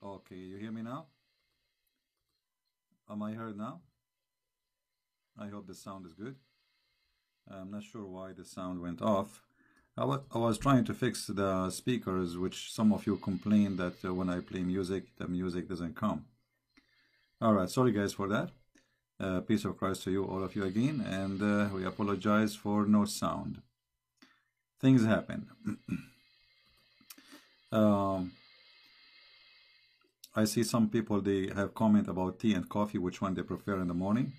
Okay, you hear me now? Am I heard now? I hope the sound is good. I'm not sure why the sound went off. I was trying to fix the speakers, which some of you complain that when I play music, the music doesn't come. Alright, sorry guys for that. Peace of Christ to you, all of you again, and we apologize for no sound. Things happen. I see some people, they have comment about tea and coffee, which one they prefer in the morning.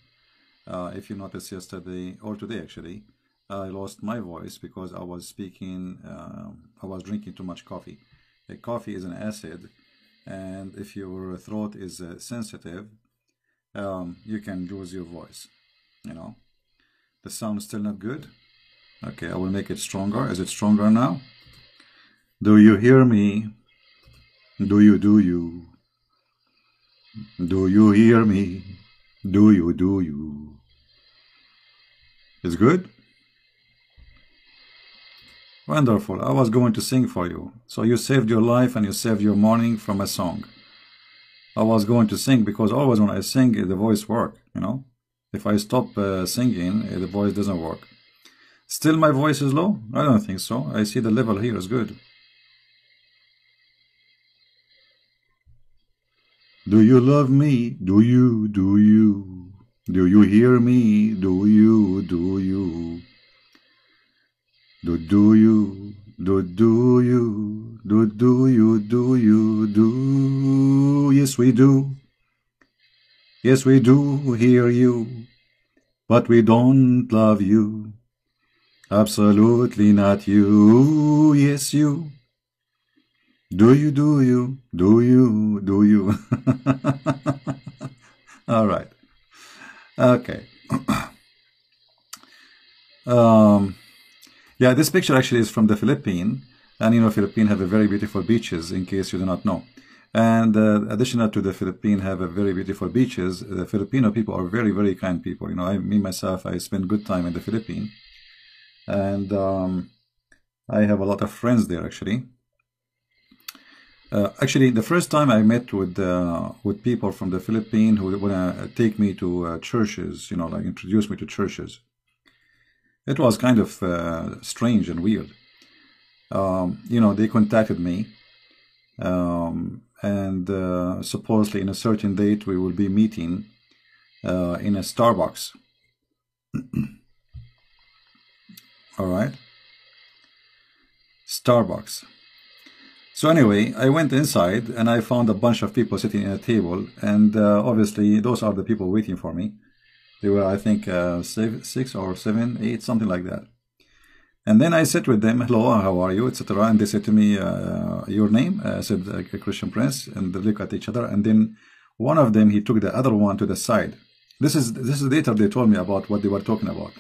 If you notice yesterday, or today actually, I lost my voice because I was speaking, I was drinking too much coffee. Coffee is an acid, and if your throat is sensitive, you can lose your voice, you know. The sound is still not good. Okay, I will make it stronger. Is it stronger now? Do you hear me? Do you? Do you hear me? Do you? It's good? Wonderful. I was going to sing for you. So you saved your life and you saved your morning from a song. I was going to sing because always when I sing, the voice works, you know. If I stop singing, the voice doesn't work. Still my voice is low? I don't think so. I see the level here is good. Do you love me? Do you? Do you hear me? Do you? Do you? Do you? Do you? Do you? Yes, we do. Yes, we do hear you, but we don't love you. Absolutely not you. Yes, you. Do you? Do you? All right. Okay. Yeah, this picture actually is from the Philippines, and you know Philippines have a very beautiful beaches, in case you do not know. And additional to the Philippines have a very beautiful beaches, the Filipino people are very, very kind people. You know, I, me myself, I spend good time in the Philippines, and I have a lot of friends there actually. Actually, the first time I met with people from the Philippines who would wanna take me to churches, you know, like introduce me to churches. It was kind of strange and weird. You know, they contacted me, and supposedly in a certain date we will be meeting in a Starbucks. All right, Starbucks. So anyway, I went inside and I found a bunch of people sitting at a table, and obviously those are the people waiting for me. They were, I think, 6 or 7, 8, something like that. And then I said with them, hello, how are you, etc. And they said to me, your name? I said, Christian Prince, and they looked at each other. And then one of them, he took the other one to the side. This is later they told me about what they were talking about.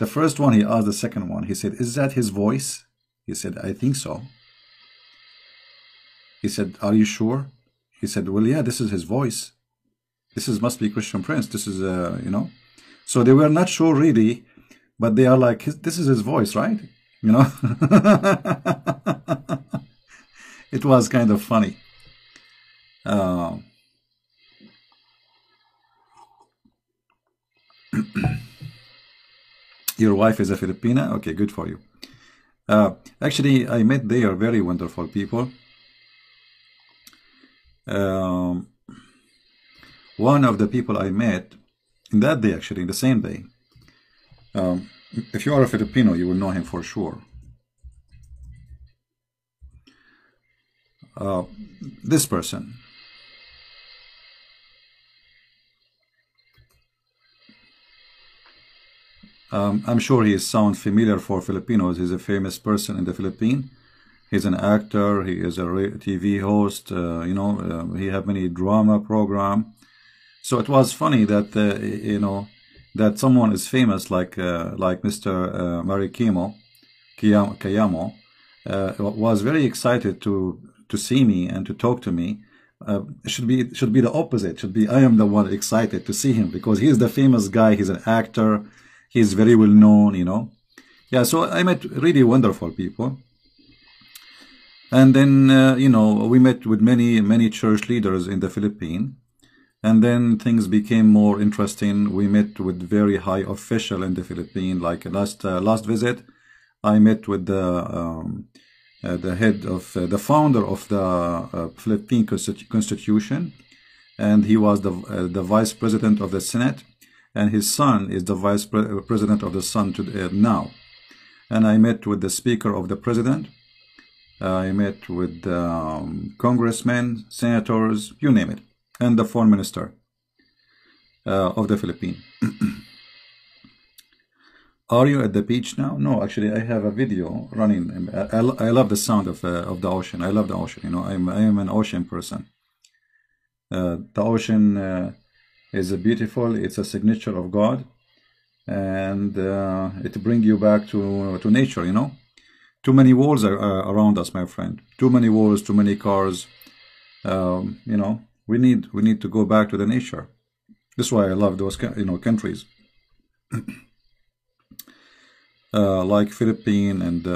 The first one, he asked the second one, he said, is that his voice? He said, I think so. He said, are you sure? He said, well, yeah, this is his voice. This is must be Christian Prince. This is, you know. So they were not sure really, but they are like, this is his voice, right? You know. It was kind of funny. Your wife is a Filipina? Okay, good for you. Actually, I met there very wonderful people. One of the people I met in that day, actually, the same day, if you are a Filipino, you will know him for sure. This person. I'm sure he sounds familiar for Filipinos. He's a famous person in the Philippines. He's an actor, he is a TV host, you know, he have many drama program. So it was funny that, you know, that someone is famous like Mr. Marikimo Kiamo was very excited to see me and to talk to me. It should be the opposite. Should be I am the one excited to see him because he's the famous guy, he's an actor, he's very well known, you know. Yeah, so I met really wonderful people. And then, you know, we met with many church leaders in the Philippines. And then things became more interesting. We met with very high official in the Philippines. Like last visit, I met with the founder of the Philippine Constitution, and he was the vice president of the Senate, and his son is the vice president of the Senate now. And I met with the speaker of the president. I met with congressmen, senators, you name it, and the foreign minister of the Philippines. Are you at the beach now? No, actually, I have a video running. I love the sound of the ocean. I love the ocean. You know, I am an ocean person. The ocean is beautiful. It's a signature of God, and it brings you back to nature. You know, too many walls are around us, my friend. Too many walls. Too many cars. You know, we need to go back to the nature. That's why I love those countries. Like Philippines and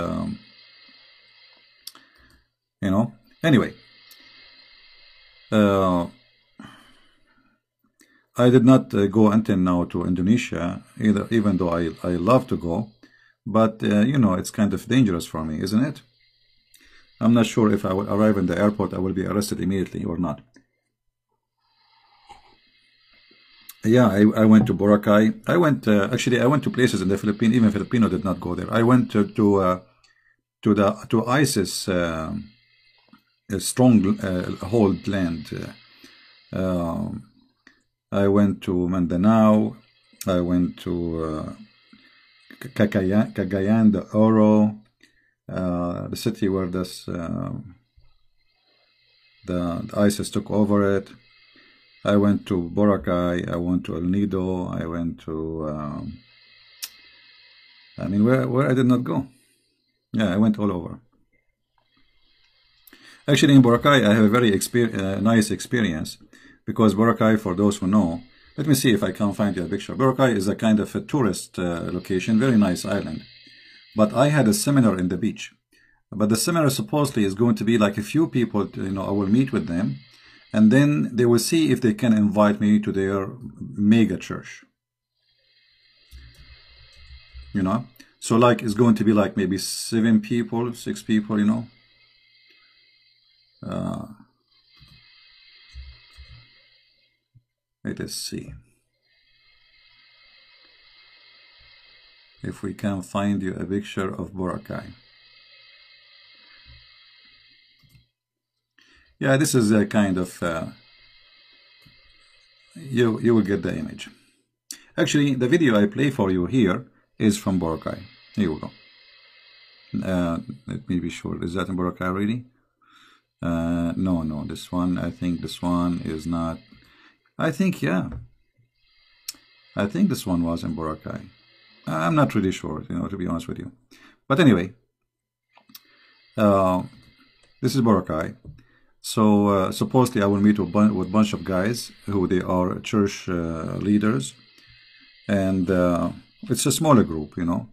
you know, anyway, I did not go until now to Indonesia either, even though I love to go, but you know, it's kind of dangerous for me, isn't it? I'm not sure if I will arrive in the airport I will be arrested immediately or not. Yeah, I went to Boracay. I went actually. I went to places in the Philippines. Even Filipino did not go there. I went to ISIS a strong hold land. I went to Mindanao. I went to Cagayan de Oro, the city where this the ISIS took over it. I went to Boracay, I went to El Nido, I went to, I mean, where I did not go. Yeah, I went all over. Actually, in Boracay, I have a very nice experience, because Boracay, for those who know, let me see if I can find you a picture. Boracay is a kind of a tourist location, very nice island. But I had a seminar in the beach. But the seminar supposedly is going to be like a few people, you know, I will meet with them. And then they will see if they can invite me to their mega church. You know? So like, it's going to be like maybe 7 people, 6 people, you know? Let us see. If we can find you a picture of Boracay. Yeah, this is a kind of, you will get the image. Actually, the video I play for you here is from Boracay. Here we go. Let me be sure, is that in Boracay really? No, this one, I think this one is not. I think, yeah. I think this one was in Boracay. I'm not really sure, you know, to be honest with you. But anyway, this is Boracay. So supposedly I will meet with bunch of guys who they are church leaders, and it's a smaller group, you know.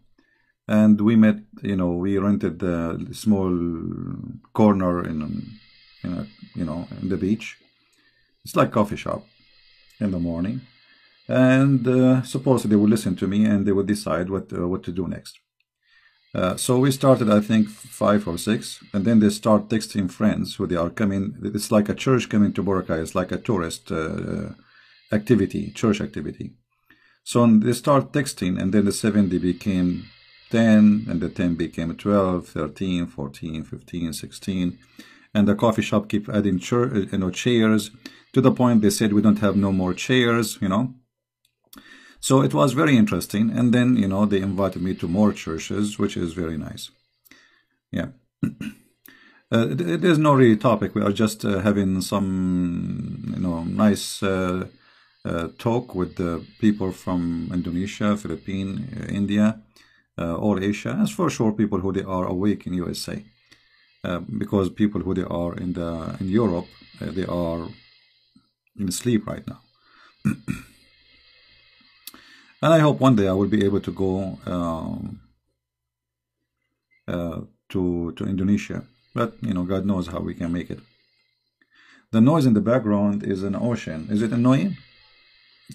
And we met, you know, we rented the small corner in the beach. It's like coffee shop in the morning, and supposedly they will listen to me and they will decide what to do next. So we started, I think, 5 or 6, and then they start texting friends who they are coming. It's like a church coming to Boracay. It's like a tourist activity, church activity. So they start texting, and then the 7, they became 10, and the 10 became 12, 13, 14, 15, 16. And the coffee shop keep adding chairs, to the point they said, we don't have no more chairs, you know. So it was very interesting, and then, you know, they invited me to more churches, which is very nice. Yeah. There's no really topic. We are just having some, you know, nice talk with the people from Indonesia, Philippines, India, all Asia. As for sure, people who they are awake in USA, because people who they are in Europe, they are in sleep right now. And I hope one day I will be able to go to Indonesia. But, you know, God knows how we can make it. The noise in the background is an ocean. Is it annoying?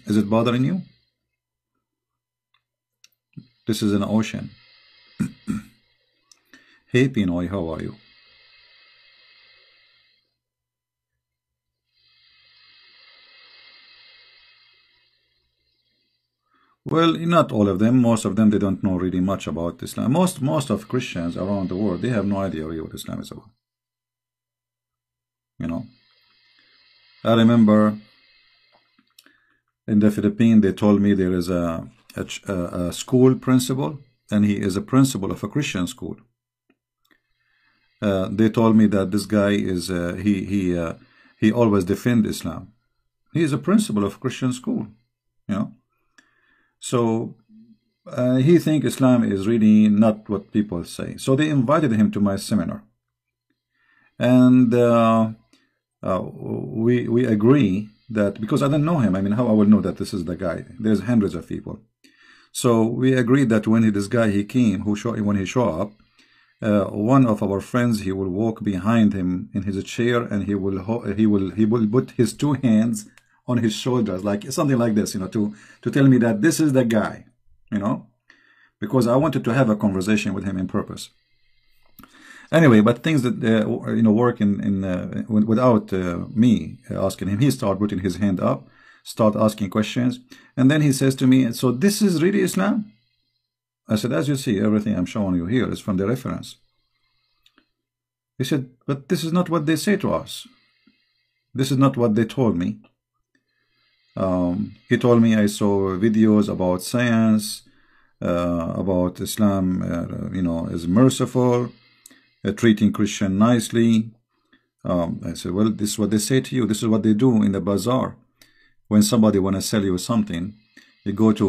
Is it bothering you? This is an ocean. Hey, Pinoy, how are you? Well, not all of them. Most of them, they don't know really much about Islam. Most of Christians around the world, they have no idea really what Islam is about. You know, I remember in the Philippines, they told me there is a school principal, and he is a principal of a Christian school. They told me that this guy is he always defends Islam. He is a principal of a Christian school, you know. So he thinks Islam is really not what people say. So they invited him to my seminar, and we agree that, because I don't know him, I mean, how I will know that this is the guy? There's hundreds of people. So we agreed that when this guy when he show up, one of our friends, he will walk behind him in his chair, and he will put his two hands on his shoulders, like something like this, you know, to tell me that this is the guy, you know, because I wanted to have a conversation with him in purpose. Anyway, but things that you know, work in without me asking him, he started putting his hand up, start asking questions, and then he says to me, "So this is really Islam?" I said, "As you see, everything I'm showing you here is from the reference." He said, "But this is not what they say to us. This is not what they told me." He told me, "I saw videos about science, about Islam, you know, is merciful, treating Christian nicely." I said, "Well, this is what they say to you. This is what they do in the bazaar. When somebody want to sell you something, you go to,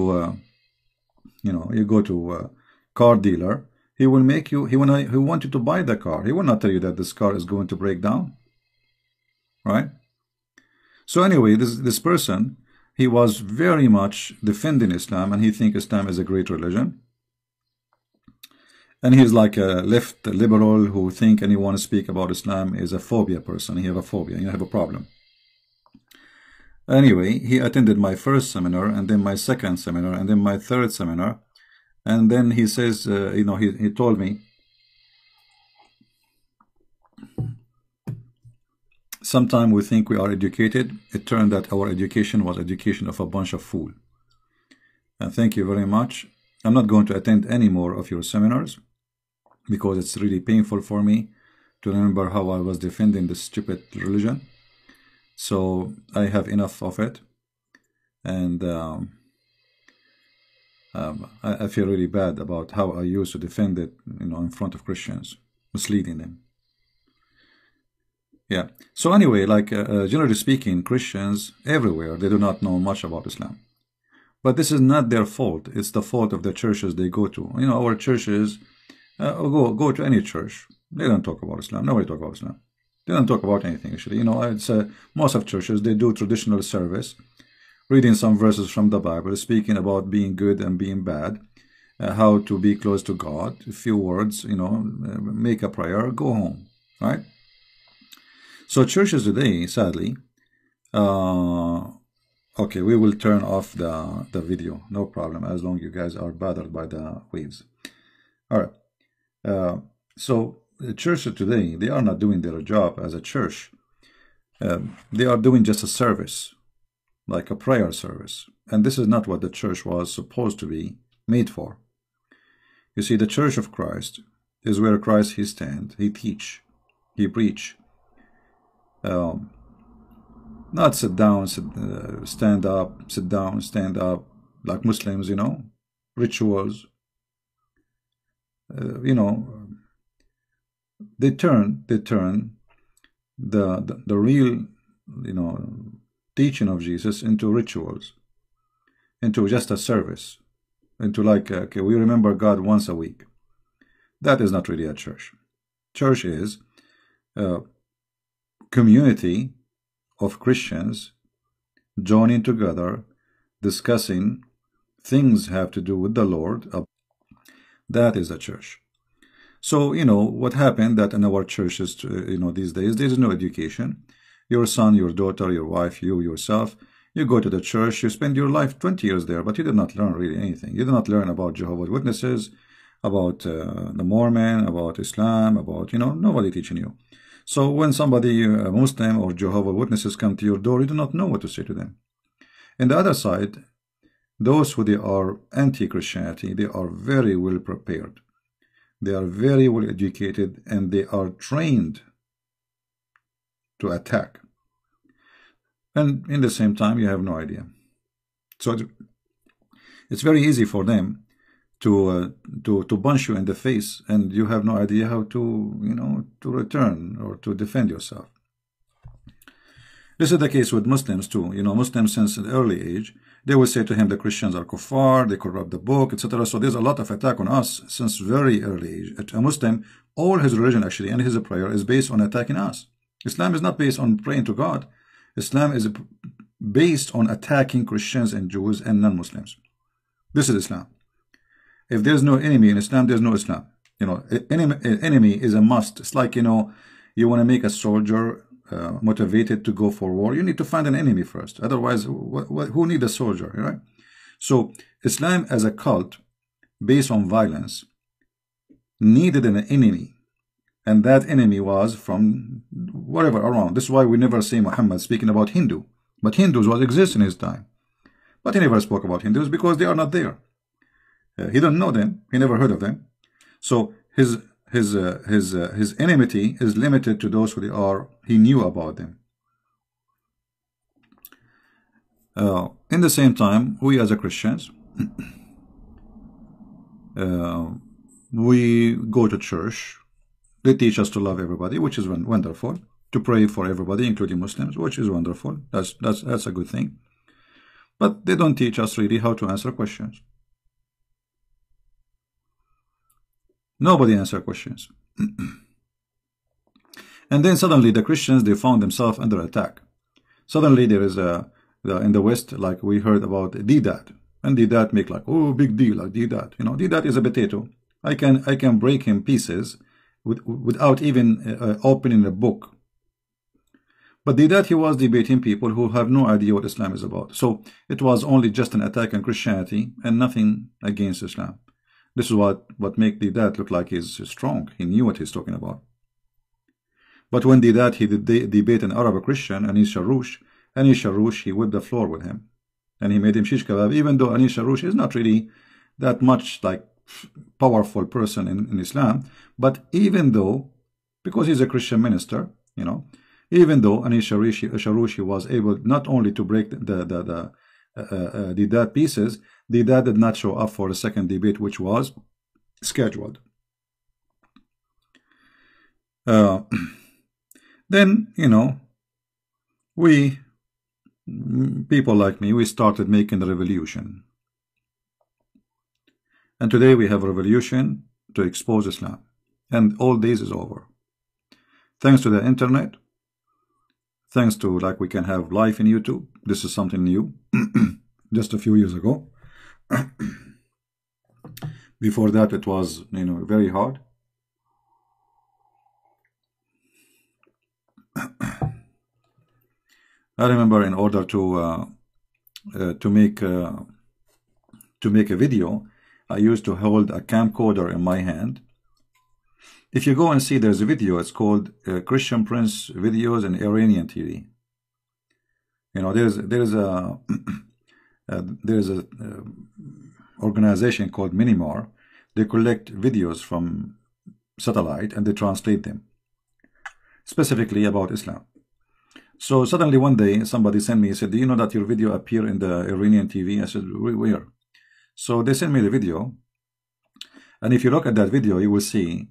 you know, you go to a car dealer. He will make you. He want you to buy the car. He will not tell you that this car is going to break down, right?" So anyway, this person, he was very much defending Islam, and he thinks Islam is a great religion. And he's like a left liberal who think anyone speak about Islam is a phobia person. He have a phobia, you have a problem. Anyway, he attended my first seminar, and then my second seminar, and then my third seminar. And then he says, you know, he told me sometimes we think we are educated. It turned out our education was education of a bunch of fools. And thank you very much. I'm not going to attend any more of your seminars, because it's really painful for me to remember how I was defending this stupid religion. So I have enough of it. And I feel really bad about how I used to defend it, you know, in front of Christians, misleading them. Yeah. So anyway, like generally speaking, Christians everywhere, they do not know much about Islam. But this is not their fault. It's the fault of the churches they go to. You know, our churches, go to any church, they don't talk about Islam. Nobody talk about Islam. They don't talk about anything, actually. You know, it's most of churches, they do traditional service, reading some verses from the Bible, speaking about being good and being bad, how to be close to God, a few words, you know, make a prayer, go home, right? So churches today, sadly, okay, we will turn off the video, no problem, as long as you guys are bothered by the waves. All right, so the churches today, they are not doing their job as a church. They are doing just a service, like a prayer service. And this is not what the church was supposed to be made for. You see, the Church of Christ is where Christ, he stands, he teach, he preach. Not sit down, stand up, sit down, stand up, like Muslims, you know, rituals. You know, they turn the real, you know, teaching of Jesus into rituals, into just a service, into like, okay, we remember God once a week. That is not really a church. Church is community of Christians joining together, discussing things have to do with the Lord. That is a church. So, you know, what happened that in our churches, you know, these days, there's no education. Your son, your daughter, your wife, you, yourself, you go to the church, you spend your life 20 years there, but you did not learn really anything. You did not learn about Jehovah's Witnesses, about the Mormon, about Islam, about, you know, nobody teaching you. So when somebody, a Muslim or Jehovah's Witnesses come to your door, you do not know what to say to them. And the other side, those who they are anti-Christianity, they are very well prepared. They are very well educated, and they are trained to attack. And in the same time, you have no idea. So it's very easy for them to punch you in the face, and you have no idea how to, you know, to return or to defend yourself. This is the case with Muslims too. You know, Muslims since an early age, they will say to him, the Christians are kuffar, they corrupt the book, etc. So there's a lot of attack on us since very early age. A Muslim, all his religion actually and his prayer is based on attacking us. Islam is not based on praying to God. Islam is based on attacking Christians and Jews and non-Muslims. This is Islam. If there's no enemy in Islam, there's no Islam. You know, enemy is a must. It's like, you know, you want to make a soldier motivated to go for war, you need to find an enemy first. Otherwise, who need a soldier, right? So Islam as a cult based on violence needed an enemy, and that enemy was from wherever around. This is why we never see Muhammad speaking about Hindu, but Hindus was exist in his time, but he never spoke about Hindus because they are not there. He don't know them, he never heard of them. So his enmity is limited to those who they are, he knew about them. In the same time, we as a Christians, we go to church. They teach us to love everybody, which is wonderful, to pray for everybody, including Muslims, which is wonderful. That's a good thing. But they don't teach us really how to answer questions. Nobody answered questions. And then suddenly the Christians, they found themselves under attack. Suddenly there is in the West, like we heard about Deedat. And Deedat make like, oh, big deal, like Deedat. You know, Deedat is a potato. I can break him pieces without even opening a book. But Deedat, he was debating people who have no idea what Islam is about. So it was only just an attack on Christianity and nothing against Islam. This is what make Deedat look like he's strong. He knew what he's talking about. But when Deedat, he did debate an Arab Christian, Anis Shorrosh, he whipped the floor with him. And he made him shish kebab, even though Anis Shorrosh is not really that much like powerful person in Islam. But even though, because he's a Christian minister, you know, even though Anis Shorrosh was able not only to break the Deedat pieces, Deedat did not show up for the second debate, which was scheduled. Then, you know, we, people like me, we started making the revolution. And today we have a revolution to expose Islam. And all this is over. Thanks to the internet, thanks to, like, we can have live in YouTube. This is something new, just a few years ago. Before that, it was, you know, very hard. I remember in order to make a video, I used to hold a camcorder in my hand. If you go and see, there's a video. It's called Christian Prince videos and Iranian TV. You know, there's a organization called Minimar. They collect videos from satellite and they translate them specifically about Islam. So suddenly one day somebody sent me, said, do you know that your video appear in the Iranian TV? I said, where? So they sent me the video, and if you look at that video, you will see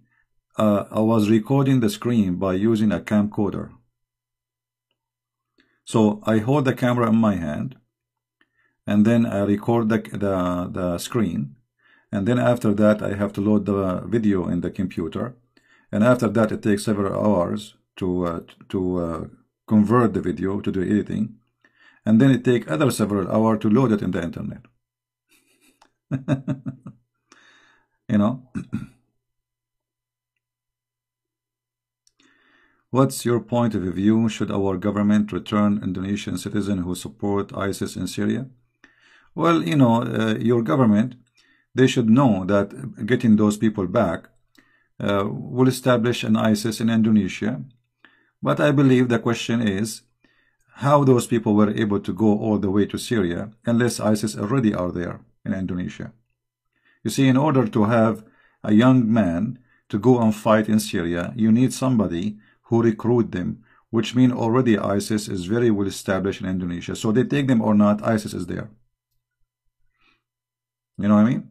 I was recording the screen by using a camcorder. So I hold the camera in my hand, and then I record the screen, and then after that I have to load the video in the computer, and after that it takes several hours to convert the video, to do editing, and then it takes other several hours to load it in the internet. You know. What's your point of view? Should our government return Indonesian citizens who support ISIS in Syria? Well, you know, your government, they should know that getting those people back will establish an ISIS in Indonesia. But I believe the question is how those people were able to go all the way to Syria unless ISIS already are there in Indonesia. You see, in order to have a young man to go and fight in Syria, you need somebody who recruit them, which means already ISIS is very well established in Indonesia. So they take them or not, ISIS is there. You know what I mean?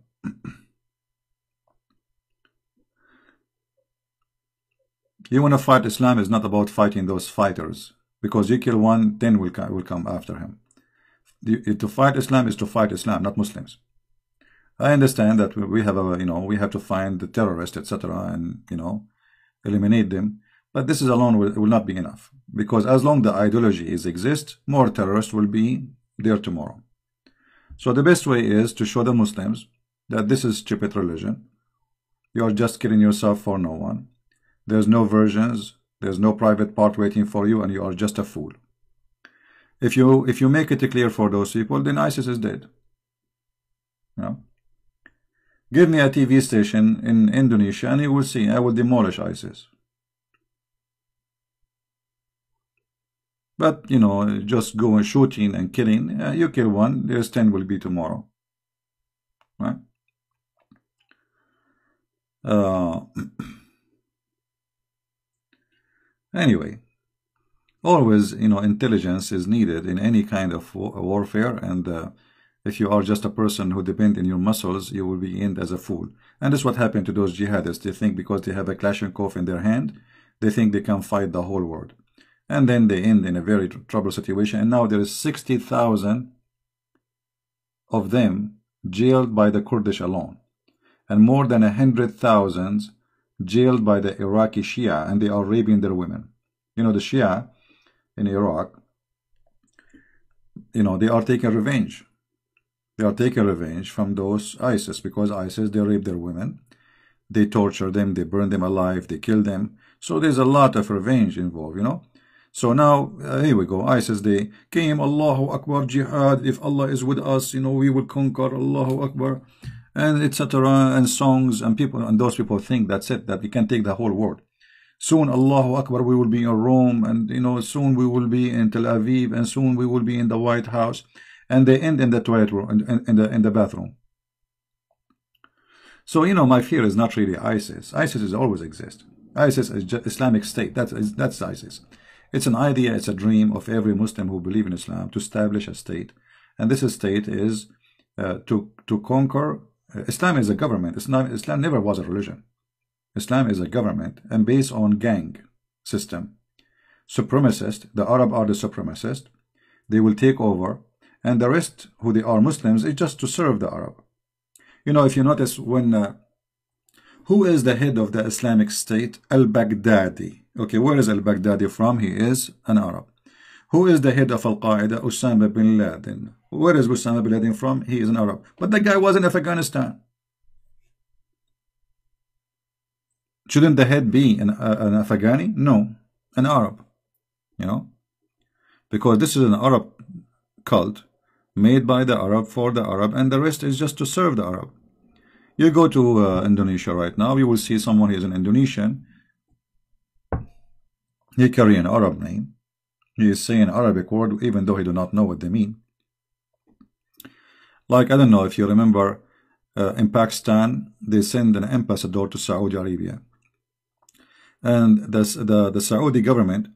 You want to fight Islam is not about fighting those fighters, because you kill one, 10 will come after him. To fight Islam is to fight Islam, not Muslims. I understand that we have a, you know, we have to find the terrorists, etc., and, you know, eliminate them. But this is alone will not be enough, because as long the ideology exists, more terrorists will be there tomorrow. So the best way is to show the Muslims that this is stupid religion. You are just killing yourself for no one. There's no versions. There's no private part waiting for you, and you are just a fool. If you make it clear for those people, then ISIS is dead. You know? Give me a TV station in Indonesia, and you will see I will demolish ISIS. But, you know, just go and shooting and killing. You kill one, there's 10 will be tomorrow. Right? Anyway, always, you know, intelligence is needed in any kind of warfare. And if you are just a person who depends on your muscles, you will be end as a fool. And that's what happened to those jihadists. They think because they have a Kalashnikov in their hand, they think they can fight the whole world. And then they end in a very troubled situation. And now there is 60,000 of them jailed by the Kurdish alone, and more than 100,000 jailed by the Iraqi Shia, and they are raping their women. You know, the Shia in Iraq, you know, they are taking revenge. They are taking revenge from those ISIS, because ISIS, they rape their women, they torture them, they burn them alive, they kill them. So there's a lot of revenge involved, you know. So now, here we go, ISIS, they came, Allahu Akbar, jihad, if Allah is with us, you know, we will conquer, Allahu Akbar, and etc., and songs, and people, and those people think that's it, that we can take the whole world. Soon, Allahu Akbar, we will be in Rome, and, you know, soon we will be in Tel Aviv, and soon we will be in the White House, and they end in the toilet room, in the bathroom. So, you know, my fear is not really ISIS. ISIS is always exist. ISIS is just Islamic State, that's ISIS. It's an idea, it's a dream of every Muslim who believes in Islam to establish a state. And this state is to conquer. Islam is a government. Islam never was a religion. Islam is a government, and based on gang system. Supremacists, the Arab are the supremacists. They will take over. And the rest, who they are Muslims, is just to serve the Arab. You know, if you notice, when who is the head of the Islamic State? Al-Baghdadi. Okay, where is al-Baghdadi from? He is an Arab. Who is the head of al-Qaeda? Usama Bin Laden. Where is Usama Bin Laden from? He is an Arab. But that guy was in Afghanistan. Shouldn't the head be an Afghani? No, an Arab. You know? Because this is an Arab cult made by the Arab for the Arab, and the rest is just to serve the Arab. You go to Indonesia right now, you will see someone who is an Indonesian. He carries an Arab name. He is saying Arabic word, even though he do not know what they mean. Like, I don't know if you remember, in Pakistan, they send an ambassador to Saudi Arabia. And the Saudi government,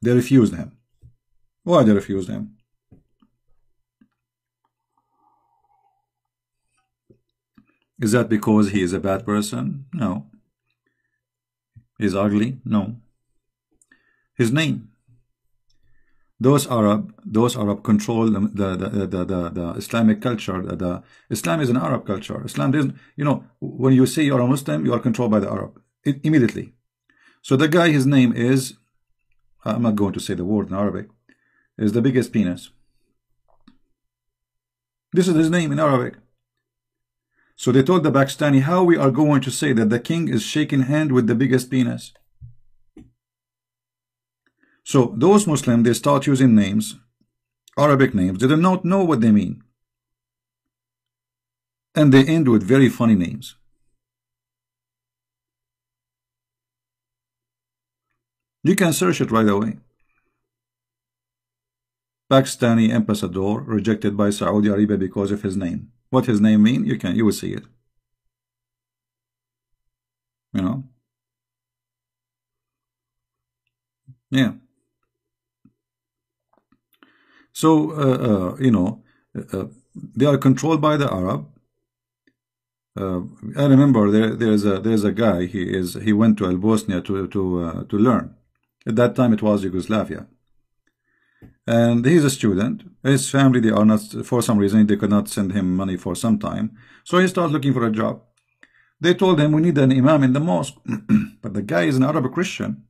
they refused him. Why they refused him? Is that because he is a bad person? No. He's ugly? No. His name. Those Arab control the Islamic culture. Islam is an Arab culture. Islam doesn't, you know, when you say you are a Muslim, you are controlled by the Arab immediately. So the guy, his name is, I'm not going to say the word in Arabic, is the biggest penis. This is his name in Arabic. So they told the Pakistani, how we are going to say that the king is shaking hand with the biggest penis? So those Muslims, they start using names, Arabic names. They do not know what they mean. And they end with very funny names. You can search it right away. Pakistani ambassador rejected by Saudi Arabia because of his name. What his name mean? You will see it. You know? Yeah. So, they are controlled by the Arab. I remember there's a guy. He went to Albosnia to learn. At that time, it was Yugoslavia. And he's a student. His family, they are not, for some reason, they could not send him money for some time. So he started looking for a job. They told him, we need an imam in the mosque. But the guy is an Arab Christian.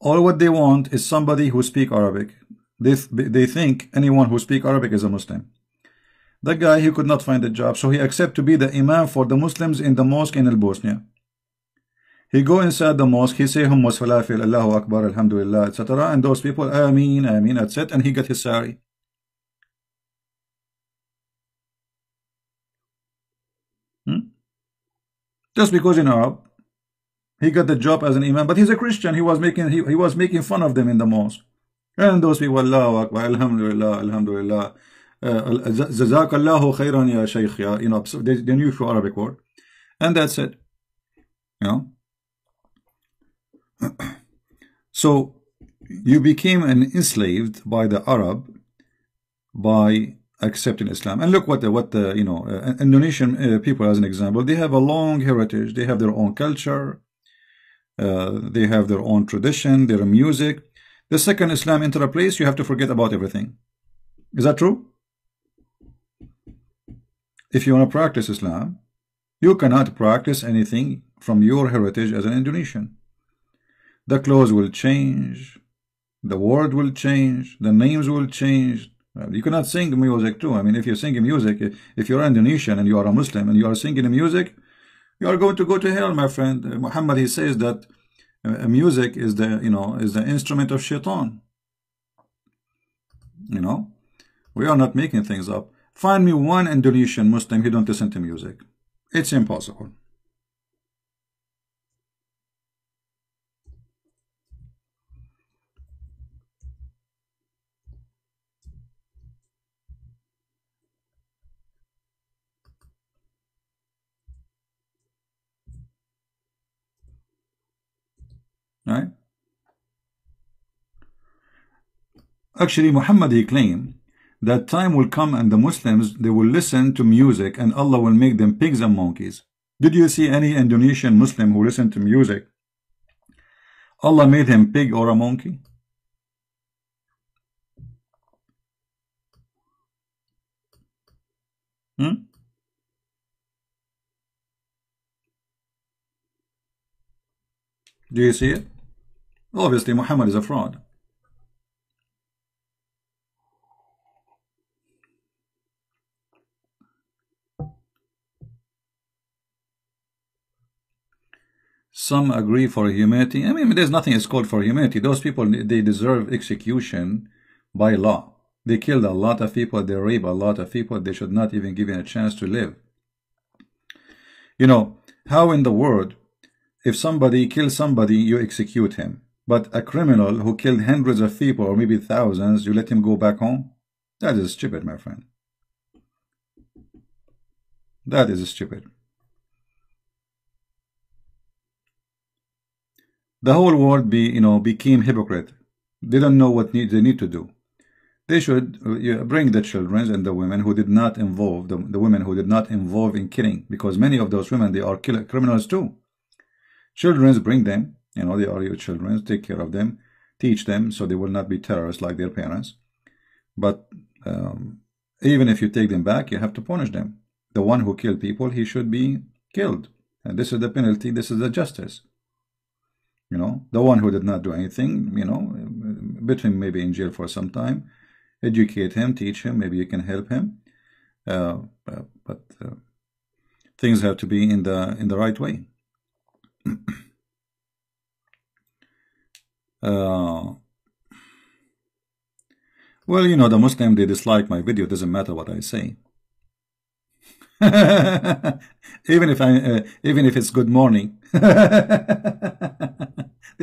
All what they want is somebody who speaks Arabic. They think anyone who speaks Arabic is a Muslim. That guy, he could not find a job. So he accepted to be the imam for the Muslims in the mosque in Albosnia. He go inside the mosque, he say, Hummus falafil, Allahu Akbar, Alhamdulillah, etc. And those people, Ameen, Ameen, etc. And he got his sari. Just because in Arab, he got the job as an imam, but he's a Christian. He was making fun of them in the mosque. And those people, Allahu Akbar, Alhamdulillah, Alhamdulillah, Jazakallahu khairan ya shaykh ya, you know, so they knew few Arabic word. And that's it. You know? So you became enslaved by the Arab by accepting Islam. And look what the Indonesian people, as an example, they have a long heritage. They have their own culture, they have their own tradition, their music. The second Islam enter a place, you have to forget about everything. Is that true? If you want to practice Islam, you cannot practice anything from your heritage as an Indonesian. The clothes will change, the word will change, the names will change. You cannot sing music too. I mean, if you're singing music, if you're Indonesian and you are a Muslim and you are singing music, you are going to go to hell, my friend. Muhammad, he says that music is the instrument of shaitan. You know, we are not making things up. Find me one Indonesian Muslim who don't listen to music. It's impossible. Right? Actually, Muhammad, he claimed that time will come and the Muslims, they will listen to music and Allah will make them pigs and monkeys. Did you see any Indonesian Muslim who listened to music? Allah made him pig or a monkey? Do you see it? Obviously, Muhammad is a fraud. Some agree for humanity. I mean, there's nothing is called for humanity. Those people, they deserve execution by law. They killed a lot of people. They raped a lot of people. They should not even give them a chance to live. You know, how in the world, if somebody kills somebody, you execute him? But a criminal who killed hundreds of people or maybe thousands, you let him go back home? That is stupid, my friend. That is stupid. The whole world became hypocrite. They don't know what they need to do. They should bring the children and the women who did not involve the women who did not involve in killing, because many of those women, they are criminals too. Children, bring them, they are your children, take care of them, teach them so they will not be terrorists like their parents. But even if you take them back, you have to punish them. The one who killed people, he should be killed. And this is the penalty, this is the justice. You know, the one who did not do anything, put him maybe in jail for some time, educate him, teach him, maybe you can help him. But things have to be in the right way. Well, you know, the Muslim, they dislike my video. It doesn't matter what I say. Even if it's good morning. They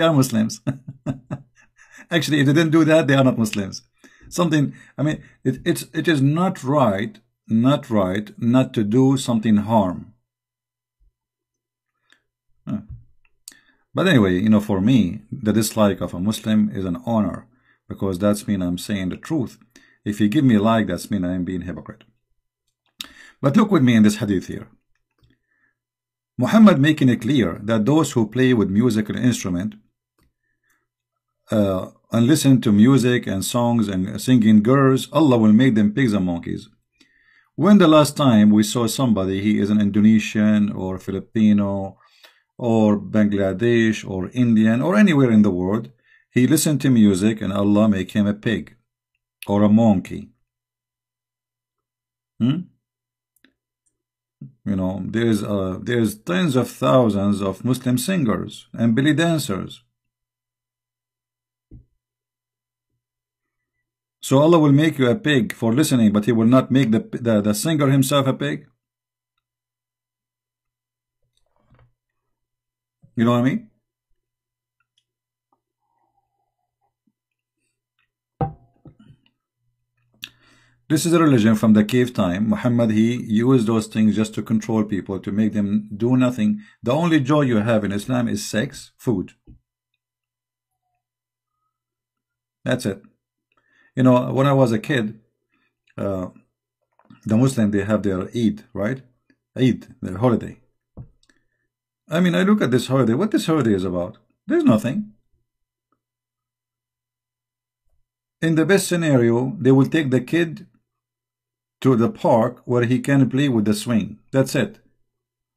are Muslims. Actually, if they didn't do that, they are not Muslims. Something, I mean, it is not right not to do something harm. But anyway, you know, for me, the dislike of a Muslim is an honor, because that's mean I'm saying the truth. If you give me a like, that's mean I'm being hypocrite. But look with me in this hadith here. Muhammad making it clear that those who play with musical instrument and listen to music and songs and singing girls, Allah will make them pigs and monkeys. When the last time we saw somebody, he is an Indonesian or Filipino or Bangladesh or Indian or anywhere in the world, he listened to music and Allah make him a pig or a monkey? You know, there's tens of thousands of Muslim singers and belly dancers. So Allah will make you a pig for listening, but He will not make the singer himself a pig. You know what I mean? This is a religion from the cave time. Muhammad, he used those things just to control people, to make them do nothing. The only joy you have in Islam is sex, food. That's it. You know, when I was a kid, the Muslim, they have their Eid, right? Eid, their holiday. I mean, I look at this holiday. What this holiday is about? There's nothing. In the best scenario, they will take the kid to the park where he can play with the swing. That's it.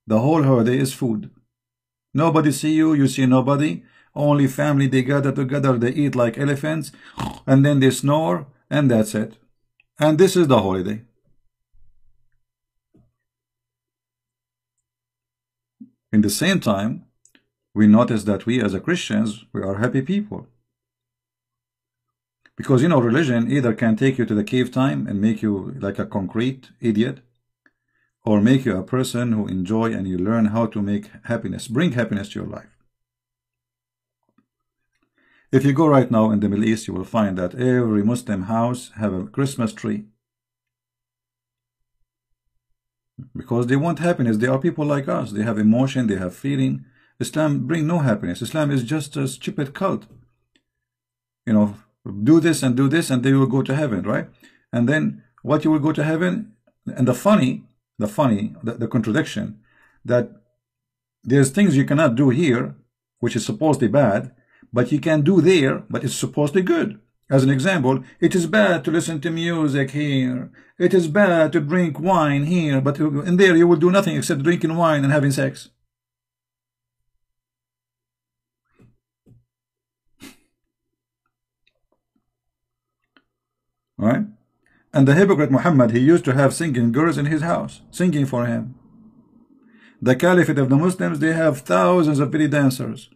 The whole holiday is food. Nobody see you, you see nobody. Only family, they gather together, they eat like elephants, and then they snore, and that's it. And this is the holiday. In the same time, we notice that we as a Christians, we are happy people. Because, you know, religion either can take you to the cave time and make you like a concrete idiot, or make you a person who enjoy and you learn how to make happiness, bring happiness to your life. If you go right now in the Middle East, you will find that every Muslim house have a Christmas tree. Because they want happiness. They are people like us. They have emotion, they have feeling. Islam brings no happiness. Islam is just a stupid cult. You know, do this and they will go to heaven, right? And then what you will go to heaven? And the contradiction, that there's things you cannot do here, which is supposedly bad, but you can do there, but it's supposedly good. As an example, it is bad to listen to music here. It is bad to drink wine here, but in there you will do nothing except drinking wine and having sex. All right? And the hypocrite Muhammad, he used to have singing girls in his house, singing for him. The caliphate of the Muslims, they have thousands of belly dancers.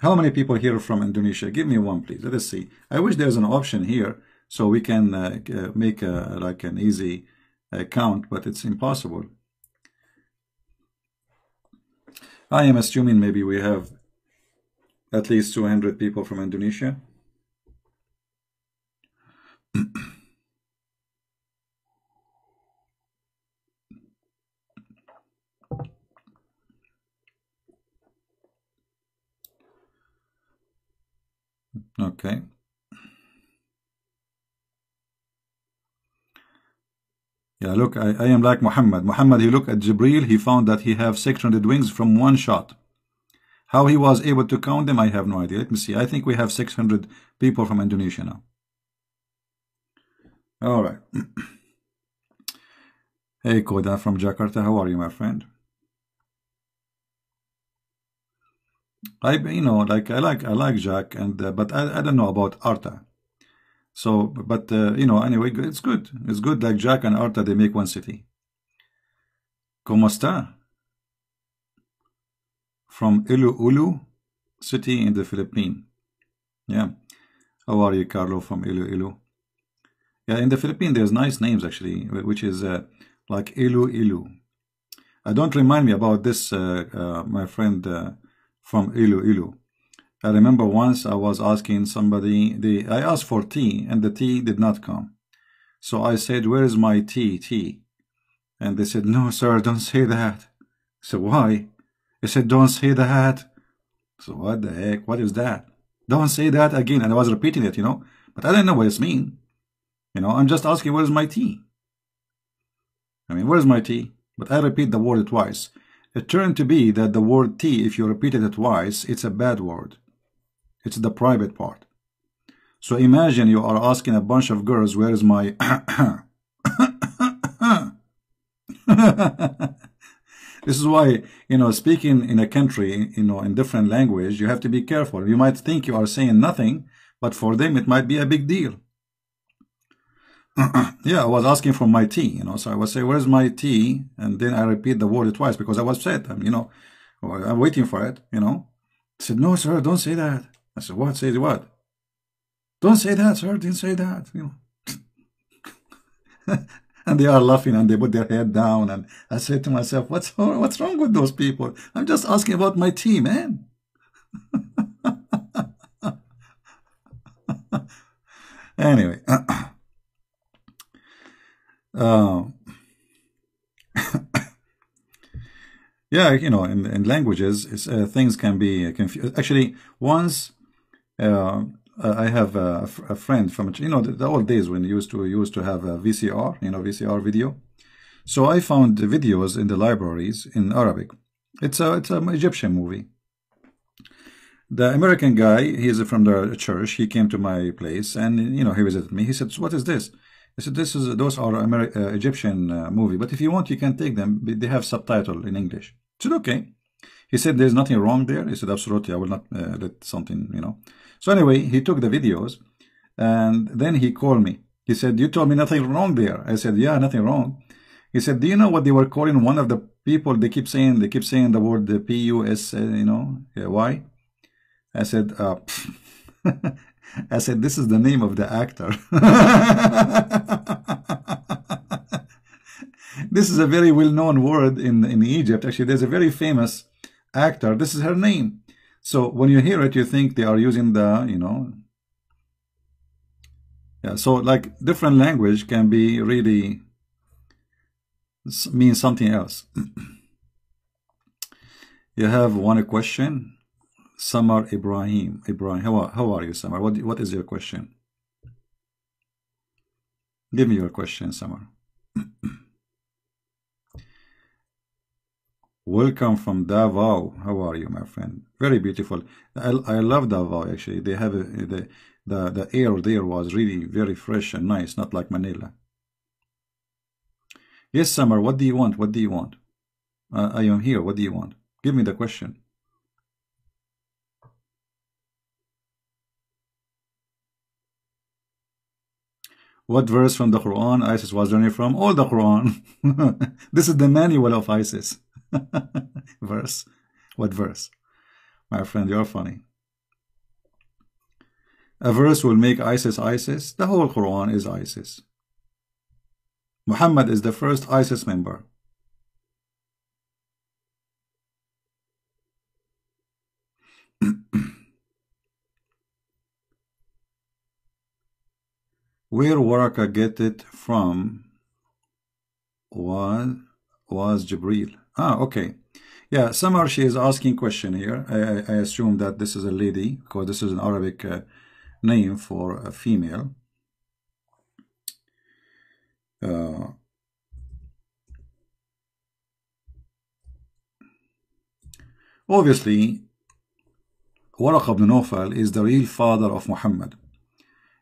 How many people here from Indonesia? Give me one, please. Let us see. I wish there's an option here so we can make like an easy count, but it's impossible. I am assuming maybe we have at least 200 people from Indonesia. Okay. Yeah, look, I am like Muhammad. Muhammad, he looked at Jibreel. He found that he have 600 wings from one shot. How he was able to count them, I have no idea. Let me see. I think we have 600 people from Indonesia now. All right. Hey, Koda from Jakarta. How are you, my friend? I like Jack, and but I don't know about Arta. So, but, you know, anyway, it's good. It's good, like Jack and Arta, they make one city. Como está? From Iloilo city in the Philippines. Yeah. How are you, Carlo, from Iloilo? Yeah, in the Philippines, there's nice names, actually, which is like Iloilo. Don't remind me about this, my friend from Iloilo. I remember once I was asking somebody, I asked for tea, and the tea did not come. So I said, where is my tea, And they said, no, sir, don't say that. I said, why? They said, don't say that. So what the heck? What is that? Don't say that again. And I was repeating it, you know. But I didn't know what it means. You know, I'm just asking, where's my tea? I mean, where's my tea? But I repeat the word twice. It turned to be that the word tea, if you repeat it twice, it's a bad word. It's the private part. So imagine you are asking a bunch of girls, where is my... This is why, you know, speaking in a country, you know, in different language, you have to be careful. You might think you are saying nothing, but for them it might be a big deal. Yeah, I was asking for my tea, you know, so I would say, where's my tea? And then I repeat the word twice because I was upset. I'm, you know, I'm waiting for it, you know. I said, no, sir, don't say that. I said, what? Say what? Don't say that, sir, didn't say that, you know. And they are laughing and they put their head down. And I said to myself, what's wrong with those people? I'm just asking about my tea, man. Anyway. Yeah, you know, in languages, it's, things can be confused. Actually, once I have a friend from, you know, the old days when you used to have a VCR, you know, VCR video. So I found videos in the libraries in Arabic. It's an Egyptian movie. The American guy, he's from the church. He came to my place and, you know, he visited me. He said, what is this? I said, those are Egyptian movie, but if you want, you can take them. They have subtitle in English. I said, okay. He said, there's nothing wrong there. He said, absolutely, I will not let something, you know. So anyway, he took the videos, and then he called me. He said, you told me nothing wrong there. I said, yeah, nothing wrong. He said, do you know what they were calling one of the people? They keep saying the word P-U-S, you know, why? I said, I said, this is the name of the actor. This is a very well-known word in Egypt. Actually, there's a very famous actor. This is her name. So when you hear it, you think they are using the, you know. Yeah, so like different language can be really mean something else. You have one question. Samar Ibrahim. Ibrahim, how are you, Samar? What is your question? Give me your question, Samar. Welcome from Davao. How are you, my friend? Very beautiful. I love Davao, actually. They have the air there was really very fresh and nice, not like Manila. Yes, Samar, what do you want? What do you want? I am here. What do you want? Give me the question. What verse from the Quran ISIS was learning from? All the Quran. This is the manual of ISIS. Verse. What verse? My friend, you're funny. A verse will make ISIS ISIS. The whole Quran is ISIS. Muhammad is the first ISIS member. Where Waraqa get it from was Jibreel. Ah, okay. Yeah, Samar, she is asking question here. I assume that this is a lady, because this is an Arabic name for a female. Obviously, Waraqa bin Nawfal is the real father of Muhammad.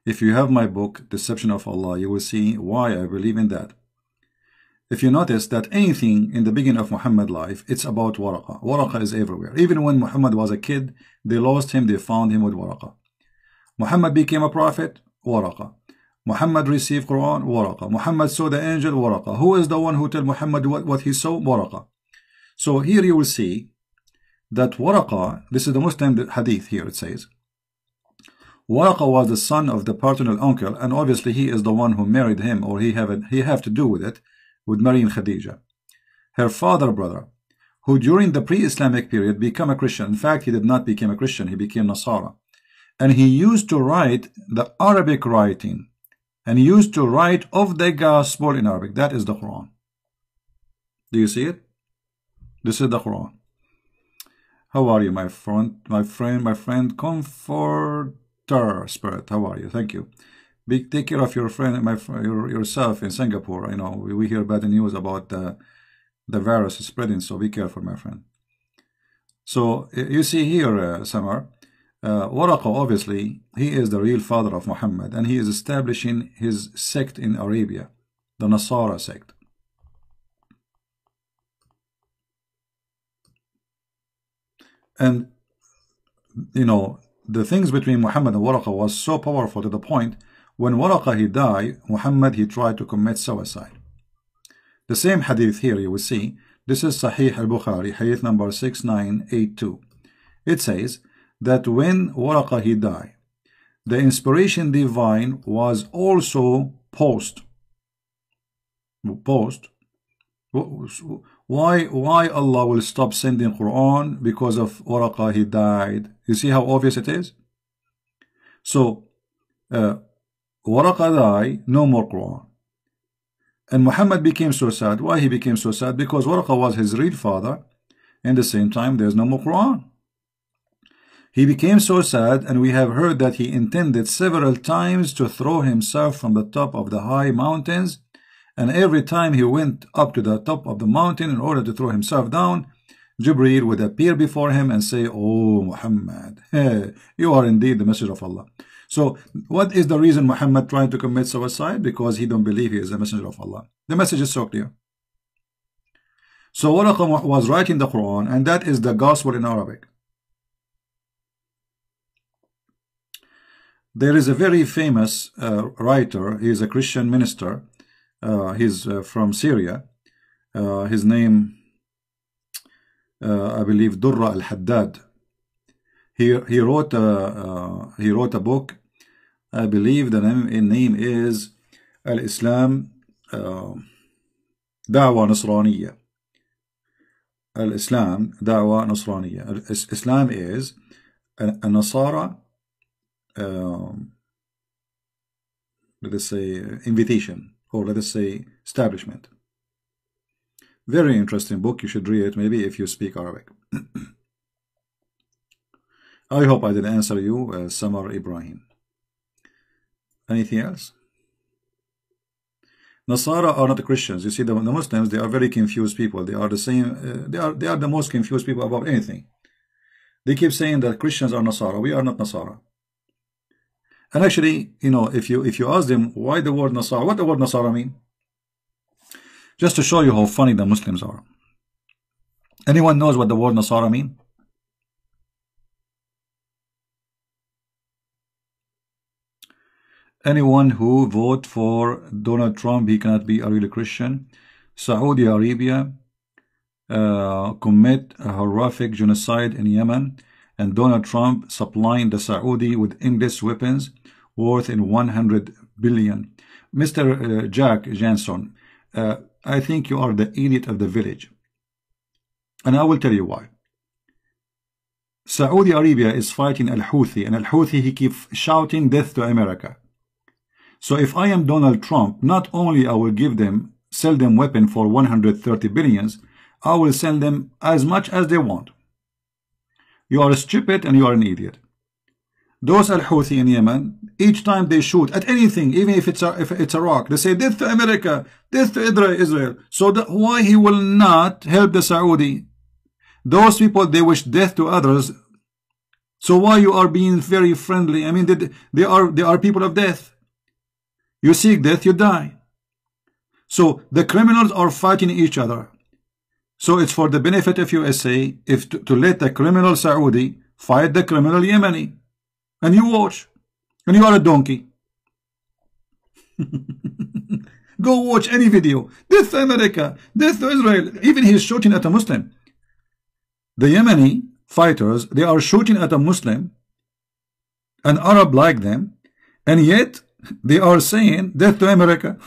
If you have my book, Deception of Allah, you will see why I believe in that. If you notice that anything in the beginning of Muhammad's life, it's about Waraqa. Waraqa is everywhere. Even when Muhammad was a kid, they lost him, they found him with Waraqa. Muhammad became a prophet, Waraqa. Muhammad received Quran, Waraqa. Muhammad saw the angel, Waraqa. Who is the one who tell Muhammad what he saw? Waraqa. So here you will see that Waraqa, this is the Muslim hadith here, it says, Waraqa was the son of the paternal uncle, and obviously he is the one who married him, or he have to do with it, with marrying Khadija. Her father brother, who during the pre-Islamic period became a Christian. In fact, he did not become a Christian, he became Nasara. And he used to write the Arabic writing, and he used to write of the gospel in Arabic. That is the Quran. Do you see it? This is the Quran. How are you, my friend, comforter spirit? How are you? Thank you. Take care of your friend, yourself in Singapore. You know, we hear bad news about the virus spreading, so be careful, my friend. So you see here, Samar, Waraqa, obviously, he is the real father of Muhammad, and he is establishing his sect in Arabia, the Nasara sect. And, you know, the things between Muhammad and Waraqa was so powerful to the point, when Waraqa, he died, Muhammad, he tried to commit suicide. The same hadith here you will see. This is Sahih al-Bukhari, hadith number 6982. It says that when Waraqa, he died, the inspiration divine was also paused. Why Allah will stop sending Quran? Because of Waraqa, he died. You see how obvious it is? So, Waraqa died, no more Quran. And Muhammad became so sad. Why he became so sad? Because Waraqa was his real father, and at the same time, there's no more Quran. He became so sad, and we have heard that he intended several times to throw himself from the top of the high mountains, and every time he went up to the top of the mountain in order to throw himself down, Jibreel would appear before him and say, "Oh, Muhammad, hey, you are indeed the messenger of Allah." So what is the reason Muhammad tried to commit suicide? Because he don't believe he is the messenger of Allah. The message is so clear. So Waraqa was writing the Quran, and that is the gospel in Arabic. There is a very famous writer. He is a Christian minister. He's from Syria. His name, I believe, Durra al-Haddad. He wrote a book. I believe the name is Al-Islam Da'wa Nasraniya. Al-Islam Da'wa Nasraniya. Islam is a Nasara, let us say, invitation, or let us say establishment. Very interesting book. You should read it maybe if you speak Arabic. I hope I did answer you, Samar Ibrahim. Anything else? Nasara are not Christians. You see, the Muslims, they are very confused people. They are the same. They are the most confused people about anything. They keep saying that Christians are Nasara. We are not Nasara. And actually, you know, if you ask them why the word Nasara, what the word Nasara mean, just to show you how funny the Muslims are. Anyone knows what the word Nasara mean? Anyone who vote for Donald Trump, he cannot be a real Christian. Saudi Arabia commit a horrific genocide in Yemen, and Donald Trump supplying the Saudi with English weapons worth in 100 billion. Mr. Jack Janson, I think you are the idiot of the village. And I will tell you why. Saudi Arabia is fighting Al-Houthi, and Al-Houthi, he keeps shouting death to America. So if I am Donald Trump, not only I will give them, sell them weapon for 130 billions, I will sell them as much as they want. You are stupid and you are an idiot. Those Al-Houthi in Yemen, each time they shoot at anything, even if it's a rock, they say death to America, death to Israel. So why he will not help the Saudi? Those people, they wish death to others. So why you are being very friendly? I mean, they are people of death. You seek death, you die. So the criminals are fighting each other. So it's for the benefit of USA if to let the criminal Saudi fight the criminal Yemeni. And you watch. And you are a donkey. Go watch any video. Death to America, death to Israel. Even he's shooting at a Muslim. The Yemeni fighters, they are shooting at a Muslim, an Arab like them, and yet they are saying death to America.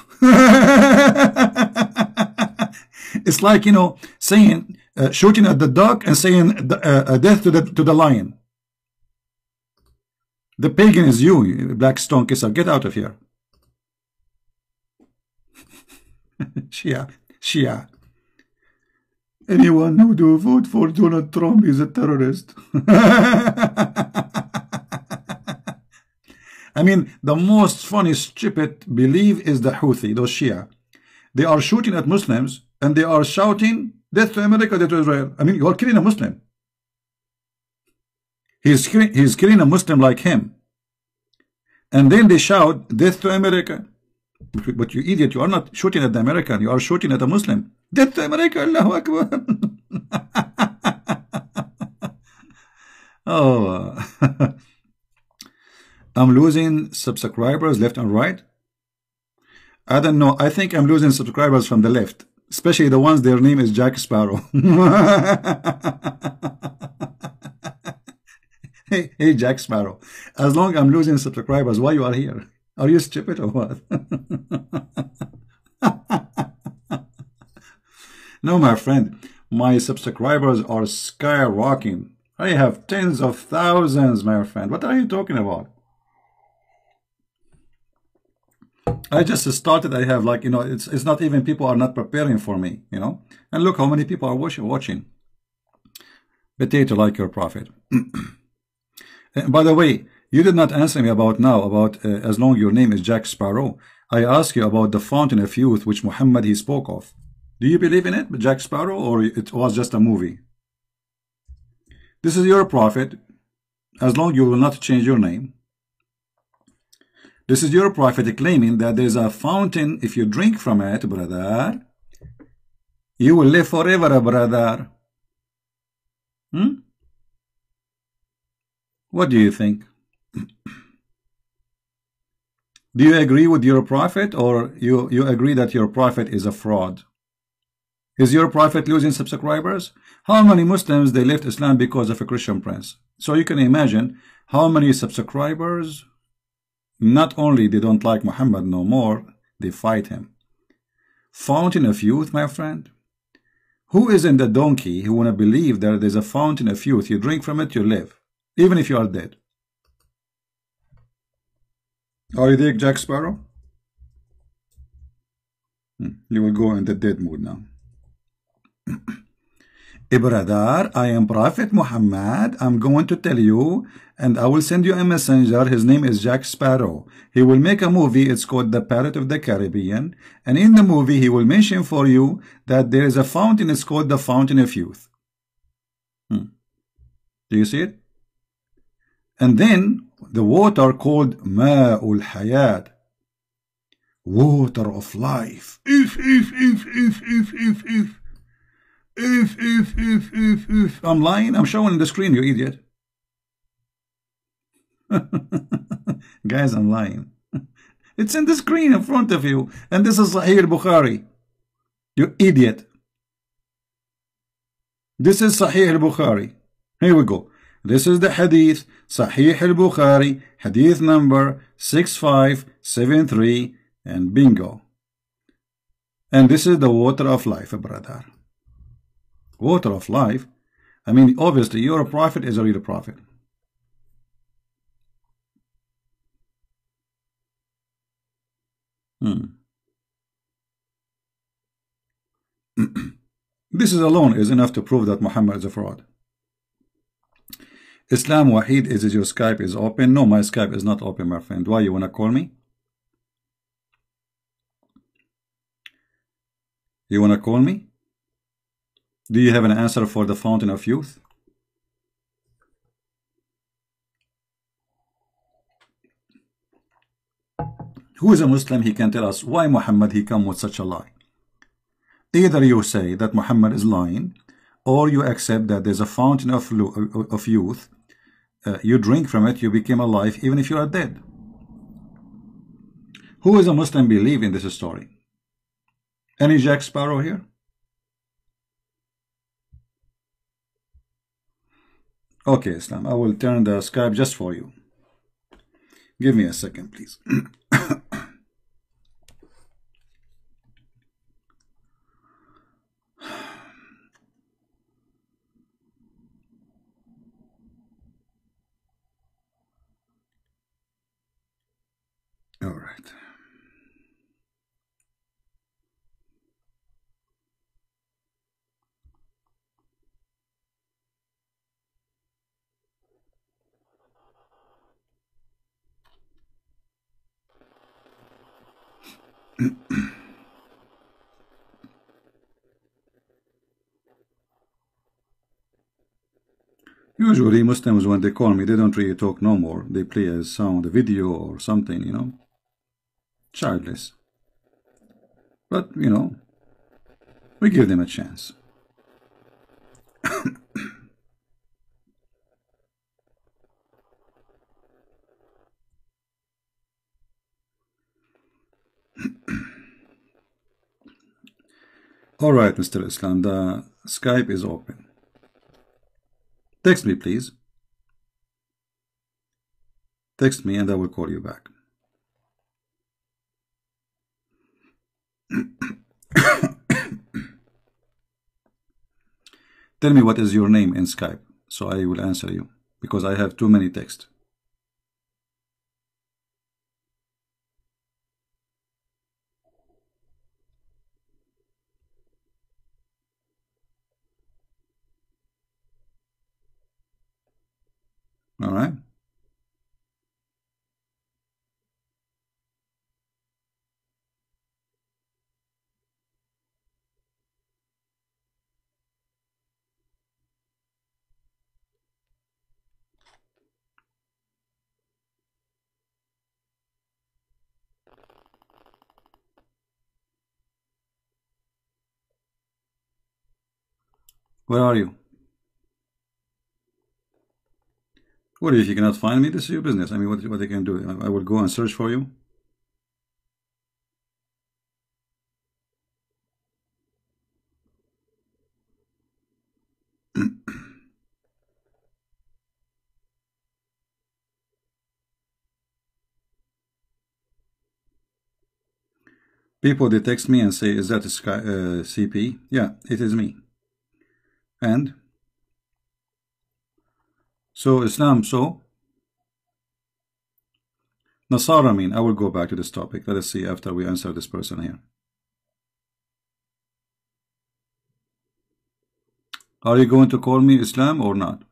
It's like, you know, saying shooting at the duck and saying death to the lion. The pagan is you, black stone kisser. Get out of here. Shia. Anyone who do vote for Donald Trump is a terrorist. I mean, the most funny, stupid belief is the Houthi, those Shia. They are shooting at Muslims and they are shouting, death to America, death to Israel. I mean, you are killing a Muslim. He's killing a Muslim like him. And then they shout, death to America. But you idiot, you are not shooting at the American, you are shooting at a Muslim. Death to America, Allahu Akbar. Oh, I'm losing subscribers left and right. I don't know. I think I'm losing subscribers from the left, especially the ones their name is Jack Sparrow. Hey, Jack Sparrow. As long as I'm losing subscribers, why you are here? Are you stupid or what? No, my friend, my subscribers are skyrocketing. I have tens of thousands, my friend. What are you talking about? I just started. I have, like, you know, it's not even, people are not preparing for me, you know. And look how many people are watching. Potato like your prophet. And by the way, you did not answer me about now, about as long your name is Jack Sparrow. I asked you about the fountain of youth, which Muhammad he spoke of. Do you believe in it, Jack Sparrow, or it was just a movie? This is your prophet. As long you will not change your name. This is your prophet claiming that there's a fountain. If you drink from it, brother, you will live forever, brother. What do you think? Do you agree with your prophet, or you agree that your prophet is a fraud? Is your prophet losing subscribers? How many Muslims they left Islam because of a Christian prince? So you can imagine how many subscribers. Not only they don't like Muhammad no more, they fight him. Fountain of youth, my friend. Who isn't a donkey who want to believe that there's a fountain of youth? You drink from it, you live, even if you are dead. Are you there, Jack Sparrow? You will go in the dead mood now. Brother, I am Prophet Muhammad. I'm going to tell you, and I will send you a messenger. His name is Jack Sparrow. He will make a movie. It's called The Pirate of the Caribbean. And in the movie, he will mention for you that there is a fountain. It's called the Fountain of Youth. Do you see it? And then the water called Ma'ul Hayat, water of life. If I'm lying, I'm showing the screen, you idiot. Guys, I'm lying. It's in the screen in front of you. And this is Sahih al-Bukhari. You idiot. This is Sahih al-Bukhari. Here we go. This is the hadith. Sahih al-Bukhari. Hadith number 6573. And bingo. And this is the water of life, brother. Water of life. I mean, obviously your prophet is a real prophet. This is alone is enough to prove that Muhammad is a fraud. Islam Wahid, is your Skype is open? No, my Skype is not open, my friend. Why you wanna call me? You wanna call me? Do you have an answer for the fountain of youth? Who is a Muslim? He can tell us why Muhammad he come with such a lie. Either you say that Muhammad is lying, or you accept that there's a fountain of youth. You drink from it, you became alive, even if you are dead. Who is a Muslim believe in this story? Any Jack Sparrow here? Okay, Islam, I will turn the Skype just for you. Give me a second, please. All right. Usually Muslims, when they call me, they don't really talk no more. They play a sound, a video or something, you know, childless. But you know, we give them a chance. All right, Mr. Islam, the Skype is open. Text me, please. Text me and I will call you back. Tell me what is your name in Skype, so I will answer you, because I have too many texts. All right. Where are you? What if you cannot find me? This is your business. I mean, what they can do? I will go and search for you. People, they text me and say, "Is that a CP?" Yeah, it is me. And so Islam, so Nasara mean. I will go back to this topic. Let us see after we answer this person here. Are you going to call me Islam or not?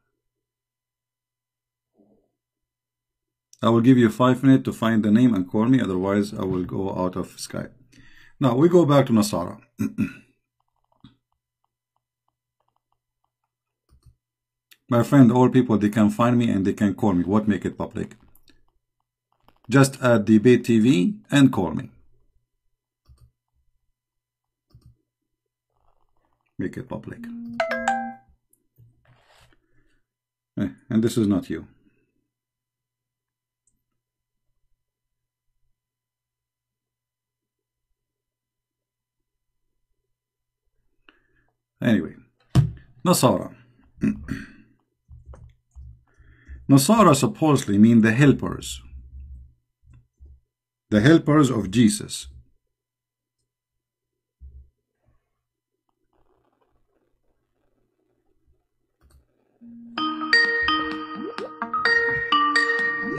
I will give you 5 minutes to find the name and call me. Otherwise, I will go out of Skype. Now we go back to Nasara. My friend, all people, they can find me and they can call me. What make it public? Just add DebateTV and call me. Make it public. And this is not you. Anyway, Nasara. Nasara supposedly mean the helpers of Jesus.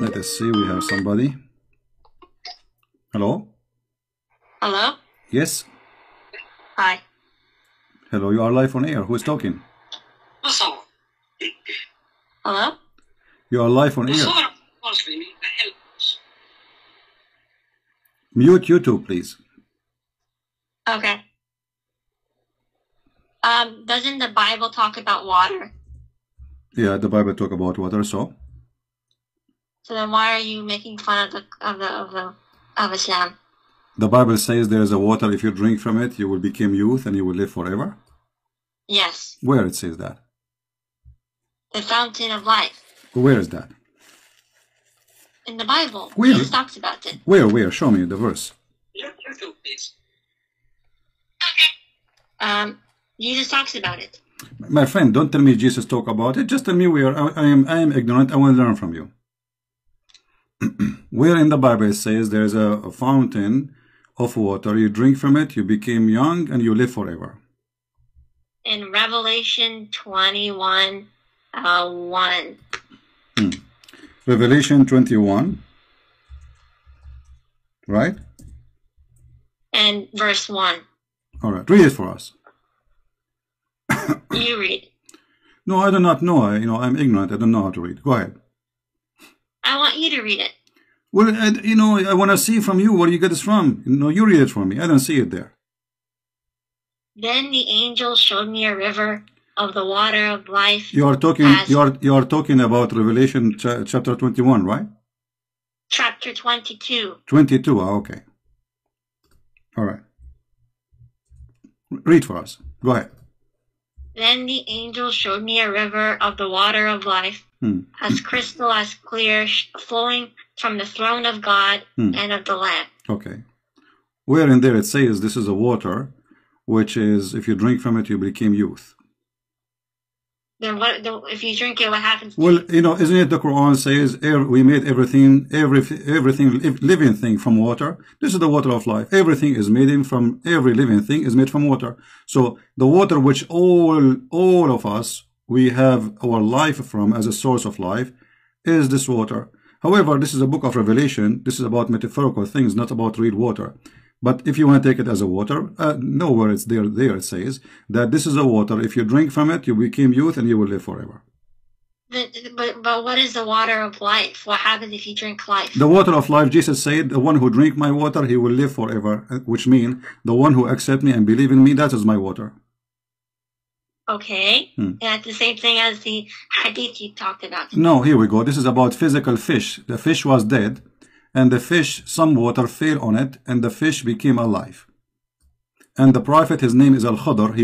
Let us see, we have somebody. Hello? Hello? Yes? Hi. Hello, you are live on air. Who is talking? Hello? You are live on air. Mute YouTube, please. Okay. Doesn't the Bible talk about water? Yeah, the Bible talk about water. So then, why are you making fun of Islam? The Bible says there is a water. If you drink from it, you will become youth and you will live forever. Yes. Where it says that? The fountain of life. Where is that? in the Bible. Where? Jesus talks about it. Where? Show me the verse. YouTube, please. Jesus talks about it. My friend, don't tell me Jesus talk about it. Just tell me where. I am ignorant. I want to learn from you. Where in the Bible it says there is a fountain of water, you drink from it, you became young, and you live forever? In Revelation 21, 1. Revelation 21, right? And verse 1. All right, read it for us. You read. No, I do not know. I'm ignorant. I don't know how to read. Go ahead. I want you to read it. Well, I want to see from you where you get this from. You read it for me. I don't see it there. Then the angel showed me a river of the water of life. You are talking about Revelation chapter 21, right? Chapter 22. 22. Oh, okay. All right. Read for us. Go ahead. Then the angel showed me a river of the water of life, as crystal as clear, flowing from the throne of God and of the Lamb. Okay. Where in there it says this is a water, which is, if you drink from it, you become youth. Then what? If you drink it, what happens? Well, isn't it the Quran says we made everything, everything living thing from water. This is the water of life. Everything is made from every living thing is made from water. So the water which all of us we have our life from as a source of life is this water. However, this is a book of Revelation. This is about metaphorical things, not about real water. But if you want to take it as a water, nowhere it's there. There it says that this is a water. If you drink from it, you became youth and you will live forever. But what is the water of life? What happens if you drink life? The water of life, Jesus said, the one who drink my water, he will live forever, which means the one who accept me and believe in me, that is my water. Okay, that's the same thing as the hadith you talked about today. No, here we go. This is about physical fish. The fish was dead. And the fish, some water fell on it, and the fish became alive. And the prophet, his name is Al-Khadr.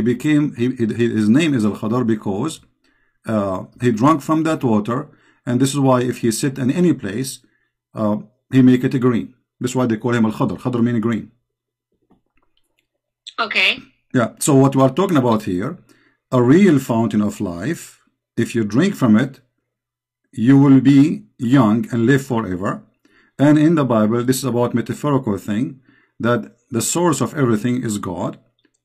His name is Al-Khadr because he drank from that water. And this is why if he sit in any place, he make it green. That's why they call him Al-Khadr. Khadr meaning green. Okay. Yeah. So what we are talking about here, a real fountain of life. If you drink from it, you will be young and live forever. And in the Bible, this is about metaphorical thing, that the source of everything is God.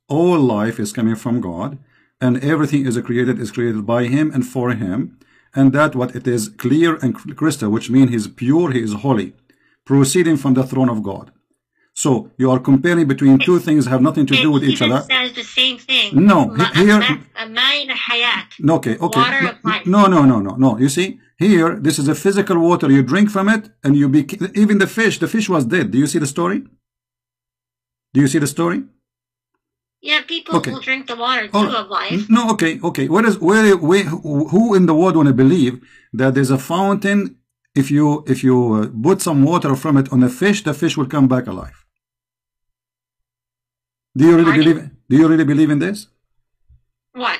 All life is coming from God. And everything is created by Him and for Him. And that what it is clear and crystal, which means He is pure, He is holy, proceeding from the throne of God. So you are comparing between two things have nothing to do with each other. Says the same thing. No, here. Okay, okay. Water of life. No. You see, here this is a physical water. You drink from it, and you became even the fish. The fish was dead. Do you see the story? Do you see the story? Yeah, people will drink the water too of life. No, okay. Who in the world want to believe that there's a fountain? If you put some water from it on a fish, the fish will come back alive. Do you really believe in this? What?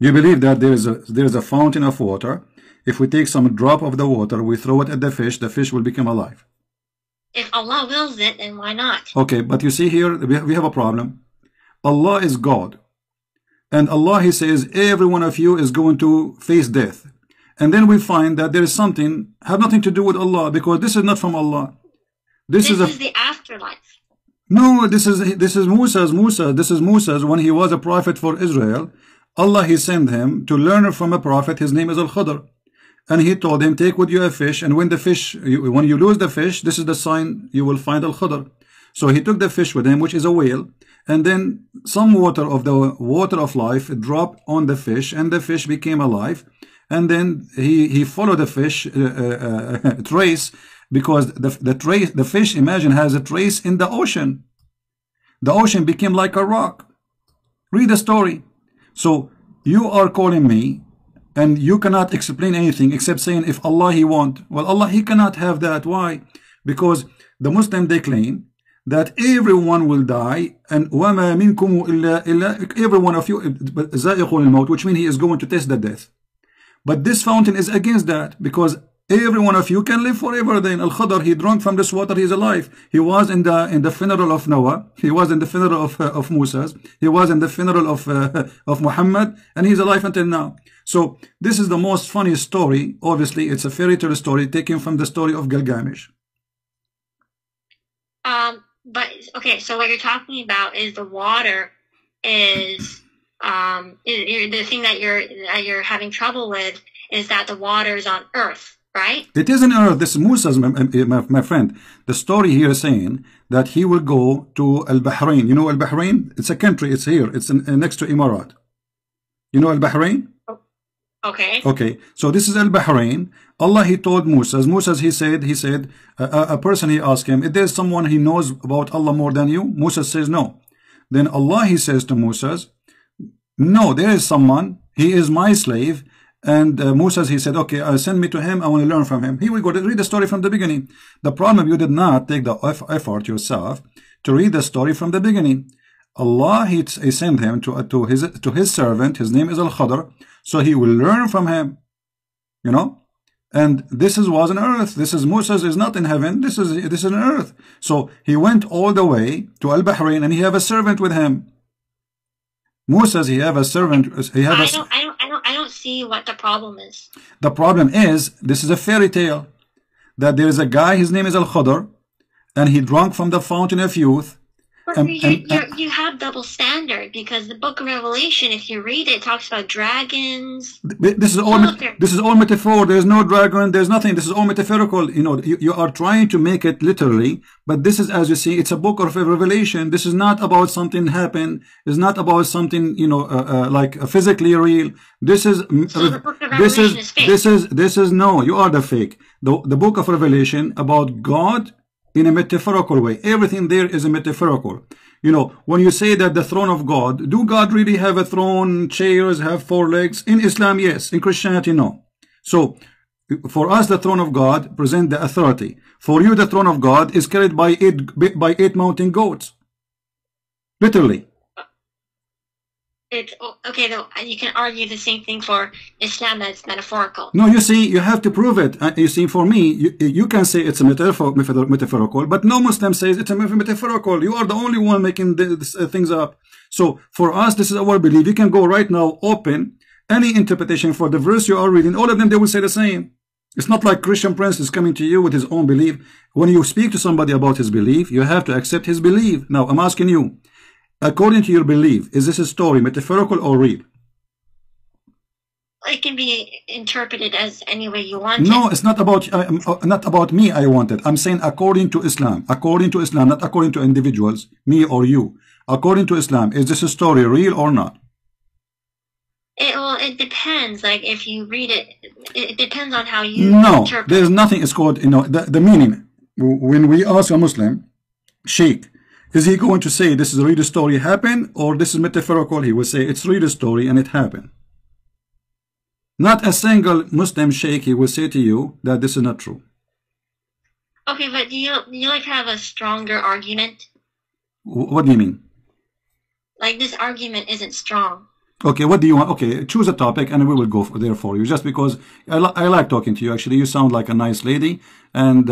You believe that there is a fountain of water. If we take some drop of the water, we throw it at the fish will become alive. If Allah wills it, then why not? Okay, but you see here, we have a problem. Allah is God. And Allah, He says, every one of you is going to face death. And then we find that there is something have nothing to do with Allah, because this is not from Allah. This is the afterlife. No, this is Musa's. This is Musa's when he was a prophet for Israel. Allah, He sent him to learn from a prophet. His name is Al-Khadr, and he told him, take with you a fish, and when you lose the fish, this is the sign you will find Al-Khadr. So he took the fish with him, which is a whale, and then some water of the water of life dropped on the fish, and the fish became alive. And then he followed the fish trace, because the fish, imagine, has a trace in the ocean. The ocean became like a rock. Read the story. So you are calling me, and you cannot explain anything except saying if Allah He want. Well, Allah He cannot have that. Why? Because the Muslim, they claim that everyone will die, and وَمَا مِنْكُمُ إِلَّا every one of you, which means he is going to taste the death. But this fountain is against that, because Every one of you can live forever. Then Al-Khadr, he drank from this water, he's alive. He was in the funeral of Noah. He was in the funeral of Musa. He was in the funeral of Muhammad, and he's alive until now. So this is the most funny story. Obviously, it's a fairy tale story taken from the story of Gilgamesh. But okay, so what you're talking about is the water is the thing that you're having trouble with is that the water is on Earth. Right? It is on Earth. This is Musa's, my friend. The story here is saying that he will go to Al-Bahrain. You know Al-Bahrain? It's a country. It's here. It's next to Emirat. You know Al-Bahrain? Okay. Okay. So this is Al-Bahrain. Allah, he told Musa. Musa, he said, a person, he asked him, is there someone he knows about Allah more than you? Musa says, no. Then Allah, he says to Musa, no, there is someone. He is my slave. And Musa, he said, okay, send me to him. I want to learn from him. Here we go. Read the story from the beginning. The problem, you did not take the effort yourself to read the story from the beginning. Allah, he sent him to his servant. His name is Al-Khadr. So he will learn from him, you know. And this was on earth. This is Musa is not in heaven. This is on earth. So he went all the way to Al-Bahrain, and he have a servant with him. Musa, he have a servant. He have I don't see what the problem is. The problem is, this is a fairy tale, that there is a guy, his name is Al-Khadr, and he drank from the fountain of youth. But you have double standard, because the book of Revelation, if you read it, talks about dragons. This is all metaphor. There is no dragon. There is nothing. This is all metaphorical. You know, you are trying to make it literally, but this is, as you see, it's a book of Revelation. This is not about something happened. It's not about something, you know, like physically real. This is so the book of Revelation is fake. This is no. You are the fake. The book of Revelation about God. In a metaphorical way. Everything there is a metaphorical. You know, when you say that the throne of God, do God really have a throne, chairs, have four legs? In Islam, yes. In Christianity, no. So, for us, the throne of God presents the authority. For you, the throne of God is carried by eight mountain goats. Literally. It's okay, though. You can argue the same thing for Islam, that's metaphorical. No, you see, you have to prove it. You see, for me, you can say it's a metaphorical, but no Muslim says it's a metaphorical. You are the only one making these things up. So for us, this is our belief. You can go right now, open any interpretation for the verse you are reading. All of them, they will say the same. It's not like Christian Prince is coming to you with his own belief. When you speak to somebody about his belief, you have to accept his belief. Now, I'm asking you, according to your belief, is this a story, metaphorical or real? It can be interpreted as any way you want. No, it's not about me. I want it. I'm saying according to Islam. According to Islam, not according to individuals, me or you. According to Islam, is this a story real or not? Well, it depends. Like if you read it, it depends on how you interpret. No, there's nothing. It's called, you know, the meaning. When we ask a Muslim, Sheikh, is he going to say this is a real story happened or this is metaphorical? He will say it's real story and it happened. Not a single Muslim sheikh he will say to you that this is not true. Okay, but do you like have a stronger argument? What do you mean? Like this argument isn't strong. Okay, what do you want? Okay, choose a topic and we will go there for you. Just because I like talking to you, actually. You sound like a nice lady and,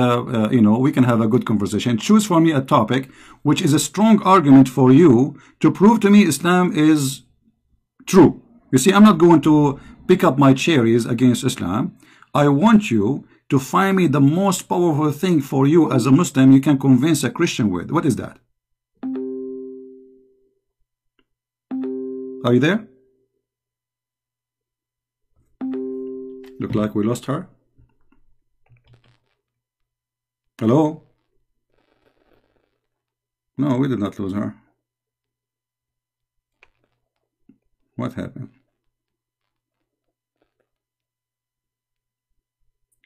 you know, we can have a good conversation. Choose for me a topic which is a strong argument for you to prove to me Islam is true. You see, I'm not going to pick up my cherries against Islam. I want you to find me the most powerful thing for you as a Muslim you can convince a Christian with. What is that? Are you there? Look like we lost her. Hello? No, we did not lose her. What happened?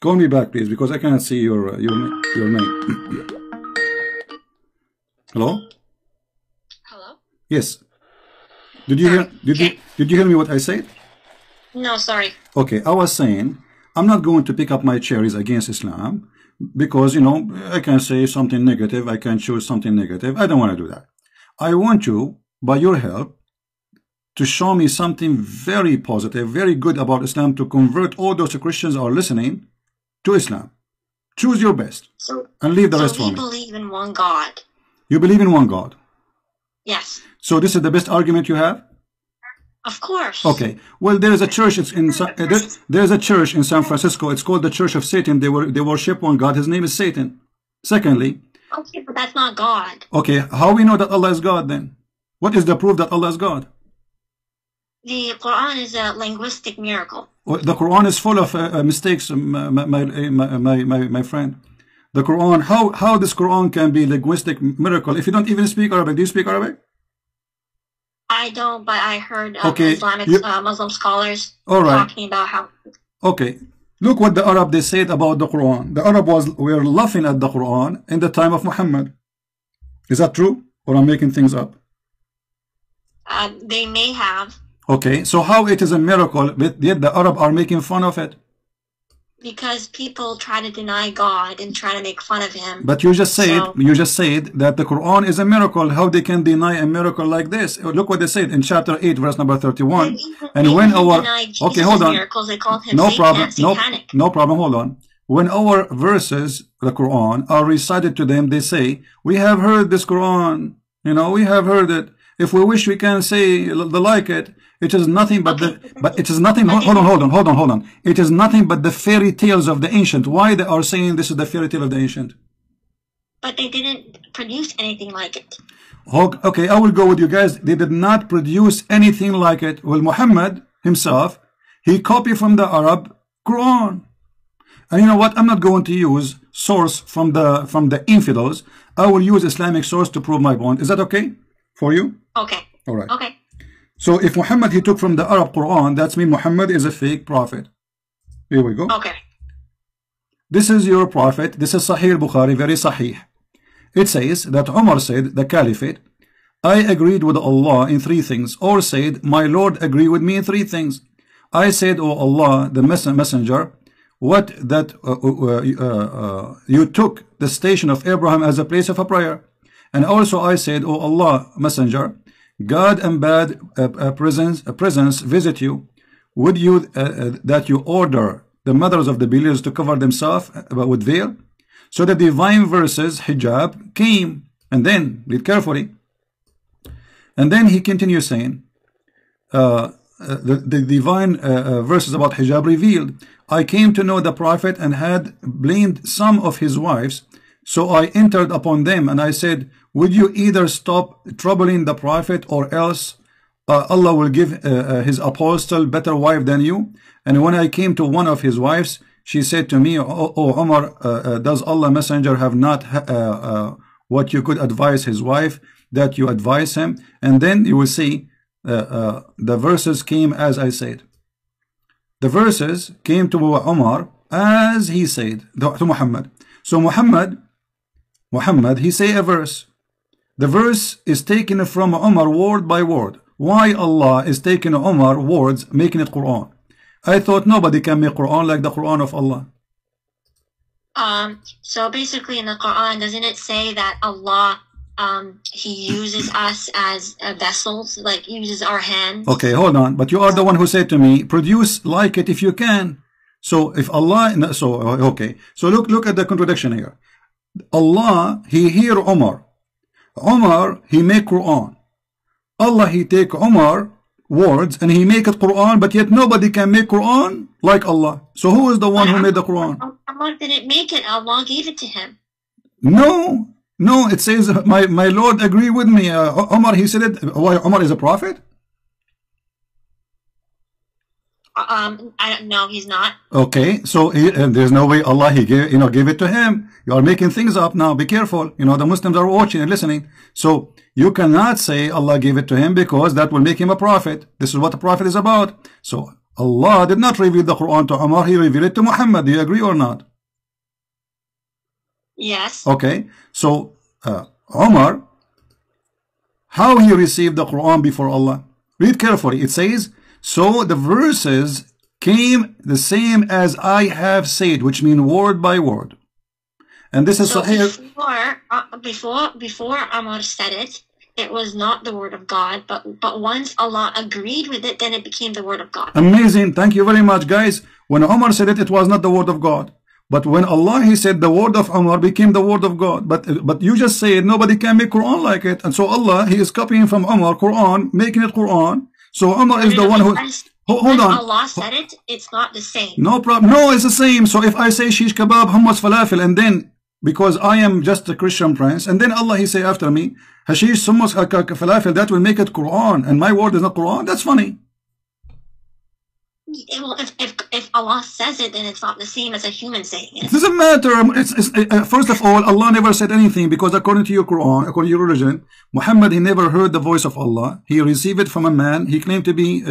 Call me back, please, because I cannot see your name. Hello? Hello? Yes. Did you hear? Did you hear me what I said? No, sorry. Okay, I was saying I'm not going to pick up my cherries against Islam because, you know, I can say something negative, I can choose something negative. I don't want to do that. I want you, by your help, to show me something very positive, very good about Islam to convert all those Christians who are listening to Islam. Choose your best and leave the rest for me. So you believe in one God. You believe in one God. Yes. So this is the best argument you have? Of course. Okay. Well, there is a church in San Francisco. It's called the Church of Satan. They worship one God. His name is Satan. Secondly. Okay, but that's not God. Okay. How we know that Allah is God then? What is the proof that Allah is God? The Quran is a linguistic miracle. The Quran is full of mistakes, my friend. The Quran, how this Quran can be linguistic miracle if you don't even speak Arabic? Do you speak Arabic? I don't, but I heard Muslim scholars talking about how. Okay, look what the Arab they said about the Quran. The Arab were laughing at the Quran in the time of Muhammad. Is that true, or I'm making things up? They may have. Okay, so how it is a miracle, but yet the Arab are making fun of it? Because people try to deny God and try to make fun of him. But you just said, that the Quran is a miracle. How they can deny a miracle like this? Look what they said in chapter 8, verse number 31. And when our... Okay, hold on. Miracles, they called him no problem, hold on. When our verses, the Quran, are recited to them, they say, we have heard this Quran. You know, we have heard it. If we wish, we can say like it. It is nothing but hold on. It is nothing but the fairy tales of the ancient. Why they are saying this is the fairy tale of the ancient? But they didn't produce anything like it. Okay, I will go with you guys. They did not produce anything like it. Well, Muhammad himself, he copied from the Arab Quran. And you know what? I'm not going to use source from the infidels. I will use Islamic source to prove my point. Is that okay for you? Okay. All right. Okay. So if Muhammad, he took from the Arab Quran, that's mean Muhammad is a fake prophet. Here we go. Okay. This is your prophet. This is Sahih al-Bukhari, very sahih. It says that Umar said, the caliphate, I agreed with Allah in three things, or said, my Lord agree with me in three things. I said, oh Allah, the messenger, what that you took the station of Abraham as a place of a prayer. And also I said, oh Allah, messenger, God and bad presence visit you. Would you that you order the mothers of the believers to cover themselves with veil? So the divine verses hijab came, and then read carefully. And then he continues saying, the divine verses about hijab revealed. I came to know the prophet and had blamed some of his wives. So I entered upon them and I said, would you either stop troubling the prophet or else Allah will give his apostle better wife than you? And when I came to one of his wives, she said to me, oh Umar, does Allah messenger have not what you could advise his wife that you advise him? And then you will see the verses came as I said. The verses came to Umar as he said, to Muhammad. So Muhammad, he say a verse. The verse is taken from Umar word by word. Why Allah is taking Umar words, making it Quran? I thought nobody can make Quran like the Quran of Allah. So basically in the Quran, doesn't it say that Allah, he uses us as vessels, like uses our hands? Okay, hold on. But you are the one who said to me, produce like it if you can. So if Allah, So look at the contradiction here. Allah, he hear Umar. Umar, he make Quran. Allah, he take Umar words and he make it Quran, but yet nobody can make Quran like Allah. So who is the one who made the Quran? Allah didn't make it. Allah gave it to him. No, no. It says, my Lord agree with me. Umar, he said it. Why, Umar is a prophet? I don't know. He's not. Okay, so there's no way Allah gave it to him. You are making things up now. Be careful. You know the Muslims are watching and listening. So you cannot say Allah gave it to him because that will make him a prophet. This is what the prophet is about. So Allah did not reveal the Quran to Umar. He revealed it to Muhammad. Do you agree or not? Yes. Okay. So Umar, how he received the Quran before Allah? Read carefully. It says. So the verses came the same as I have said, which mean word by word. And this is so Sahih. Before Umar said it, it was not the word of God, but once Allah agreed with it, then it became the word of God. Amazing. Thank you very much, guys. When Umar said it, it was not the word of God. But when Allah, he said, the word of Umar became the word of God. But you just said nobody can make Quran like it, and so Allah, he is copying from Umar Quran, making it Quran. So Umar is the one who. Hold on. Allah said it. It's not the same. No problem. No, it's the same. So if I say shish kebab, hummus, falafel, and then because I am just a Christian prince, and then Allah, he say after me, hashish, hummus, falafel, that will make it Quran, and my word is not Quran. That's funny. Well, if Allah says it, then it's not the same as a human saying it. It doesn't matter. First of all, Allah never said anything, because according to your Quran, according to your religion, Muhammad, he never heard the voice of Allah. He received it from a man. He claimed to be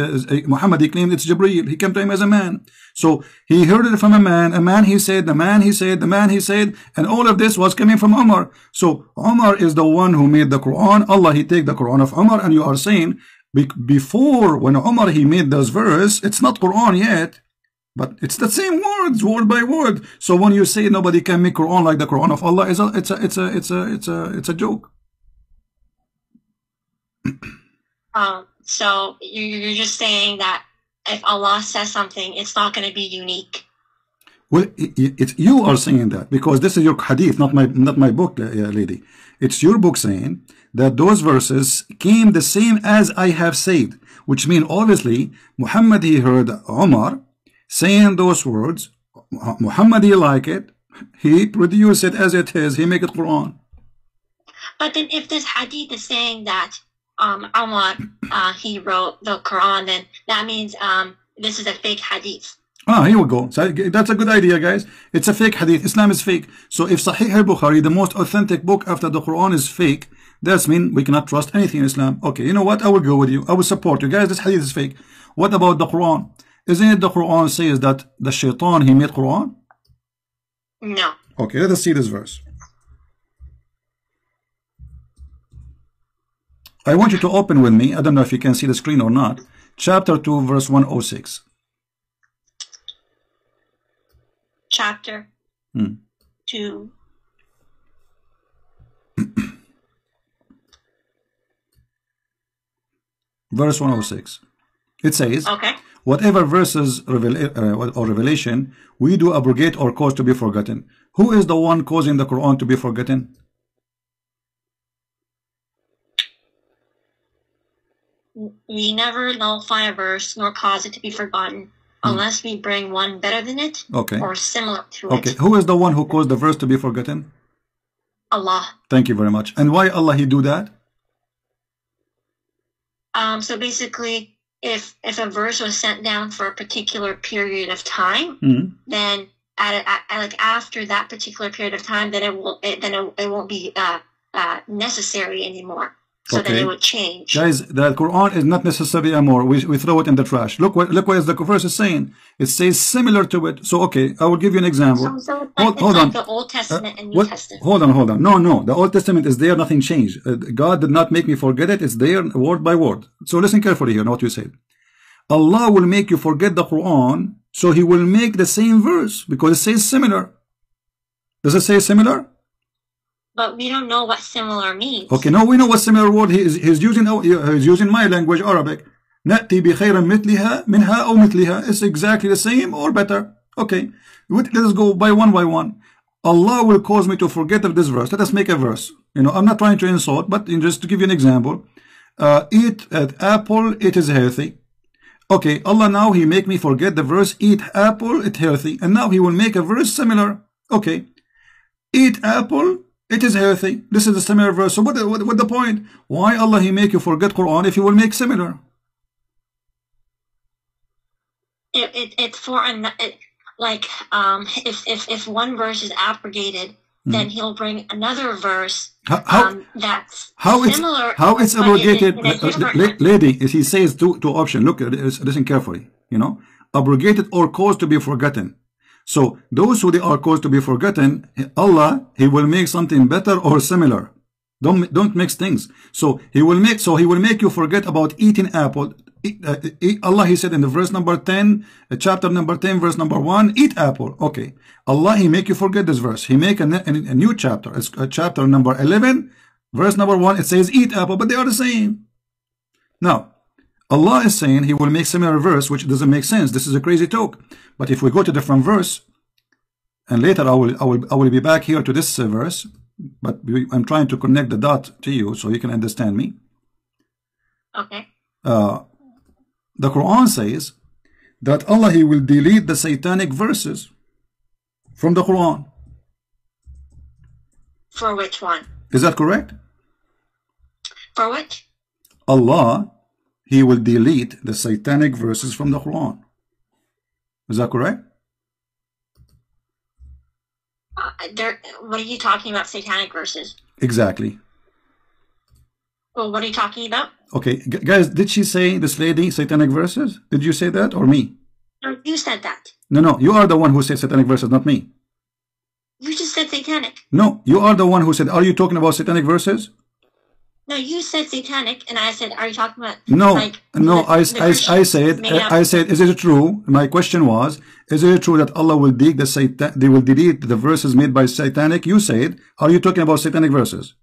Muhammad. He claimed it's Jibreel. He came to him as a man. So he heard it from a man. A man, he said. The man, he said. The man, he said. And all of this was coming from Umar. So Umar is the one who made the Quran. Allah, he take the Quran of Umar, and you are saying, before, when Umar he made this verse, it's not Quran yet, but it's the same words, word by word. So when you say nobody can make Quran like the Quran of Allah, it's a joke. So you're just saying that if Allah says something, it's not going to be unique. Well, you are saying that, because this is your hadith, not my book, lady. It's your book saying that those verses came the same as I have said, which means obviously Muhammad, he heard Umar saying those words. Muhammad, he like it. He produced it as it is. He make it Quran. But then if this hadith is saying that Umar, he wrote the Quran, then that means this is a fake hadith. Ah, here we go. So that's a good idea, guys. It's a fake hadith. Islam is fake. So if Sahih al-Bukhari, the most authentic book after the Quran, is fake, that means we cannot trust anything in Islam. Okay, you know what? I will go with you. I will support you. Guys, this hadith is fake. What about the Quran? Isn't it the Quran says that the shaitan, he made Quran? No. Okay, let us see this verse. I want you to open with me. I don't know if you can see the screen or not. Chapter 2, verse 106. Chapter 2. Verse 106. It says, okay, whatever verses or revelation we do abrogate or cause to be forgotten. Who is the one causing the Quran to be forgotten? We never nullify a verse nor cause it to be forgotten, unless we bring one better than it, okay, or similar to it. Okay, who is the one who caused the verse to be forgotten? Allah. Thank you very much. And why Allah, he do that? So basically, if a verse was sent down for a particular period of time, then like after that particular period of time, then it won't be necessary anymore. So okay, then it would change. Guys, the Quran is not necessary anymore. We throw it in the trash. Look what the verse is saying. It says similar to it. So okay, I will give you an example. So hold on. The Old Testament and New Testament. Hold on. No. The Old Testament is there. Nothing changed. God did not make me forget it. It's there word by word. So listen carefully here. Know what you said. Allah will make you forget the Quran. So He will make the same verse because it says similar. Does it say similar? But we don't know what similar means. Okay, no, we know what similar word he's using. He's using my language, Arabic. نَأْتِي بِخَيْرًا مِثْلِهَا مِنْهَا أَوْ مِثْلِهَا. It's exactly the same or better. Okay, let's go by one. Allah will cause me to forget of this verse. Let us make a verse. You know, I'm not trying to insult, but just to give you an example. Eat an apple, it is healthy. Okay, Allah now, He make me forget the verse, eat apple, it's healthy. And now He will make a verse similar. Okay, eat apple, it is healthy. This is a similar verse. So what the point? Why Allah, He make you forget Quran if He will make similar? It's for if one verse is abrogated, then He'll bring another verse that's similar. How it's abrogated, lady? He says two options. Look, listen carefully. You know, abrogated or caused to be forgotten. So those who they are caused to be forgotten, Allah, He will make something better or similar. Don't mix things. So He will make you forget about eating apple. Allah, He said in the verse number 10, chapter number 10, verse number 1, eat apple. Okay, Allah, He make you forget this verse. He make a new chapter. It's chapter number 11, verse number 1. It says eat apple, but they are the same. Now Allah is saying He will make similar verse, which doesn't make sense. This is a crazy talk. But if we go to different verse, And later I will be back here to this verse, but I'm trying to connect the dot to you so you can understand me. Okay. The Quran says that Allah, He will delete the satanic verses from the Quran. For which one? Is that correct? For which? Allah, He will delete the satanic verses from the Quran. Is that correct? What are you talking about, satanic verses? Exactly. Well, what are you talking about? Okay, guys, did she say, this lady, satanic verses? Did you say that or me? No, you said that. No, no, you are the one who said satanic verses, not me. You just said satanic. No, you are the one who said, are you talking about satanic verses? No, you said satanic, and I said, are you talking about... No, like, no, I said, is it true? My question was, is it true that Allah will delete the verses made by satanic? You said, are you talking about satanic verses?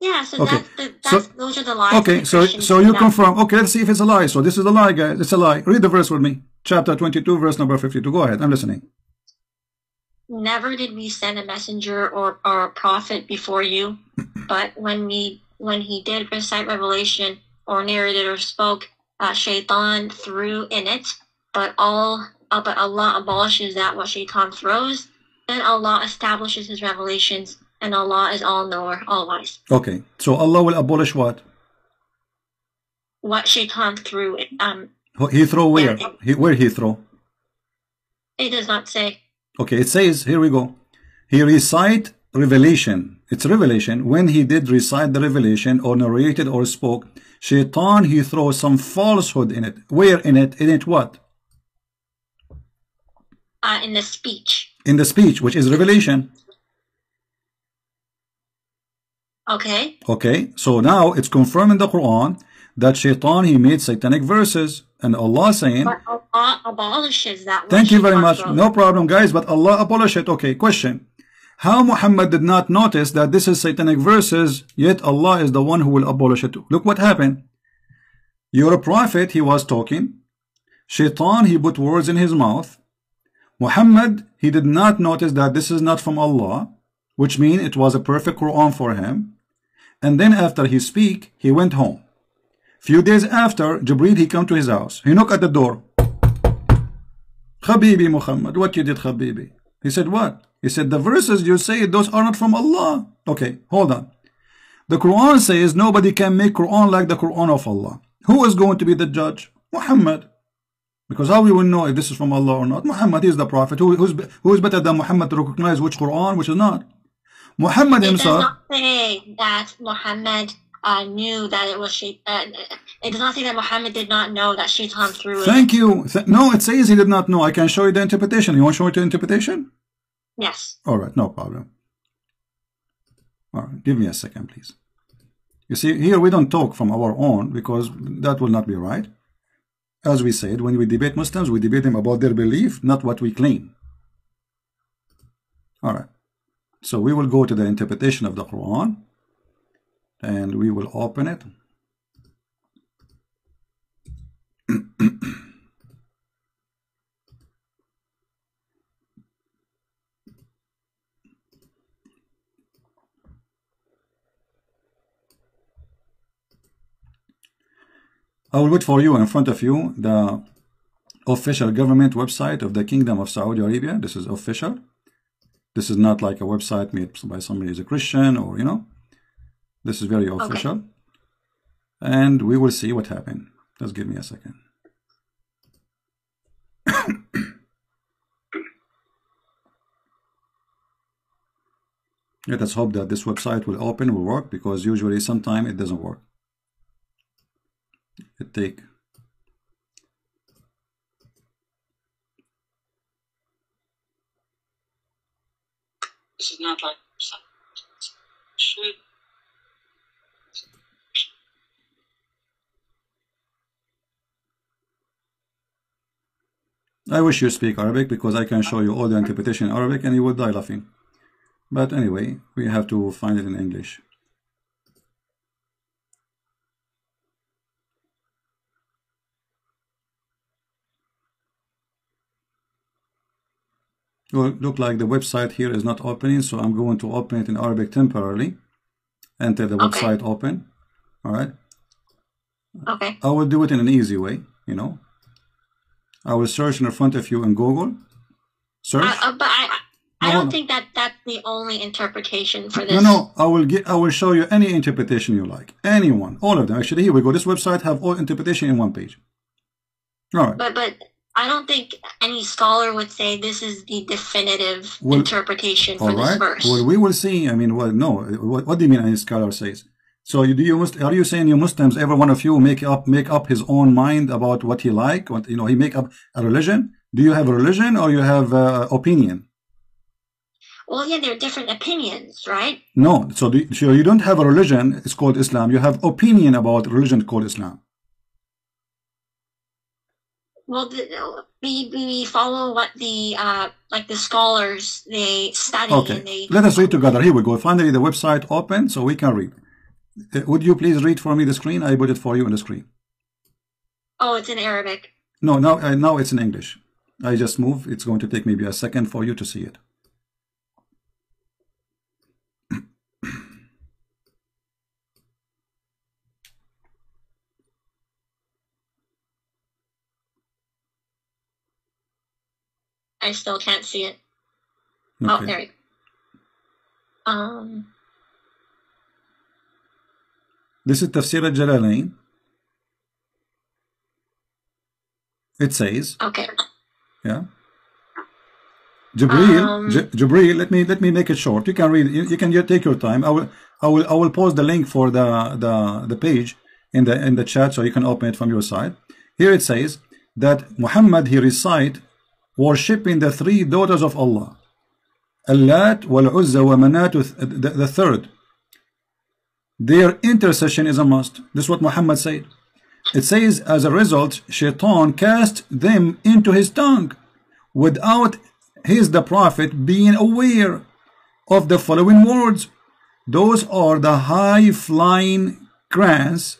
Yeah, so, okay. Those are the lies. Okay, so you confirm. Okay, let's see if it's a lie. So this is a lie, guys. It's a lie. Read the verse with me. Chapter 22, verse number 52. Go ahead. I'm listening. Never did we send a messenger or a prophet before you, but when he did recite revelation or narrated or spoke, Shaitan threw in it. But Allah abolishes that what Shaitan throws. Then Allah establishes His revelations. And Allah is all-knower, all-wise. Okay, so Allah will abolish what? What Shaitan threw. He threw where? Where he threw? It does not say. Okay, it says, here we go. He recite revelation. It's revelation. When he did recite the revelation or narrated or spoke, Shaitan, he threw some falsehood in it. Where in it? In it what? In the speech. In the speech, which is revelation. Okay. Okay. So now it's confirmed in the Quran that Shaitan, he made satanic verses, and Allah saying. But Allah abolishes that. Thank you very much. No problem, guys. But Allah abolishes it. Okay. Question: how Muhammad did not notice that this is satanic verses, yet Allah is the one who will abolish it? Look what happened. Your prophet, he was talking. Shaitan, he put words in his mouth. Muhammad, he did not notice that this is not from Allah, which means it was a perfect Quran for him. And then after he speak, he went home. Few days after, Jibreel, he come to his house. He knock at the door. Habibi Muhammad, what you did, Habibi? He said, what? He said, the verses you say, those are not from Allah. Okay, hold on. The Quran says nobody can make Quran like the Quran of Allah. Who is going to be the judge? Muhammad. Because how we will know if this is from Allah or not? Muhammad is the prophet. Who is better than Muhammad to recognize which Quran, which is not? Muhammad himself. It does not say that Muhammad knew that it was Shaitan. It does not say that Muhammad did not know that Shaitan threw it. Thank you. No, it says he did not know. I can show you the interpretation. You want to show it the interpretation? Yes. All right, no problem. All right, give me a second, please. You see, here we don't talk from our own because that will not be right. As we said, when we debate Muslims, we debate them about their belief, not what we claim. All right. So we will go to the interpretation of the Quran and we will open it. I will wait for you in front of you, the official government website of the Kingdom of Saudi Arabia. This is official. This is not like a website made by somebody who's a Christian or, you know, this is very official. Okay. And we will see what happened. Just give me a second. Let us hope that this website will open, will work, because usually sometime it doesn't work. It take. This is not like shit. I wish you speak Arabic because I can show you all the interpretation in Arabic and you will die laughing. But anyway, we have to find it in English. Look like the website here is not opening, so I'm going to open it in Arabic temporarily. Enter the website open. All right. Okay. I will do it in an easy way, you know. I will search in front of you in Google. Search. But I don't think that that's the only interpretation for this. No, I will show you any interpretation you like. Anyone, all of them. Actually, here we go. This website have all interpretation in one page. All right. But I don't think any scholar would say this is the definitive interpretation for this verse. Well, we will see. I mean, what do you mean any scholar says? So are you saying you Muslims, every one of you make up his own mind about what he like? What, you know, he make up a religion. Do you have a religion or you have opinion? Well, yeah, there are different opinions, right? No, so you don't have a religion. It's called Islam. You have opinion about religion called Islam. Well, we follow what the the scholars they study. Okay, and let us read together. Here we go. Finally, the website open, so we can read. Would you please read for me the screen? I put it for you on the screen. Oh, it's in Arabic. No, now it's in English. I just move. It's going to take maybe a second for you to see it. I still can't see it. Okay. Oh, there we go. This is Tafsir al-Jalalain. It says. Okay. Yeah. Jibreel, let me make it short. You can read. You can take your time. I will post the link for the page in the chat so you can open it from your side. Here it says that Muhammad he recite. Worshipping the three daughters of Allah, Allat, Wal Uzza, Wa Manat, the third. Their intercession is a must. This is what Muhammad said. It says, as a result, Shaitan cast them into his tongue, without the Prophet being aware of the following words. Those are the high-flying grants,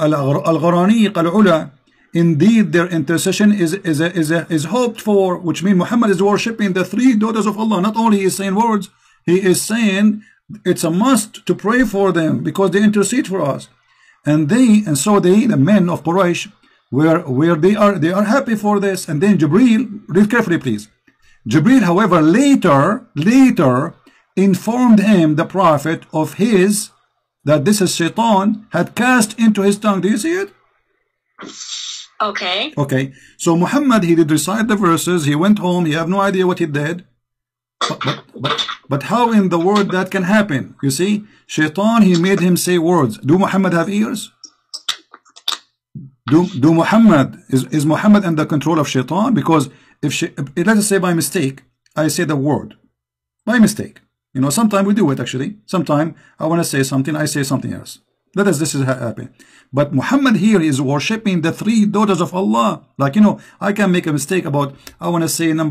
Al-Gharaniq Al-Ula. Indeed, their intercession is hoped for, which means Muhammad is worshipping the three daughters of Allah. Not only is saying words, he is saying it's a must to pray for them because they intercede for us. And so the men of Quraysh, they are happy for this. And then Jibreel, read carefully, please. Jibreel, however, later informed him, the Prophet, of his that this is Shaitan had cast into his tongue. Do you see it? Okay, so Muhammad, he did recite the verses, he went home, he have no idea what he did, but how in the world that can happen? You see, Shaitan, he made him say words. Do Muhammad have ears? Do Muhammad, is Muhammad under control of Shaitan? Because let us say by mistake, I say the word, by mistake, you know, sometimes we do it actually, sometimes I want to say something, I say something else. That is, this is how it happened. But Muhammad here is worshipping the three daughters of Allah. Like, you know, I can make a mistake about, I want to say I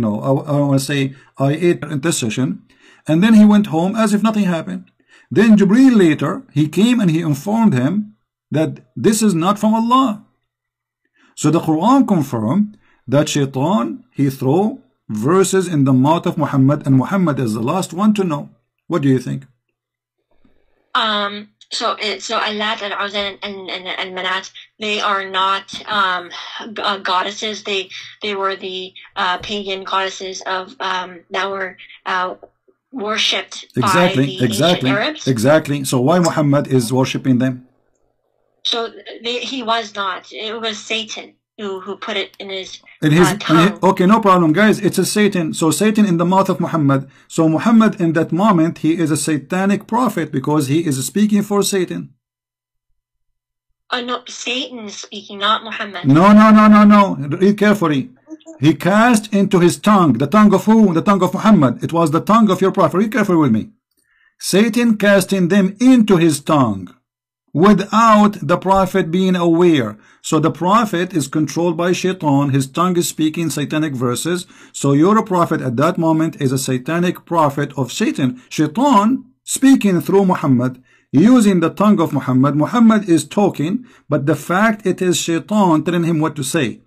want to say I ate intercession. And then he went home as if nothing happened. Then Jibreel later, he came and he informed him that this is not from Allah. So the Quran confirmed that Shaitan, he threw verses in the mouth of Muhammad. And Muhammad is the last one to know. What do you think? So Allat and Uzza and Manat, they are not goddesses. They were the pagan goddesses of that were worshipped by the ancient Arabs. Exactly. So why Muhammad is worshipping them? So he was not. It was Satan who put it in his tongue. Okay, no problem, guys. It's a Satan. So Satan in the mouth of Muhammad. So Muhammad in that moment, he is a satanic prophet because he is speaking for Satan. No, Satan is speaking, not Muhammad. No. Read carefully. He cast into his tongue. The tongue of who? The tongue of Muhammad. It was the tongue of your prophet. Read carefully with me. Satan casting them into his tongue, without the prophet being aware. So the prophet is controlled by Shaitan. His tongue is speaking satanic verses. So your prophet at that moment is a satanic prophet of Satan. Shaitan speaking through Muhammad, using the tongue of Muhammad. Muhammad is talking, but the fact it is Shaitan telling him what to say.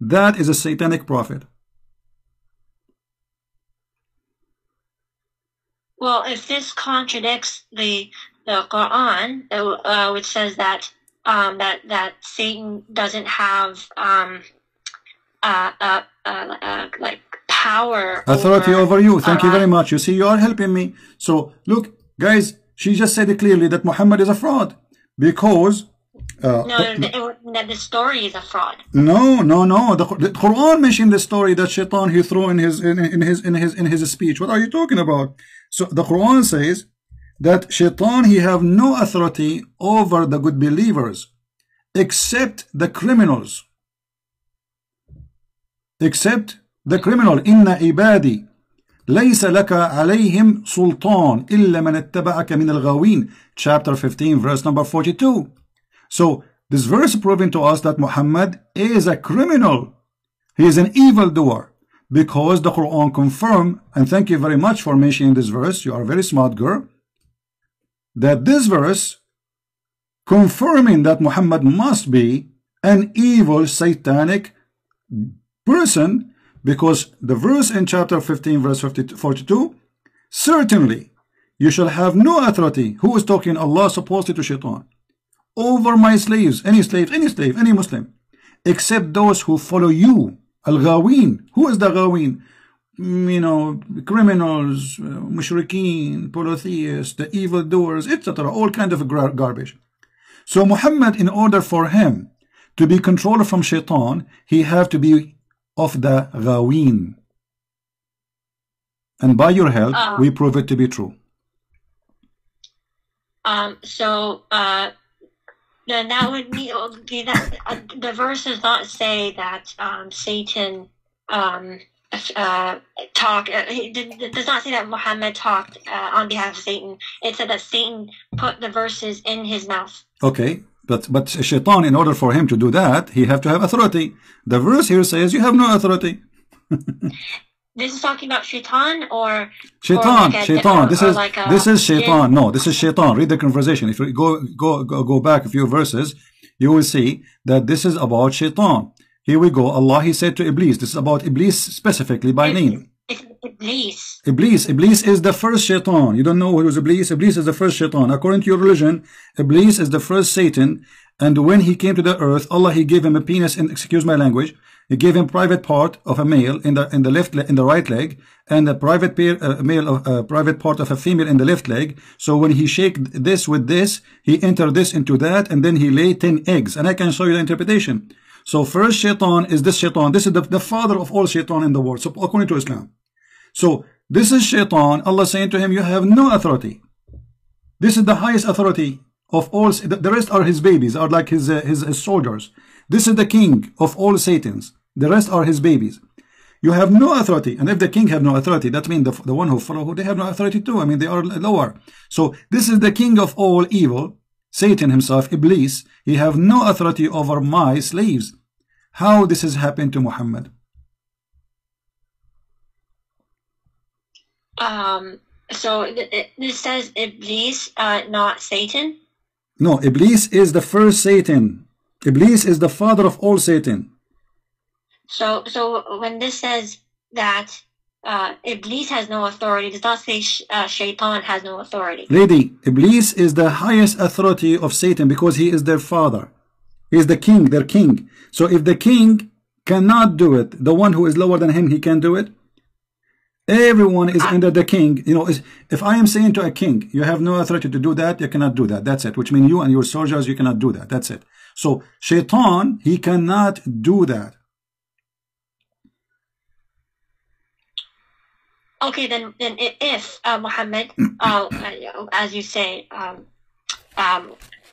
That is a satanic prophet. Well, if this contradicts the Quran, which says that that Satan doesn't have like power, authority over you. Thank you very much. You see, you are helping me. So look, guys, she just said it clearly that Muhammad is a fraud because the story is a fraud. No. The Quran mentioned the story that Shaitan he threw in his speech. What are you talking about? So the Quran says that Shaitan he have no authority over the good believers, except the criminals. Except the criminal. Inna ibadi laysa laka alayhim sultan illa man ittaba'aka min al-ghawin. Chapter 15 verse number 42. So this verse proving to us that Muhammad is a criminal. He is an evildoer because the Quran confirmed, and thank you very much for mentioning this verse. You are a very smart girl. That this verse confirming that Muhammad must be an evil satanic person, because the verse in chapter 15 verse 42, certainly you shall have no authority. Who is talking? Allah supposedly to Shaitan. Over my slaves, any Muslim, except those who follow you, al-ghawin. Who is the ghawin? You know, criminals, mushrikeen, polytheists, the evildoers, etc. All kind of garbage. So Muhammad, in order for him to be controlled from Shaitan, he have to be of the ghawin. And by your help, we prove it to be true. Then that would mean the verse does not say that Satan talked. It does not say that Muhammad talked on behalf of Satan. It said that Satan put the verses in his mouth. Okay, but Shaitan, in order for him to do that, he have to have authority. The verse here says you have no authority. This is talking about Shaitan or Shaitan. This is Shaitan. No, this is Shaitan. Read the conversation. If you go back a few verses, you will see that this is about Shaitan. Here we go. Allah, he said to Iblis. This is about Iblis specifically by name. It's Iblis. Iblis is the first Shaitan. You don't know who was Iblis? Iblis is the first Shaitan. According to your religion, Iblis is the first Satan. And when he came to the earth, Allah, he gave him a penis, and excuse my language, he gave him private part of a male in the right leg, and a private private part of a female in the left leg. So when he shake this with this, he entered this into that, and then he laid 10 eggs. And I can show you the interpretation. So first Shaitan is this Shaitan. This is the father of all Shaitan in the world, so according to Islam. So this is Shaitan. Allah saying to him, you have no authority. This is the highest authority of all. The rest are his babies, are like his soldiers. This is the king of all Satans. The rest are his babies. You have no authority. And if the king have no authority, that means the one who follow, they have no authority too. I mean, they are lower. So this is the king of all evil, Satan himself, Iblis. He have no authority over my slaves. How this has happened to Muhammad? So this says Iblis, not Satan? No, Iblis is the first Satan. Iblis is the father of all Satan. So when this says that Iblis has no authority, it does not say Shaitan has no authority. Lady, Iblis is the highest authority of Satan because he is their father. He is the king, their king. So if the king cannot do it, the one who is lower than him, he can do it. Everyone is under the king. You know, if I am saying to a king, you have no authority to do that, you cannot do that. That's it. Which means you and your soldiers, you cannot do that. That's it. So Shaitan, he cannot do that. Okay, then if Muhammad, as you say,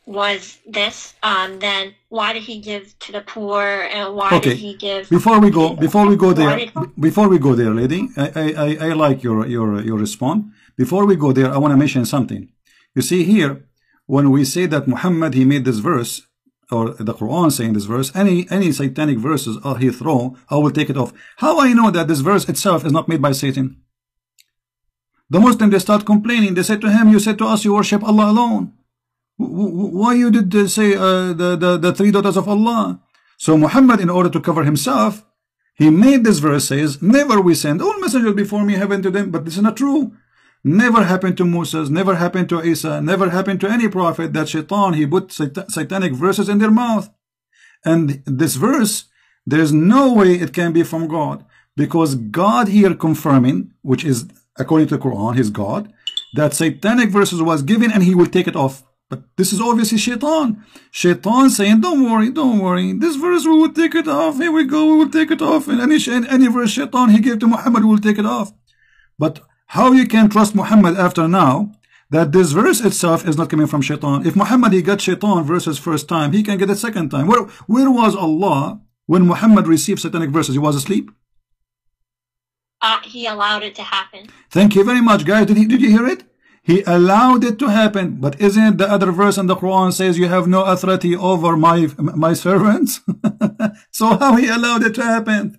was this, then why did he give to the poor, and why did he give? Before we go there, lady, I like your response. Before we go there, I want to mention something. You see here, when we say that Muhammad, he made this verse, or the Quran saying this verse, any satanic verses he throw, I will take it off. How I know that this verse itself is not made by Satan? The Muslims, they start complaining. They said to him, you said to us you worship Allah alone. Why you did say the three daughters of Allah? So Muhammad, in order to cover himself, he made this verse, says, never we send all messengers before me heaven to them, but this is not true. Never happened to Moses, never happened to Isa, never happened to any prophet that Shaitan, he put satanic verses in their mouth. And this verse, there is no way it can be from God, because God here confirming, which is according to the Quran, his God, that satanic verses was given and he will take it off. But this is obviously Shaitan. Shaitan saying, don't worry, this verse we will take it off, here we go, we will take it off. And any verse Shaitan he gave to Muhammad, we will take it off. But how you can trust Muhammad after now that this verse itself is not coming from Shaitan? If Muhammad he got Shaitan verses first time, he can get it second time. Where was Allah when Muhammad received satanic verses? He was asleep. He allowed it to happen. Thank you very much, guys. Did you hear it? He allowed it to happen. But isn't it the other verse in the Quran says you have no authority over my servants? So how he allowed it to happen?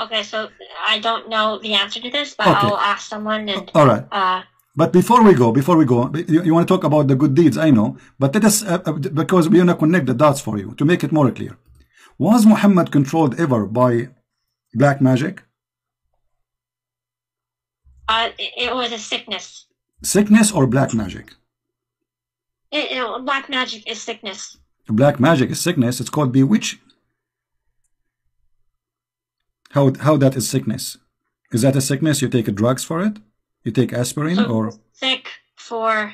Okay, so I don't know the answer to this, but okay. I'll ask someone. And, all right. But before we go, you want to talk about the good deeds, I know. But let us, because we want to connect the dots for you to make it more clear. Was Muhammad controlled ever by black magic? It was a sickness. Sickness or black magic? Black magic is sickness. Black magic is sickness. It's called bewitch. How that is sickness? Is that a sickness? You take drugs for it? You take aspirin or? Sick for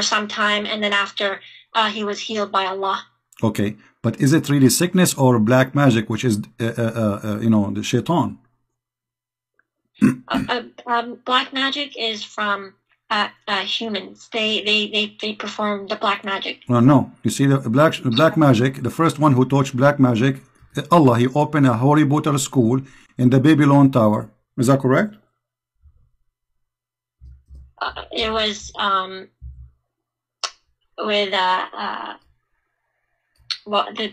some time, and then after he was healed by Allah. Okay, but is it really sickness or black magic, which is you know, the Shaitan? Black magic is from humans. They perform the black magic. No, no. You see, the black magic. The first one who taught black magic, Allah, he opened a holy water school in the Babylon Tower. Is that correct? It was with. Well, the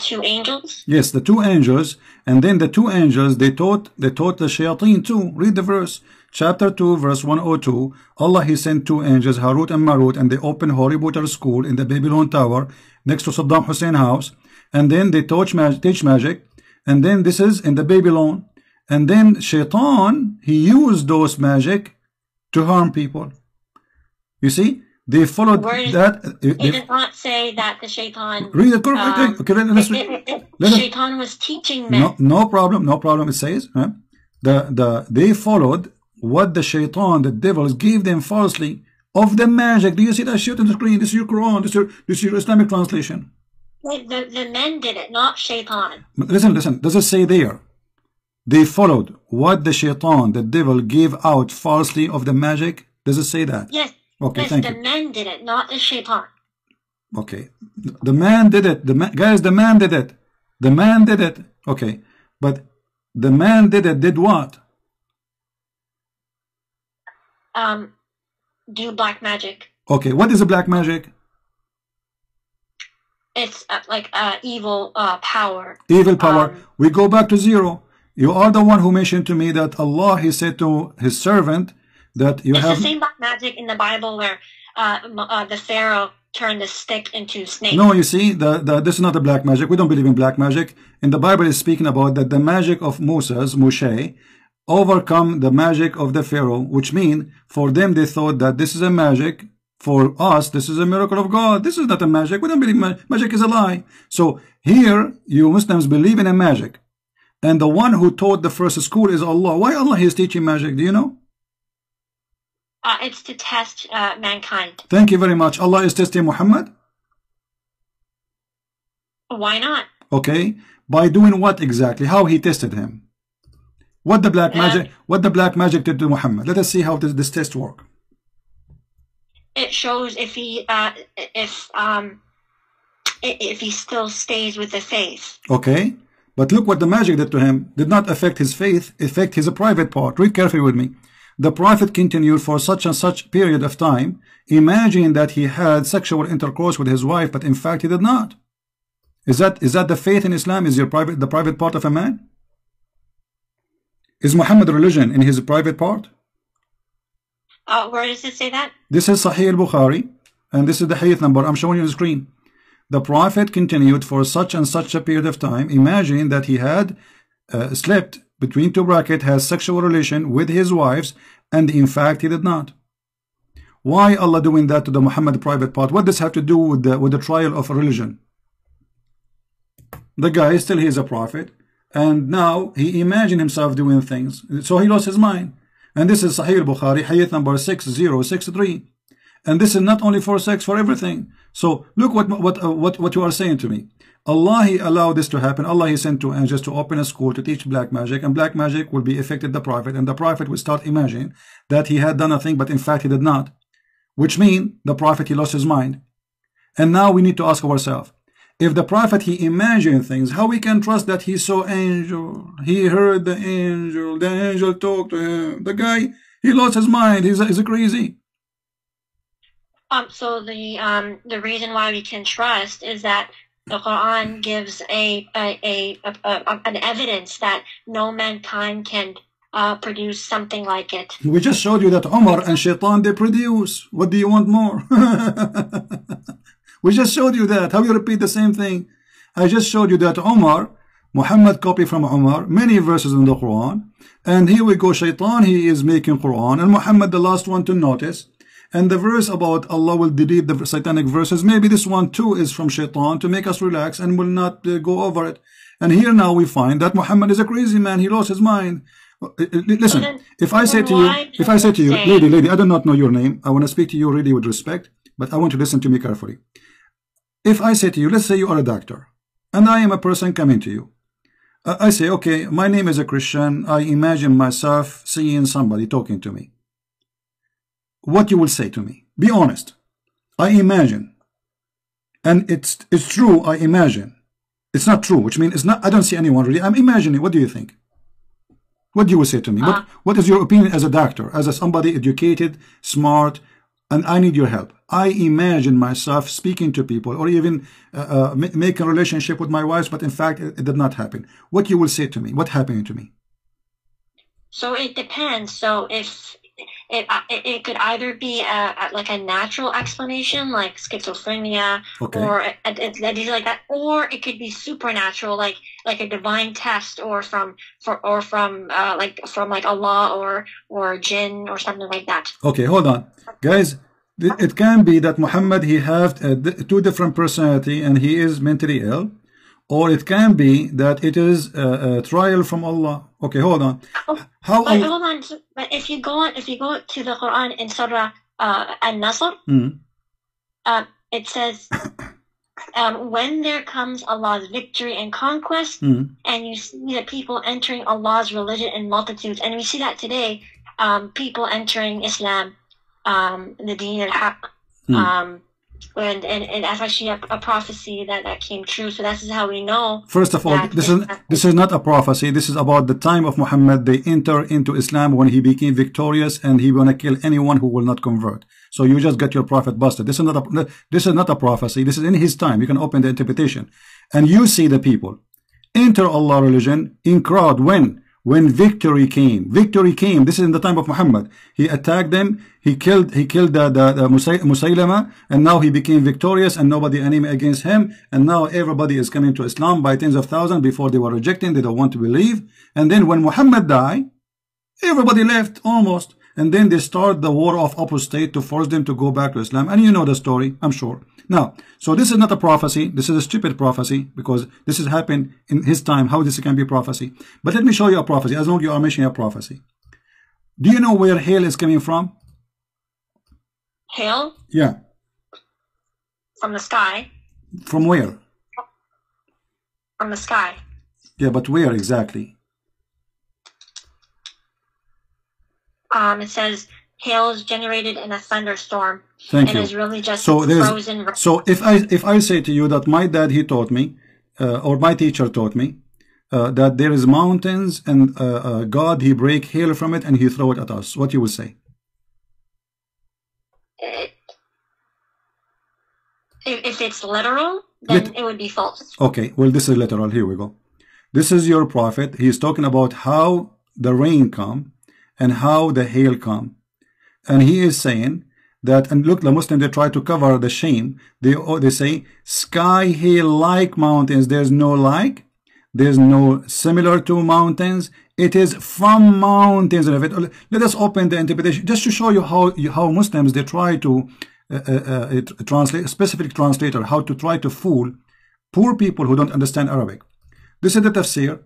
two angels? Yes, the two angels, and then the two angels they taught the shayateen too. Read the verse, chapter 2, verse 102. Allah he sent two angels, Harut and Marut, and they opened holy water school in the Babylon Tower next to Saddam Hussein's house, and then they teach magic, and then this is in the Babylon, and then Shaitan he used those magic to harm people. You see? They followed that. It does not say that the Shaitan. Read it correctly. Okay, let us. Shaitan was teaching men. No problem. It says they followed what the Shaitan, the devils, gave them falsely of the magic. Do you see that shit on the screen? This is your Quran. This is your Islamic translation. The men did it, not Shaitan. Listen. Does it say there? They followed what the Shaitan, the devil, gave out falsely of the magic. Does it say that? Yes. Okay, yes, the man did it, not the Shaitan. Okay, the man did it. The man did it. Okay, but the man did it. Did what? Do black magic. Okay, what is a black magic? It's like evil power. Evil power. We go back to zero. You are the one who mentioned to me that Allah, he said to his servant, that you have the same black magic in the Bible where the Pharaoh turned the stick into a snake. No, you see, this is not the black magic. We don't believe in black magic. In the Bible, it's speaking about that the magic of Moshe, overcome the magic of the Pharaoh, which means for them they thought that this is a magic. For us, this is a miracle of God. This is not a magic. We don't believe magic is a lie. So here, you Muslims believe in a magic, and the one who taught the first school is Allah. Why Allah is teaching magic? Do you know? It's to test mankind. Thank you very much. Allah is testing Muhammad? Why not? Okay. By doing what exactly? How he tested him? What the black magic did to Muhammad? Let us see how this test work. It shows if he still stays with the faith. Okay. But look what the magic did to him. Did not affect his faith, affect his private part. Read carefully with me. The Prophet continued for such and such period of time, imagining that he had sexual intercourse with his wife, but in fact he did not. Is that the faith in Islam? Is your private part of a man? Is Muhammad religion in his private part? Where does it say that? This is Sahih al-Bukhari, And this is the hadith number I'm showing you on the screen. The Prophet continued for such and such a period of time. Imagine that he had slept between two brackets, has sexual relation with his wives, and in fact he did not. Why Allah doing that to the Muhammad private part? What does have to do with the trial of religion? The guy still he is a prophet, and now he imagined himself doing things, so he lost his mind. And this is Sahih al-Bukhari, hadith number 6063. And this is not only for sex, for everything. So look what you are saying to me. Allah, he allowed this to happen. Allah, he sent two angels to open a school to teach black magic, and black magic will be affected the prophet, and the prophet will start imagining that he had done a thing, but in fact he did not. Which means the prophet, he lost his mind. And now we need to ask ourselves, if the prophet, he imagined things, how we can trust that he saw angel, he heard the angel talked to him? The guy, he lost his mind. He's crazy. So the reason why we can trust is that the Quran gives an evidence that no mankind can produce something like it. We just showed you that Umar and Shaitan, they produce. What do you want more? We just showed you that. How you repeat the same thing? I just showed you that Umar, Muhammad copied from Umar many verses in the Quran, and here we go, Shaitan, he is making Quran, and Muhammad the last one to notice. And the verse about Allah will delete the satanic verses, maybe this one too is from Shaitan to make us relax and will not go over it. And here now we find that Muhammad is a crazy man, he lost his mind. Listen, then, if I say to you, lady, I do not know your name, I want to speak to you really with respect, but I want to listen to me carefully. If I say to you, let's say you are a doctor, and I am a person coming to you. I say, okay, my name is a Christian, I imagine myself seeing somebody talking to me. What you will say to me? Be honest. I imagine, and it's true. I imagine. It's not true, which means it's not. I don't see anyone really. I'm imagining. What do you think? What do you will say to me? What is your opinion as a doctor, as a somebody educated, smart, and I need your help? I imagine myself speaking to people, or even make a relationship with my wife, but in fact it did not happen. What you will say to me? What happened to me? So it depends. So if it could either be like a natural explanation, like schizophrenia, okay, or things like that, or it could be supernatural, like a divine test, or from Allah or jinn or something like that. Okay, hold on, guys. It can be that Muhammad he have two different personality and he is mentally ill, or it can be that it is a trial from Allah. Okay, hold on. But if you go to the Quran in Surah An-Nasr, it says, when there comes Allah's victory and conquest, and you see the people entering Allah's religion in multitudes, and we see that today, people entering Islam, the Deen al-Haq, And that's actually a prophecy that came true. So this is how we know. First of all, this is not a prophecy. This is about the time of Muhammad. They enter into Islam when he became victorious, and he wanna kill anyone who will not convert. So you just get your prophet busted. This is not a prophecy. This is in his time. You can open the interpretation, and you see the people enter Allah religion in crowd when victory came. Victory came. This is in the time of Muhammad. He attacked them. He killed the Musaylama, and now he became victorious, and nobody enemy against him. And now everybody is coming to Islam by tens of thousands. Before they were rejecting, they don't want to believe. And then when Muhammad died, everybody left almost. And then they start the war of apostate to force them to go back to Islam. And you know the story, I'm sure. Now, so this is not a prophecy. This is a stupid prophecy, because this has happened in his time. How this can be a prophecy? But let me show you a prophecy, as long as you are mentioning a prophecy. Do you know where hail is coming from? Hail? Yeah. From the sky. From where? From the sky. Yeah, but where exactly? It says hail is generated in a thunderstorm. Thank you. It is really just frozen rain. So if I say to you that my dad he taught me, or my teacher taught me, that there is mountains and God he break hail from it and he throw it at us, what you will say? If it's literal, then it would be false. Okay, well this is literal. Here we go. This is your prophet. He is talking about how the rain come and how the hail come, and he is saying that, and look, the Muslims, they try to cover the shame. They say, sky hill like mountains, there's no like, there's no similar to mountains, it is from mountains. Let us open the interpretation just to show you how Muslims, they try to translate a specific translator, how to try to fool poor people who don't understand Arabic. This is the tafsir.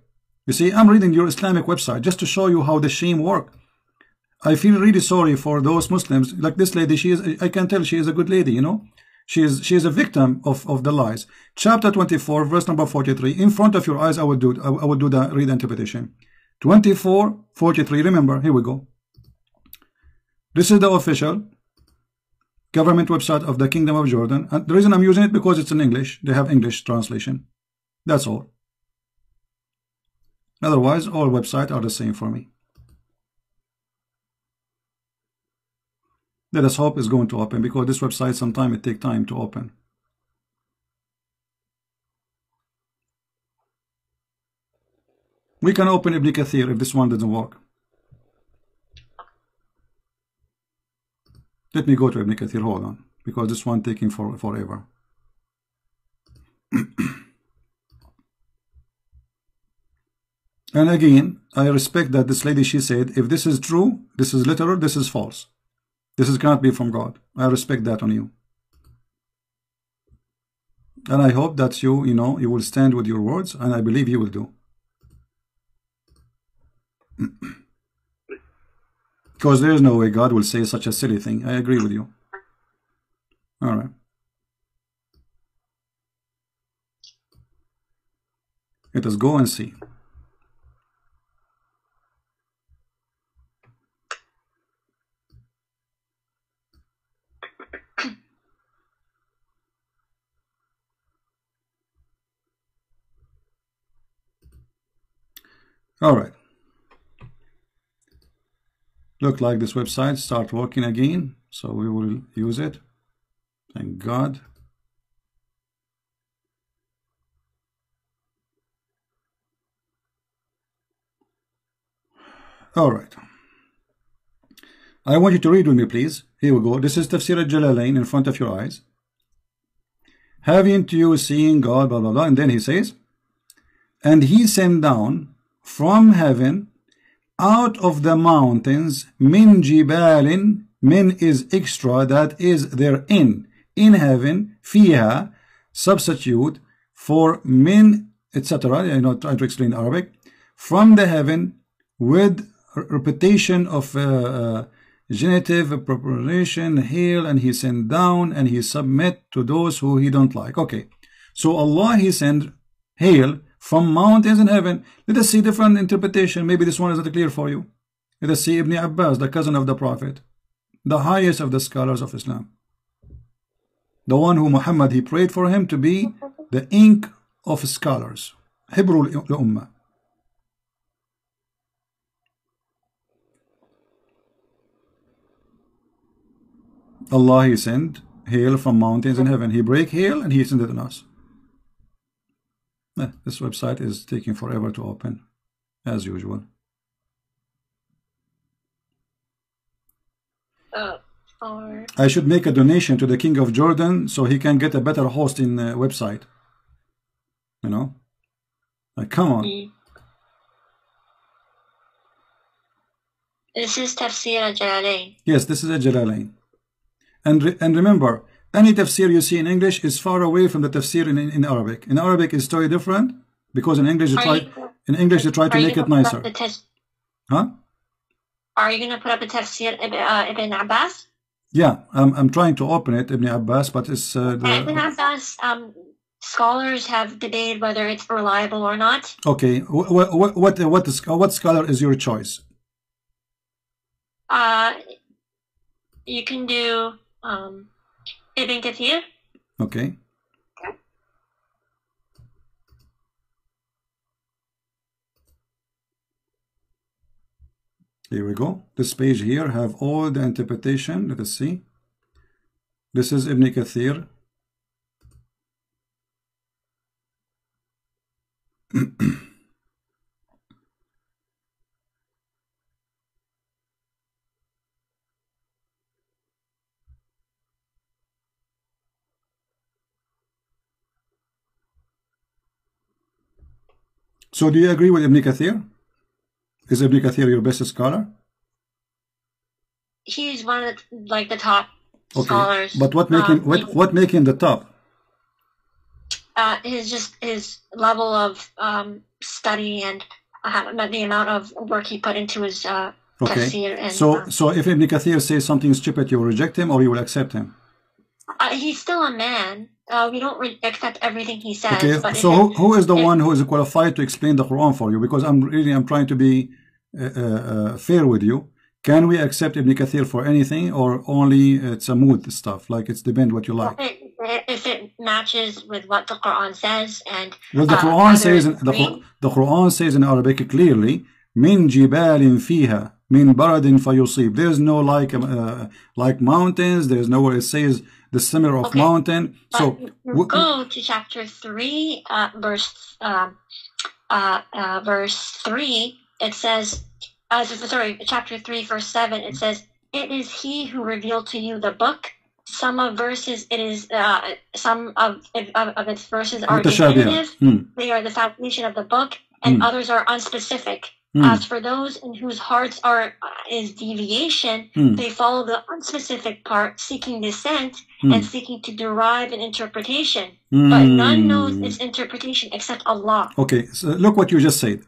You see, I'm reading your Islamic website just to show you how the shame work. I feel really sorry for those Muslims. Like this lady, she is, I can tell she is a good lady, you know. She is a victim of the lies. Chapter 24, verse number 43. In front of your eyes, I would do the read interpretation. 24:43. Remember, here we go. This is the official government website of the Kingdom of Jordan, and the reason I'm using it because it's in English. They have English translation. That's all. Otherwise, all websites are the same for me. Let us hope it's going to open, because this website sometimes it takes time to open. We can open Ibn Kathir if this one doesn't work. Let me go to Ibn Kathir, hold on, because this one taking forever. And again, I respect that this lady, she said, if this is true, this is literal, this is false. This is cannot be from God. I respect that on you. And I hope that you know, you will stand with your words, and I believe you will do. Because there is no way God will say such a silly thing. I agree with you. All right. Let us go and see. All right. Look like this website start working again, so we will use it. Thank God. All right. I want you to read with me, please. Here we go. This is Tafsir al-Jalalain, in front of your eyes. Haven't you seen God, blah, blah, blah. And then he says, and he sent down from heaven, out of the mountains, min jibalin, min is extra, that is therein, in heaven, fiha, substitute for min, etc. I know, try to explain Arabic. From the heaven, with repetition of genitive preparation, hail, and he sent down, and he submit to those who he don't like. Okay, so Allah, he sent hail from mountains in heaven. Let us see different interpretation. Maybe this one is not clear for you. Let us see Ibn Abbas, the cousin of the Prophet, the highest of the scholars of Islam, the one who Muhammad, he prayed for him to be the ink of scholars, Hibrul Ummah. Allah, he sent hail from mountains in heaven. He break hail and he sent it on us. This website is taking forever to open, as usual. I should make a donation to the King of Jordan so he can get a better hosting website. You know, like, come on. This is Tafsir al-Jalalain. Yes, this is al-Jalalain. And remember, any tafsir you see in English is far away from the tafsir in Arabic. In Arabic, it's totally different, because in English they try to make it nicer. Huh? Are you going to put up a tafsir Ibn Abbas? Yeah, I'm trying to open it, Ibn Abbas, but it's... Ibn Abbas, scholars have debated whether it's reliable or not. Okay, what scholar is your choice? You can do... Ibn Kathir. Okay. Here we go. This page here have all the interpretation. Let us see. This is Ibn Kathir. So do you agree with Ibn Kathir? Is Ibn Kathir your best scholar? He's one of the, like, the top scholars. But what make him the top? His level of study and the amount of work he put into his tafsir. And, so if Ibn Kathir says something stupid, you will reject him or you will accept him? He's still a man. We don't accept everything he says. Okay. But so who is the one who is qualified to explain the Quran for you? Because I'm trying to be fair with you. Can we accept Ibn Kathir for anything, or only it's a mood stuff? Like, it's depend what you like. If it matches with what the Quran says, and well, the Quran says the Quran says in Arabic clearly, "Min jibalin fiha min baradin fayusib." There's no like mountains. There's nowhere it says the summer of mountain. But so we'll go to chapter 3, verse 3. It says, sorry, chapter 3, verse 7. It says, "It is He who revealed to you the book." Some of verses, it is some of its verses are definitive. They are the foundation of the book, and others are unspecific. As for those in whose hearts is deviation, they follow the unspecific part, seeking dissent and seeking to derive an interpretation. But none knows its interpretation except Allah. Okay, so look what you just said.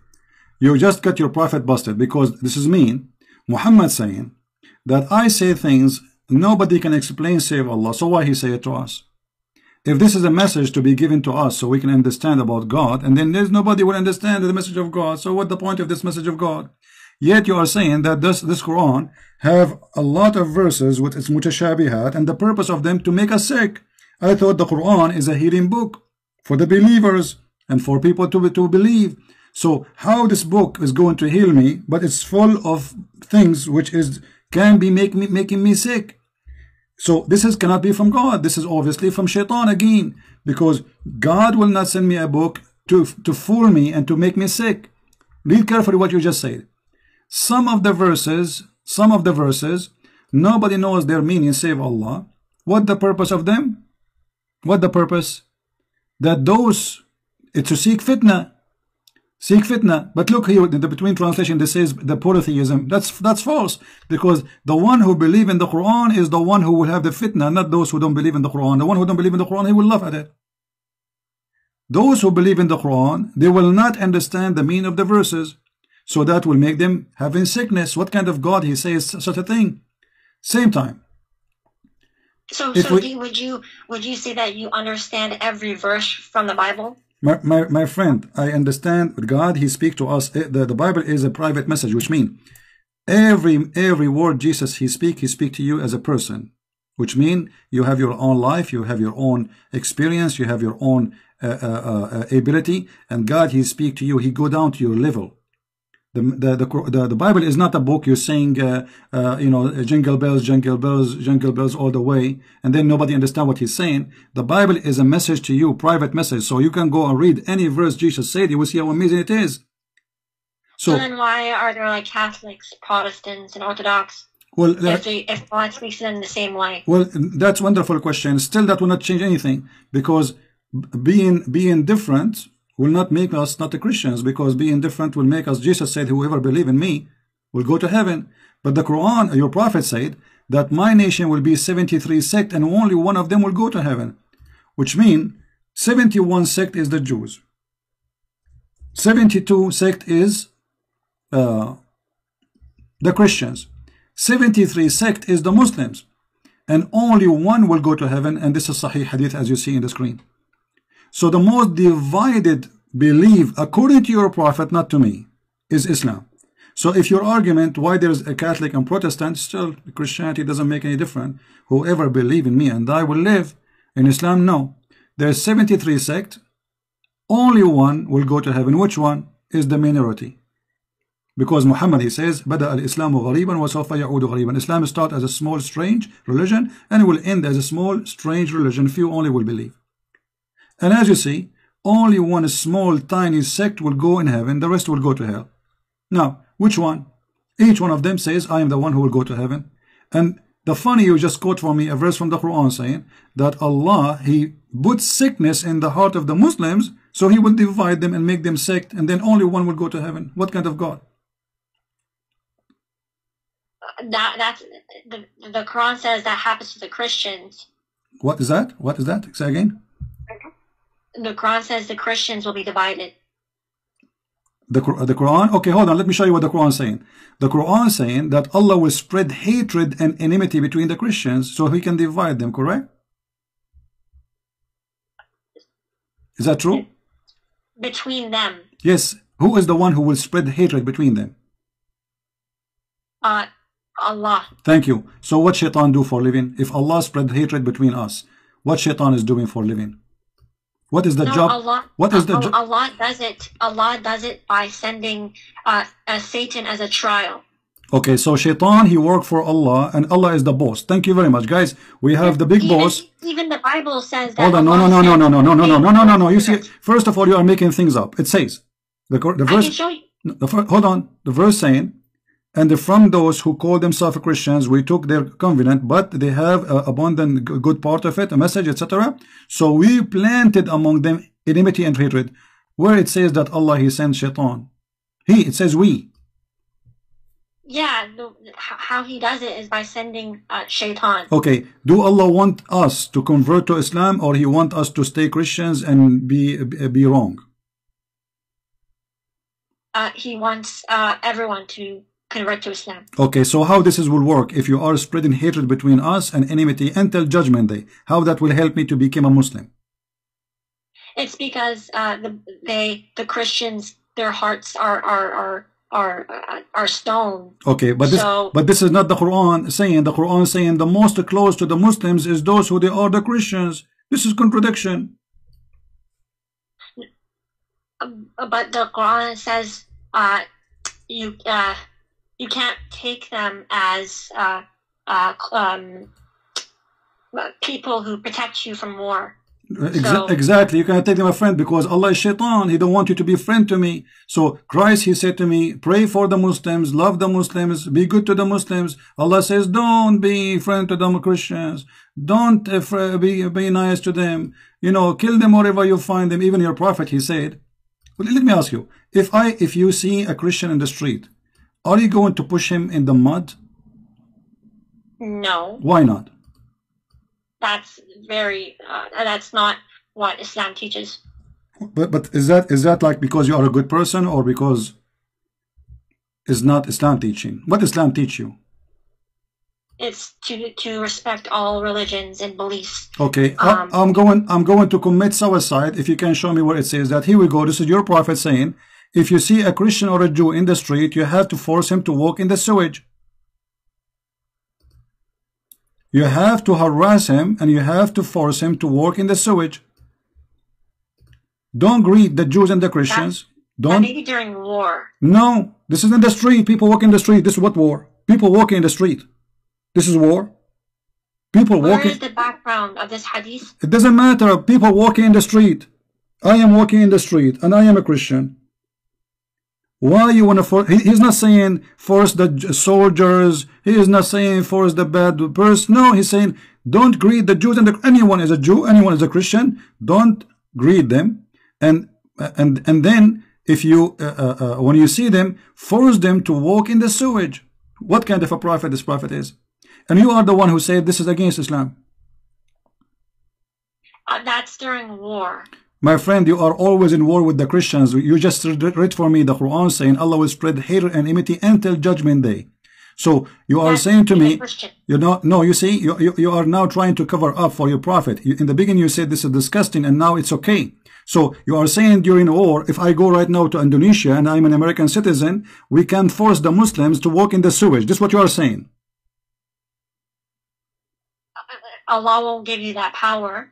You just got your prophet busted, because this is mean. Muhammad saying that I say things nobody can explain save Allah. So why he say it to us? If this is a message to be given to us so we can understand about God, and then there's nobody will understand the message of God, so what the point of this message of God? Yet you are saying that this Quran have a lot of verses with its mutashabihat, and the purpose of them to make us sick. I thought the Quran is a healing book for the believers and for people to believe. So how this book is going to heal me, but it's full of things which can be making me sick? So this cannot be from God. This is obviously from Shaitan again, because God will not send me a book to fool me and to make me sick. Read carefully what you just said. Some of the verses, nobody knows their meaning save Allah. What the purpose of them? What the purpose? That those to seek fitna. Seek fitna. But look here, in the between translation, this says the polytheism. That's false, because the one who believes in the Quran is the one who will have the fitna, not those who don't believe in the Quran. The one who don't believe in the Quran, he will laugh at it. Those who believe in the Quran, they will not understand the meaning of the verses, so that will make them having sickness. What kind of God he says such a thing? Same time. So would you say that you understand every verse from the Bible? My friend, I understand God. He speaks to us. The Bible is a private message, which means every word Jesus he speaks to you as a person, which means you have your own life, you have your own experience, you have your own ability, and God he speaks to you. He go down to your level. The Bible is not a book you sing, you know, jingle bells, jingle bells, jingle bells all the way, and then nobody understand what he's saying. The Bible is a message to you, private message, so you can go and read any verse Jesus said. You will see how amazing it is. So then why are there like Catholics, Protestants, and Orthodox? Well, if God speaks to them the same way? Well, that's a wonderful question. Still, that will not change anything, because being different will not make us not the Christians, because being different will make us. Jesus said, whoever believes in me will go to heaven. But the Quran, your prophet said that my nation will be 73 sect and only one of them will go to heaven, which means 71 sect is the Jews, 72 sect is the Christians, 73 sect is the Muslims, and only one will go to heaven, and this is Sahih Hadith as you see in the screen. So the most divided belief, according to your prophet, not to me, is Islam. So if your argument why there is a Catholic and Protestant, still Christianity doesn't make any difference. Whoever believes in me and I will live. In Islam, no. There is 73 sects. Only one will go to heaven. Which one? Is the minority. Because Muhammad, he says, Bada al-Islamu ghariban wa sawfa ya'udu ghariban. Islam starts as a small, strange religion and will end as a small, strange religion. Few only will believe. And as you see, only one small, tiny sect will go in heaven. The rest will go to hell. Now, which one? Each one of them says, I am the one who will go to heaven. And the funny, you just quote for me a verse from the Quran saying that Allah, he puts sickness in the heart of the Muslims So he will divide them and make them sect, and then only one will go to heaven. What kind of God? The Quran says that happens to the Christians. What is that? What is that? Say again. The Quran says the Christians will be divided. The Quran? Okay, hold on. Let me show you what the Quran is saying. The Quran is saying that Allah will spread hatred and enmity between the Christians so he can divide them, correct? Is that true? Between them. Yes. Who is the one who will spread hatred between them? Allah. Thank you. So what Shaitan do for a living? If Allah spread hatred between us, what Shaitan is doing for a living? What is the job? Allah, what is the job? Allah does it. Allah does it by sending Satan as a trial. Okay, so Shaitan, he worked for Allah, and Allah is the boss. Thank you very much, guys. We have the big boss. Even the Bible says that. Hold on, no. You see, first of all, you are making things up. It says the verse. I can show you. Hold on, the verse saying, and from those who call themselves Christians, we took their covenant, but they have abundant good part of it, a message, etc. So we planted among them enmity and hatred. Where it says that Allah, he sent Shaitan. He, it says we. Yeah, how he does it is by sending Shaitan. Okay, do Allah want us to convert to Islam, or he want us to stay Christians and be wrong? He wants everyone to convert to Islam. Okay, so how this is will work if you are spreading hatred between us and enmity until Judgment Day? How that will help me to become a Muslim? It's because the Christians, their hearts are stone. Okay, but so, this is not the Quran saying. The Quran saying the most close to the Muslims is those who they are the Christians. This is contradiction. But the Quran says you can't take them as people who protect you from war. Exactly, you cannot take them a friend, because Allah is Shaitan. He don't want you to be a friend to me. So Christ, he said to me, pray for the Muslims, love the Muslims, be good to the Muslims. Allah says, don't be friend to the Christians, don't be nice to them, you know, kill them wherever you find them. Even your prophet, he said. Well, let me ask you, if you see a Christian in the street, are you going to push him in the mud? No. Why not? That's very that's not what Islam teaches. But is that like because you are a good person, or because it's not Islam teaching? What Islam teach you? It's to respect all religions and beliefs. Okay, I'm going to commit suicide if you can show me where it says that. Here we go. This is your prophet saying, if you see a Christian or a Jew in the street, you have to force him to walk in the sewage. You have to harass him, and you have to force him to work in the sewage. Don't greet the Jews and the Christians. Don't. Maybe during war. No, this is in the street. People walk in the street. This is what war? People walking in the street. This is war. People walking. Where is the background of this hadith? It doesn't matter. People walking in the street. I am walking in the street, and I am a Christian. Why you want to force? He's not saying force the soldiers. He is not saying force the bad person. No, he's saying don't greet the Jews, and anyone is a Jew, anyone is a Christian. Don't greet them, and then if you when you see them, force them to walk in the sewage. What kind of a prophet this prophet is? And you are the one who said this is against Islam. That's during war. My friend, you are always in war with the Christians. You just read for me the Quran saying Allah will spread hatred and enmity until Judgment Day. So you are saying to me, you know, no, you see, you are now trying to cover up for your prophet. In the beginning, you said this is disgusting, and now it's okay. So you are saying during war, if I go right now to Indonesia and I'm an American citizen, we can force the Muslims to walk in the sewage. This is what you are saying. Allah won't give you that power.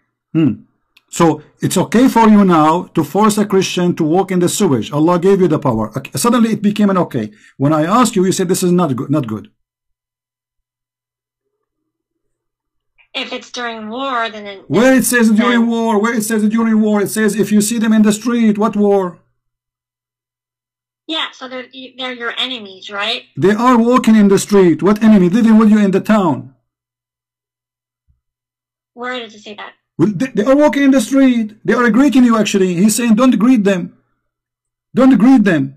So it's okay for you now to force a Christian to walk in the sewage. Allah gave you the power. Okay. Suddenly it became an okay. When I asked you, you said this is not good. Not good. If it's during war, then where it says during war, where it says during war, it says if you see them in the street, what war? Yeah, so they're your enemies, right? They are walking in the street. What enemy? Living with you in the town. Where does it say that? They are walking in the street. They are greeting you actually. He's saying, don't greet them. Don't greet them.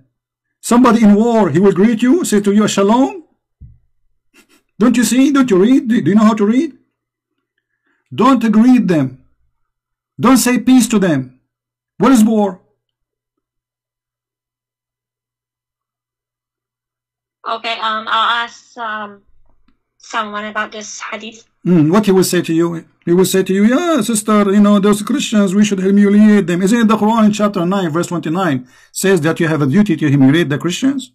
Somebody in war, he will greet you, say to you, shalom. Don't you see? Don't you read? Do you know how to read? Don't greet them. Don't say peace to them. What is war? Okay, I'll ask someone about this hadith. What he will say to you? He will say to you, yeah, sister, you know, those Christians, we should humiliate them. Isn't it the Quran in chapter 9, verse 29, says that you have a duty to humiliate the Christians?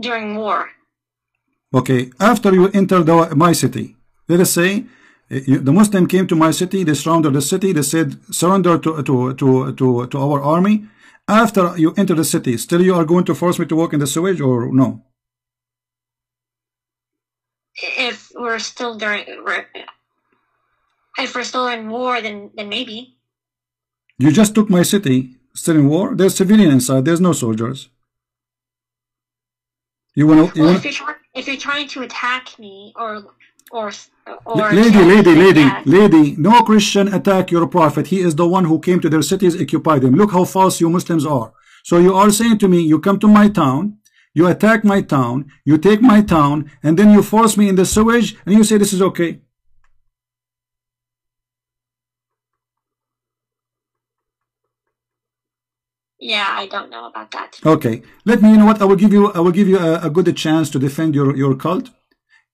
During war. Okay, after you enter my city, let us say, the Muslim came to my city, they surrounded the city, they said, surrender to our army. After you enter the city, still you are going to force me to walk in the sewage or no? If we're still in war, then maybe. You just took my city, still in war. There's civilian inside. There's no soldiers. You wanna? Well, if you're trying to attack me or lady, no Christian attack your prophet. He is the one who came to their cities, occupied them. Look how false you Muslims are. So you are saying to me, you come to my town, you attack my town, you take my town, and then you force me in the sewage, and you say this is okay. Yeah, I don't know about that. Okay, let me, you know what, I will give you a good chance to defend your cult.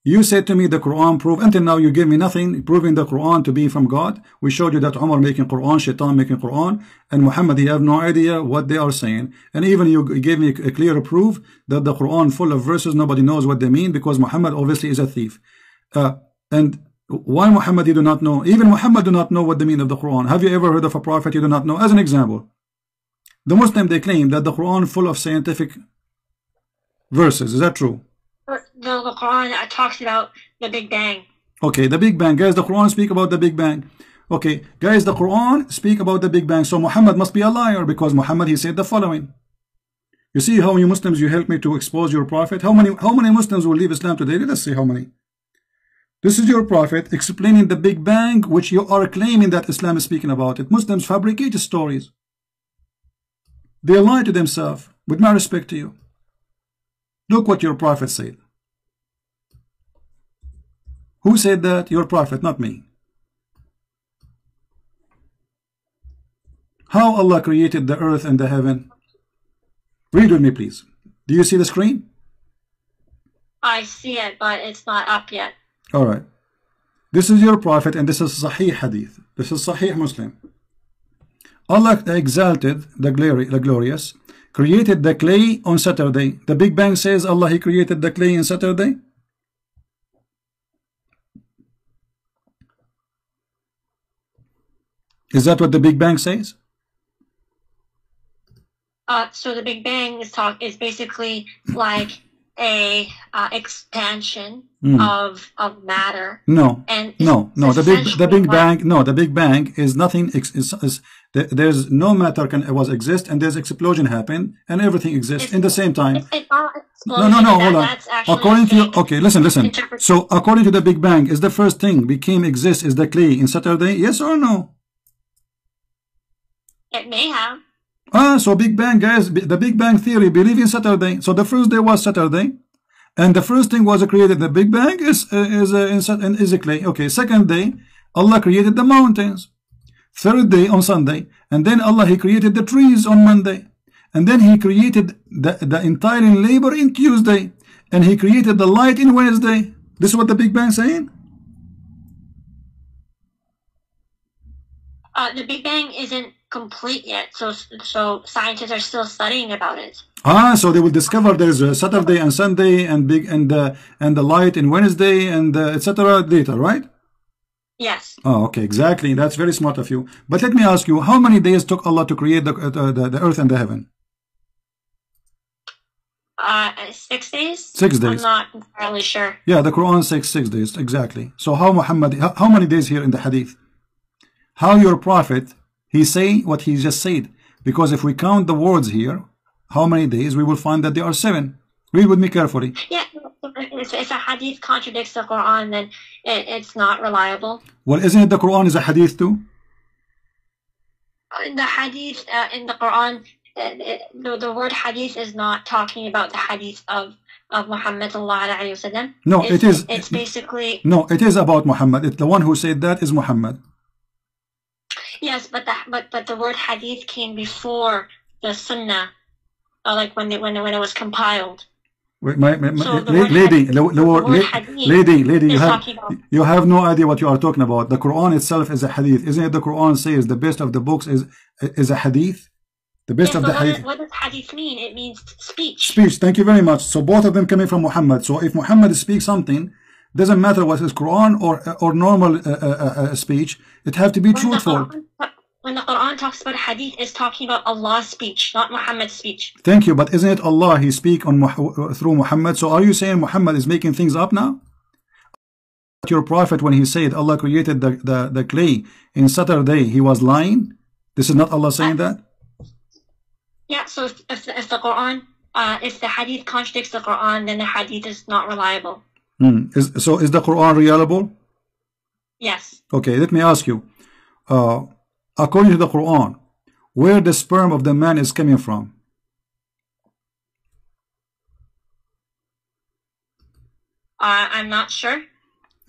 You said to me the Quran prove, until now you gave me nothing proving the Quran to be from God. We showed you that Umar making Quran, Shaitan making Quran, and Muhammad, you have no idea what they are saying. And even you gave me a clear proof that the Quran full of verses, nobody knows what they mean, because Muhammad obviously is a thief. And why Muhammad you do not know? Even Muhammad do not know what the meaning of the Quran. Have you ever heard of a prophet you do not know? As an example, the Muslim, they claim that the Quran full of scientific verses. Is that true? The Quran talks about the Big Bang. Okay, the Big Bang. Guys, the Quran speak about the Big Bang. Okay, guys, the Quran speak about the Big Bang. So Muhammad must be a liar, because Muhammad, he said the following. You see how you Muslims, you help me to expose your prophet. How many Muslims will leave Islam today? Let us see how many. This is your prophet explaining the Big Bang, which you are claiming that Islam is speaking about it. Muslims fabricate stories. They lie to themselves. With my respect to you, look what your prophet said. Who said that? Your prophet, not me. How Allah created the earth and the heaven? Read with me, please. Do you see the screen? I see it, but it's not up yet. All right. This is your prophet, and this is Sahih Hadith. This is Sahih Muslim. Allah exalted the glorious, created the clay on Saturday. The Big Bang says Allah, he created the clay on Saturday. Is that what the Big Bang says? So the Big Bang is basically like a expansion of matter. The Big Bang is nothing. There's no matter was exist, and there's explosion happened, and everything exists in the same time. Hold on. According to you, okay, listen. So according to the Big Bang, is the first thing became exist is the clay in Saturday? Yes or no? It may have. So Big Bang, guys, the Big Bang theory believe in Saturday. So the first day was Saturday, and the first thing was created. The Big Bang is a clay. Okay, second day, Allah created the mountains. Third day on Sunday, and then Allah, he created the trees on Monday, and then he created the entire labor in Tuesday, and he created the light in Wednesday. This is what the Big Bang saying. The Big Bang isn't complete yet, so scientists are still studying about it. So they will discover there's a Saturday and Sunday and the light in Wednesday and etc. later, right? Yes. Okay, exactly. That's very smart of you. But let me ask you, how many days took Allah to create the earth and the heaven? 6 days. 6 days. I'm not entirely sure. Yeah, the Quran says 6 days exactly. So how many days here in the Hadith? How your prophet, he say what he just said, because if we count the words here, how many days, we will find that there are 7. Read with me carefully. Yeah, if a hadith contradicts the Quran, then it's not reliable. Well, isn't it the Quran is a hadith too? In the hadith, in the Quran, the word hadith is not talking about the hadith of Muhammad sallallahu alaihi wasallam. No, it is. It's basically. No, it is about Muhammad. It's the one who said that is Muhammad. Yes, but the word hadith came before the sunnah, like when it was compiled. Wait, so lady, you have no idea what you are talking about. The Quran itself is a hadith, isn't it? The Quran says the best of the books is a hadith. The best of the hadith. What does hadith mean? It means speech. Speech. Thank you very much. So both of them coming from Muhammad. So if Muhammad speaks something, doesn't matter what is Quran or normal speech, it have to be truthful. When the Quran talks about hadith, it's talking about Allah's speech, not Muhammad's speech. Thank you, but isn't it Allah he speak on through Muhammad? So are you saying Muhammad is making things up now? Your prophet, when he said Allah created the clay in 7 days, he was lying? This is not Allah saying that? Yeah, so if the Quran, if the hadith contradicts the Quran, then the hadith is not reliable. So is the Quran reliable? Yes. Okay, let me ask you. According to the Quran, where the sperm of the man is coming from? I'm not sure.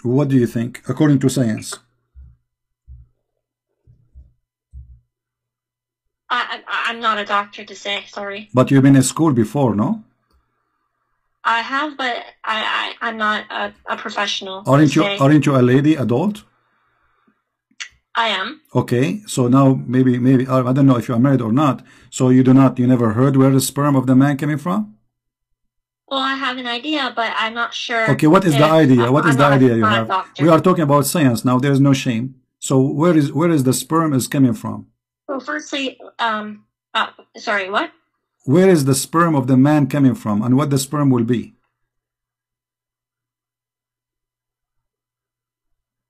What do you think, according to science? I'm not a doctor to say, sorry. But you've been in school before, no? I have, but I'm not a professional. Aren't you a lady adult? I am. Okay, so now maybe I don't know if you are married or not. So you never heard where the sperm of the man coming from? Well, I have an idea, but I'm not sure. Okay, what is the idea? What is the idea you have? We are talking about science now. There is no shame. So where is the sperm is coming from? Well, firstly, sorry, what? Where is the sperm of the man coming from, and what the sperm will be?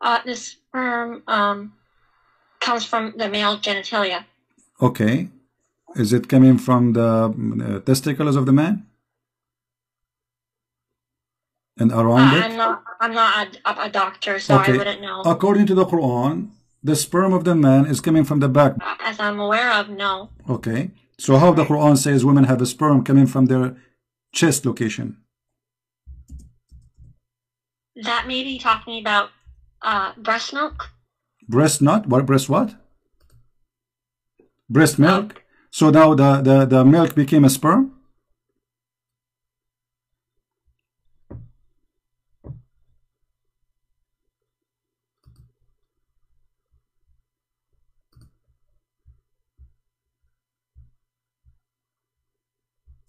The sperm comes from the male genitalia. Okay. Is it coming from the testicles of the man? And around it? I'm not a doctor, so okay. I wouldn't know. According to the Quran, the sperm of the man is coming from the back. As I'm aware of, no. Okay. So how the Quran says women have a sperm coming from their chest location? That may be talking about breast milk. Breast not what? Breast what? Breast milk. So now the milk became a sperm.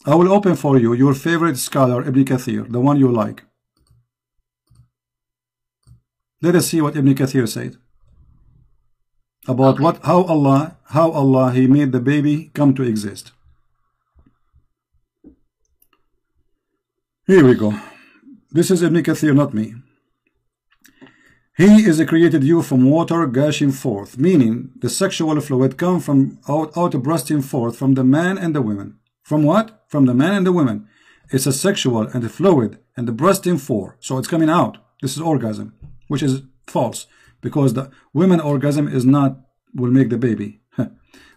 I will open for you your favorite scholar, Ibn Kathir, the one you like. Let us see what Ibn Kathir said about how Allah he made the baby come to exist. Here we go. This is Ibn Kathir, not me. He is a created you from water gushing forth, meaning the sexual fluid come from out bursting forth from the man and the woman. From what? From the man and the woman. It's a sexual and a fluid and the bursting forth. So it's coming out. This is orgasm, which is false, because the women orgasm is not will make the baby.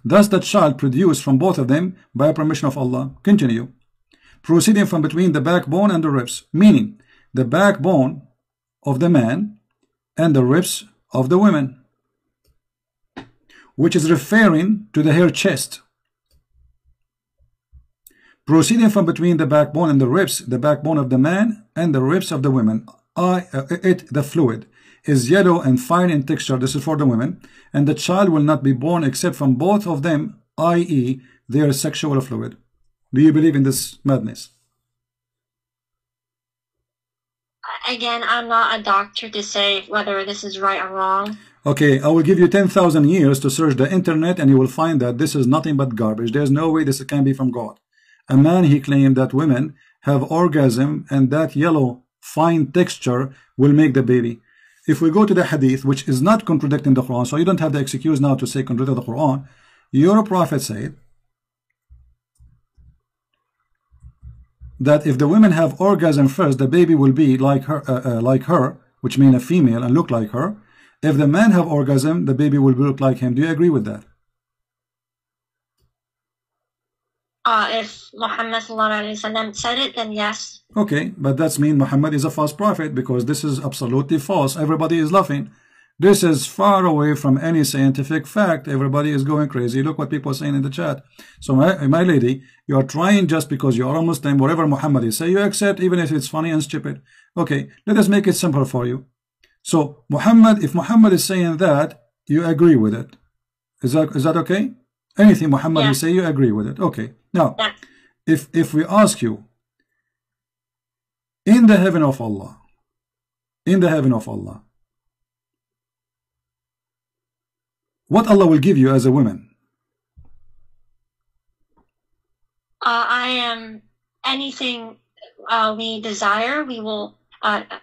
Thus the child produced from both of them by permission of Allah. Continue. Proceeding from between the backbone and the ribs, meaning the backbone of the man and the ribs of the woman, which is referring to her chest. Proceeding from between the backbone and the ribs, the backbone of the man and the ribs of the women. The fluid is yellow and fine in texture. This is for the women, and the child will not be born except from both of them, i.e. their sexual fluid. Do you believe in this madness? Again, I'm not a doctor to say whether this is right or wrong. Okay, I will give you 10,000 years to search the internet, and you will find that this is nothing but garbage. There's no way this can be from God. A man, he claimed that women have orgasm and that yellow fine texture will make the baby. If we go to the hadith, which is not contradicting the Quran, so you don't have the excuse now to say contradict the Quran. Your prophet said that if the women have orgasm first, the baby will be like her, which means a female, and look like her. If the man have orgasm, the baby will look like him. Do you agree with that? If Muhammad said it, then yes. Okay, but that means Muhammad is a false prophet, because this is absolutely false. Everybody is laughing. This is far away from any scientific fact. Everybody is going crazy. Look what people are saying in the chat. So my lady, you are trying, just because you are a Muslim, whatever Muhammad is saying, you accept, even if it's funny and stupid. Okay, let us make it simple for you. So Muhammad, if Muhammad is saying that, you agree with it. Is that okay? Anything Muhammad will say, you agree with it. Okay. Now, if we ask you, in the heaven of Allah, what Allah will give you as a woman? I am anything we desire, we will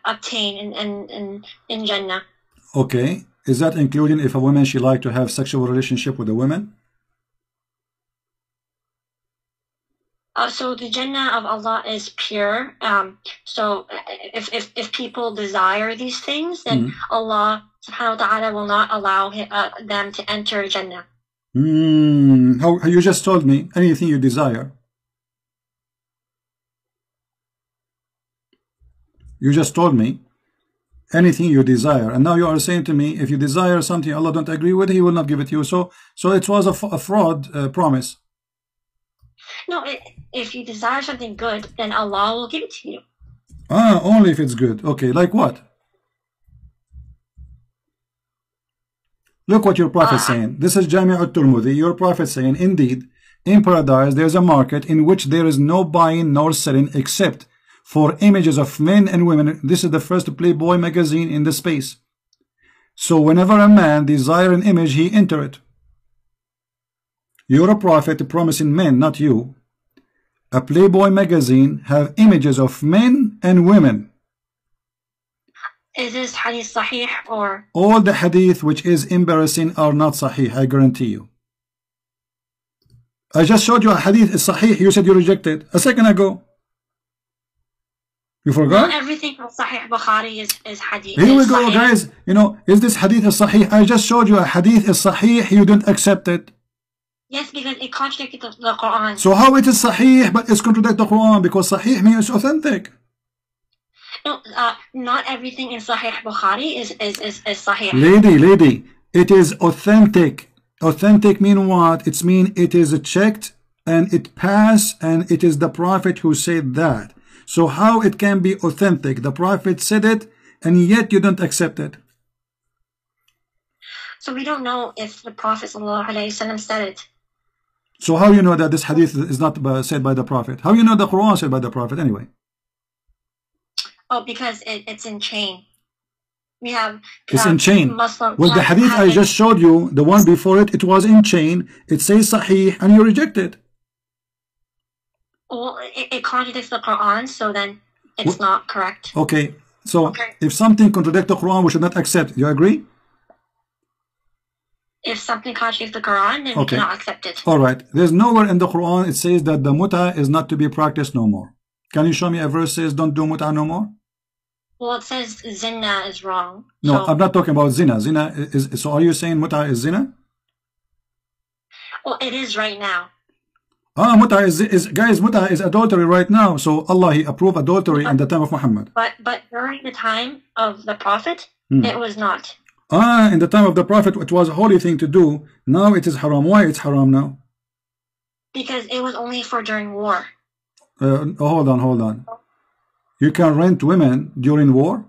obtain in Jannah. Okay. Is that including if a woman, she like to have sexual relationship with a woman? So the Jannah of Allah is pure. So if people desire these things, then Allah subhanahu wa ta'ala will not allow them to enter Jannah. How you just told me, anything you desire. You just told me, anything you desire. And now you are saying to me, if you desire something Allah don't agree with, He will not give it to you. So it was a fraud promise. No, if you desire something good, then Allah will give it to you. Ah, only if it's good. Okay, like what? Look what your prophet saying. This is Jami' at-Tirmidhi. Your prophet saying, indeed, in paradise there is a market in which there is no buying nor selling except for images of men and women. This is the first Playboy magazine in the space. So whenever a man desires an image, he enters it. You're a prophet promising men, not you. A Playboy magazine have images of men and women. Is this hadith sahih or? All the hadith which is embarrassing are not sahih, I guarantee you. I just showed you a hadith is sahih, you said you rejected a second ago. You forgot? Not everything from Sahih Bukhari is hadith. Here we go, guys. You know, is this hadith is sahih? I just showed you a hadith is sahih, you didn't accept it. Yes, because it contradicted the Quran. So how it is sahih, but it's contradict the Quran, because sahih means authentic. No, not everything in Sahih Bukhari is sahih. Lady, it is authentic. Authentic mean what? It mean it is checked and it passed, and it is the Prophet who said that. So how it can be authentic? The Prophet said it, and yet you don't accept it. So we don't know if the Prophet ﷺ said it. So how you know that this hadith is not said by the Prophet? How you know the Quran said by the Prophet anyway? Oh, because it's in chain. We have it's in chain. Muslim, well, the hadith I just showed you, the one before it, it was in chain. It says sahih, and you reject it. Well, it contradicts the Quran, so then it's not correct. Okay, so if something contradicts the Quran, we should not accept. Do you agree? If something contradicts the Quran, then we cannot accept it. All right. There's nowhere in the Quran it says that the mut'ah is not to be practiced no more. Can you show me a verse says don't do mut'ah no more? Well, it says zina is wrong. No, I'm not talking about zina. Zina is. So are you saying mut'ah is zina? Well, it is right now. Ah, mut'ah is guys. Mut'ah is adultery right now. So Allah, He approved adultery in the time of Muhammad. But during the time of the Prophet, it was not. In the time of the Prophet, it was a holy thing to do. Now it is haram. Why it's haram now? Because it was only for during war. Hold on. You can rent women during war?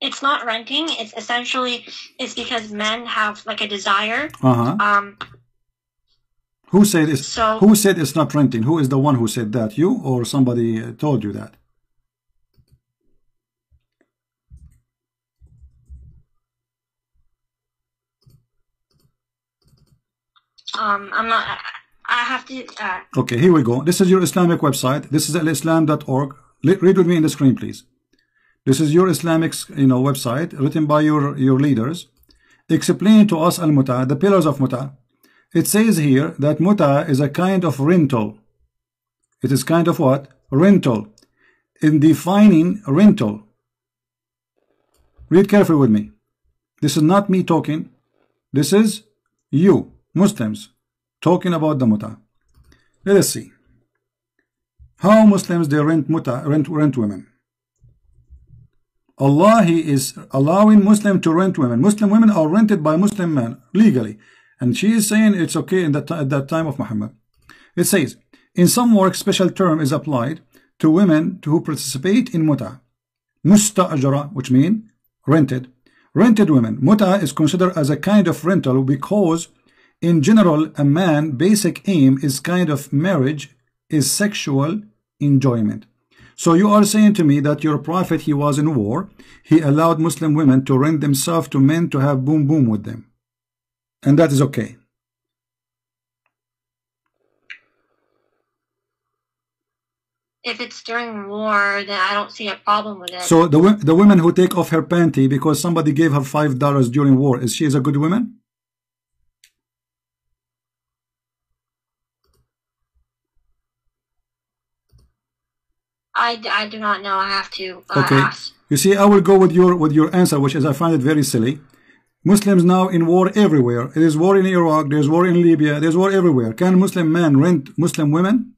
It's not renting. It's essentially, it's because men have like a desire. Who said it's, so, who said it's not renting? Who is the one who said that? You or somebody told you that? I'm not. I have to. Okay, here we go. This is your Islamic website. This is alislam.org. Read with me in the screen, please. This is your Islamic, website written by your leaders. Explain to us al-mut'ah, the pillars of mut'ah. It says here that mut'ah is a kind of rental. It is kind of what? Rental. In defining rental, read carefully with me. This is not me talking. This is you, Muslims, talking about the muta. Let us see how Muslims they rent women. Allah, He is allowing Muslim to rent women. Muslim women are rented by Muslim men legally, and she is saying it's okay in that at that time of Muhammad. It says, in some work, special term is applied to women who participate in muta. Musta'jara, which means rented. Rented women. Muta is considered as a kind of rental because in general a man's basic aim is kind of marriage is sexual enjoyment. So you are saying to me that your prophet, he was in war, he allowed Muslim women to rent themselves to men to have boom boom with them, and that is okay. If it's during war, then I don't see a problem with it. So the women who take off her panty because somebody gave her $5 during war, is she a good woman? I do not know. I have to ask. You see, I will go with your answer, which is I find it very silly. Muslims now in war everywhere. There is war in Iraq. There is war in Libya. There is war everywhere. Can Muslim men rent Muslim women?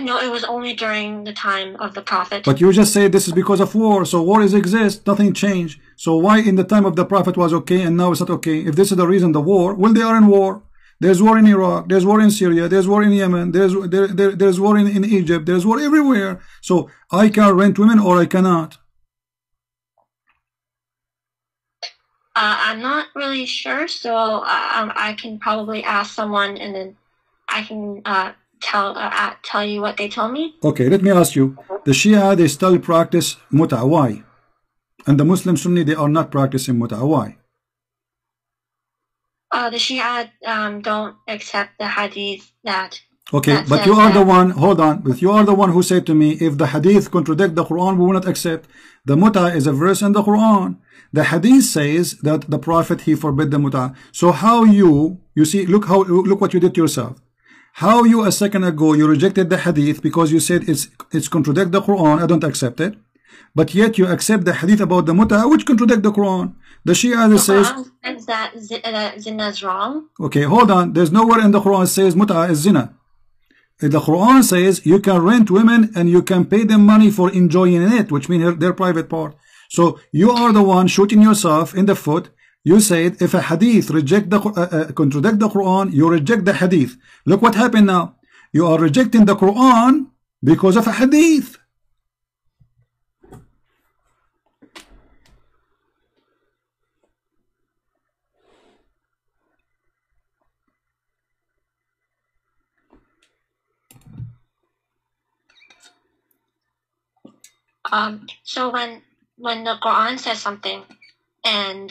No, it was only during the time of the Prophet. But you just say this is because of war, so war exists, nothing changed. So why in the time of the Prophet was okay and now it's not okay? If this is the reason, the war, well, they are in war. There's war in Iraq, there's war in Syria, there's war in Yemen, there's war in Egypt, there's war everywhere. So I can rent women or I cannot? I'm not really sure, so I can probably ask someone and then I can... tell you what they tell me. Okay, let me ask you. The Shia, they still practice muta. Why? And the Muslim Sunni, they are not practicing muta. Why? The Shia don't accept the hadith that... Okay, that but you are the one, hold on, but you are the one who said to me, if the hadith contradict the Quran, we will not accept. The muta is a verse in the Quran. The hadith says that the Prophet, he forbid the muta. So how you see, look what you did to yourself. How you a second ago you rejected the hadith because you said it's contradict the Quran, I don't accept it, but yet you accept the hadith about the muta which contradict the Quran. The Shia says that zina is wrong. Okay, hold on. There's nowhere in the Quran says muta is zina. The Quran says you can rent women and you can pay them money for enjoying it, which means their private part. So you are the one shooting yourself in the foot. You said if a hadith contradict the Quran, you reject the hadith. Look what happened now. You are rejecting the Quran because of a hadith. So when the Quran says something and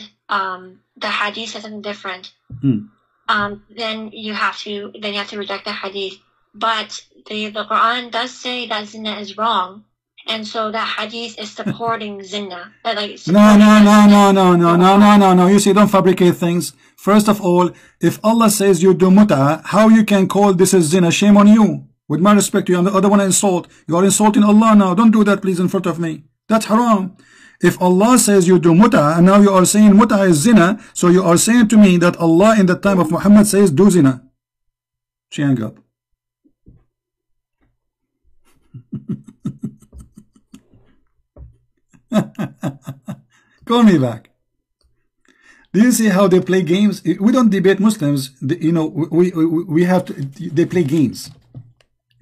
the hadith says something different, then you have to reject the hadith. But the Quran does say that zina is wrong, and so the hadith is supporting zina. No. You see, don't fabricate things. First of all, if Allah says you do muta, how you can call this is zina? Shame on you. With my respect to you, and the other one insult. You are insulting Allah now. Don't do that, please, in front of me. That's haram. If Allah says you do muta and now you are saying muta is zina, so you are saying to me that Allah in the time of Muhammad says do zina. She hung up. Call me back. Do you see how they play games? We don't debate Muslims. You know, we have to, they play games.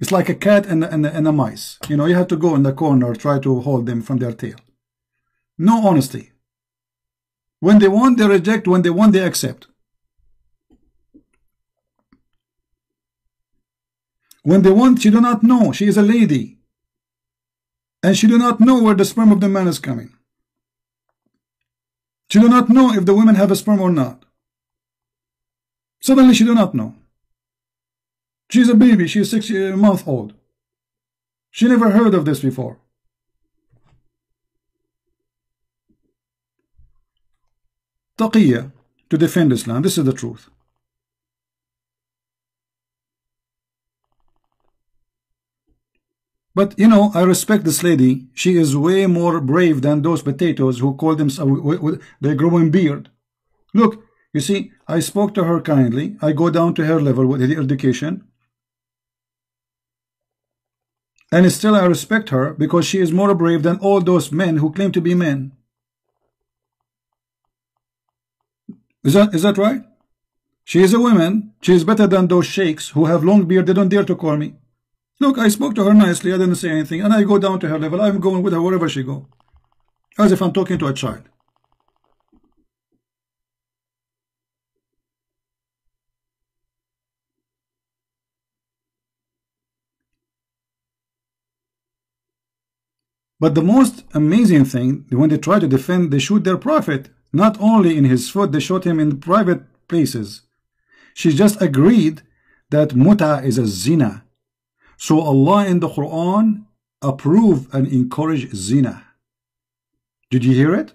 It's like a cat and a mice. You know, you have to go in the corner, try to hold them from their tail. No honesty. When they want, they reject. When they want, they accept. When they want, she do not know. She is a lady. And she do not know where the sperm of the man is coming. She do not know if the women have a sperm or not. Suddenly, she do not know. She is a baby. She is 6 months old. She never heard of this before. Taqiyya, to defend Islam. This is the truth. But, you know, I respect this lady. She is way more brave than those potatoes who call themselves, they're growing beard. Look, you see, I spoke to her kindly. I go down to her level with the education. And still I respect her because she is more brave than all those men who claim to be men. Is that right? She is a woman. She is better than those sheikhs who have long beard. They don't dare to call me. Look, I spoke to her nicely. I didn't say anything. And I go down to her level. I'm going with her wherever she go. As if I'm talking to a child. But the most amazing thing, when they try to defend, they shoot their prophet. Not only in his foot, they shot him in private places. She just agreed that muta is a zina. So Allah in the Quran approve and encourage zina. Did you hear it?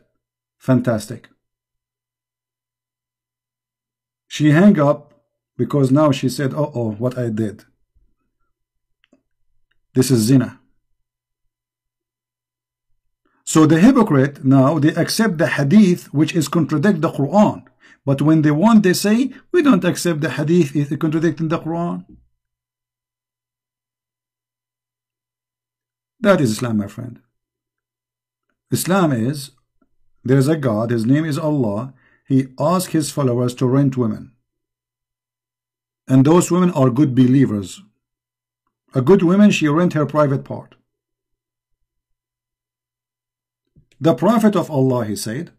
Fantastic. She hung up because now she said, uh-oh, what I did. This is zina. So the hypocrite now, they accept the hadith which is contradict the Quran. But when they want, they say, we don't accept the hadith if it's contradicting the Quran. That is Islam, my friend. Islam is, there is a God, his name is Allah. He asks his followers to rent women. And those women are good believers. A good woman, she rent her private part. The Prophet of Allah, he said,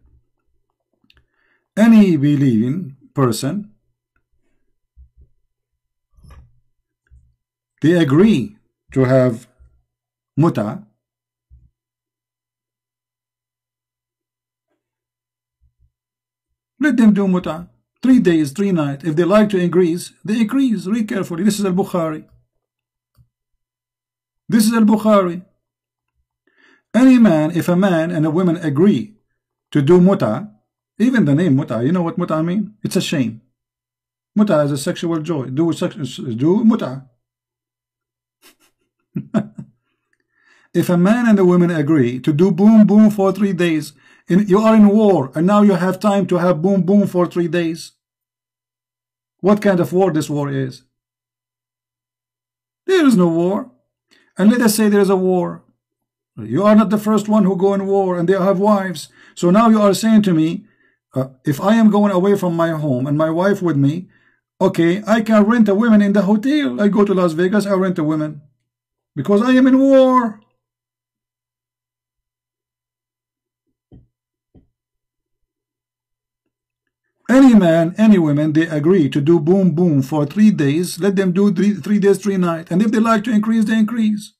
any believing person, they agree to have muta, let them do muta 3 days, 3 nights. If they like to increase, they increase. Read carefully. This is al-Bukhari. This is al-Bukhari. Any man, if a man and a woman agree to do muta, even the name muta, you know what muta mean? It's a shame. Muta is a sexual joy. Do muta. If a man and a woman agree to do boom boom for 3 days, you are in war and now you have time to have boom boom for 3 days. What kind of war this war is? There is no war. And let us say there is a war. You are not the first one who go in war, and they have wives. So now you are saying to me, if I am going away from my home and my wife with me, okay, I can rent a woman in the hotel. I go to Las Vegas, I rent a woman because I am in war. Any man, any woman, they agree to do boom boom for 3 days. Let them do three days, 3 nights, and if they like to increase, they increase.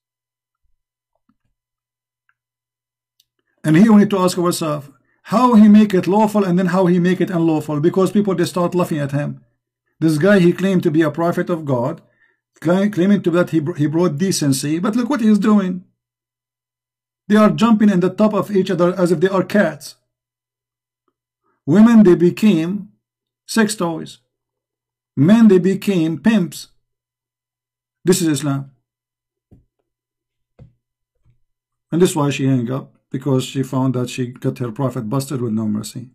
And here we need to ask ourselves how he make it lawful and then how he make it unlawful, because people, they start laughing at him. This guy, he claimed to be a prophet of God, claiming to that he brought decency, but look what he is doing. They are jumping in the top of each other as if they are cats. Women, they became sex toys. Men, they became pimps. This is Islam. And this is why she hung up, because she found that she got her prophet busted with no mercy.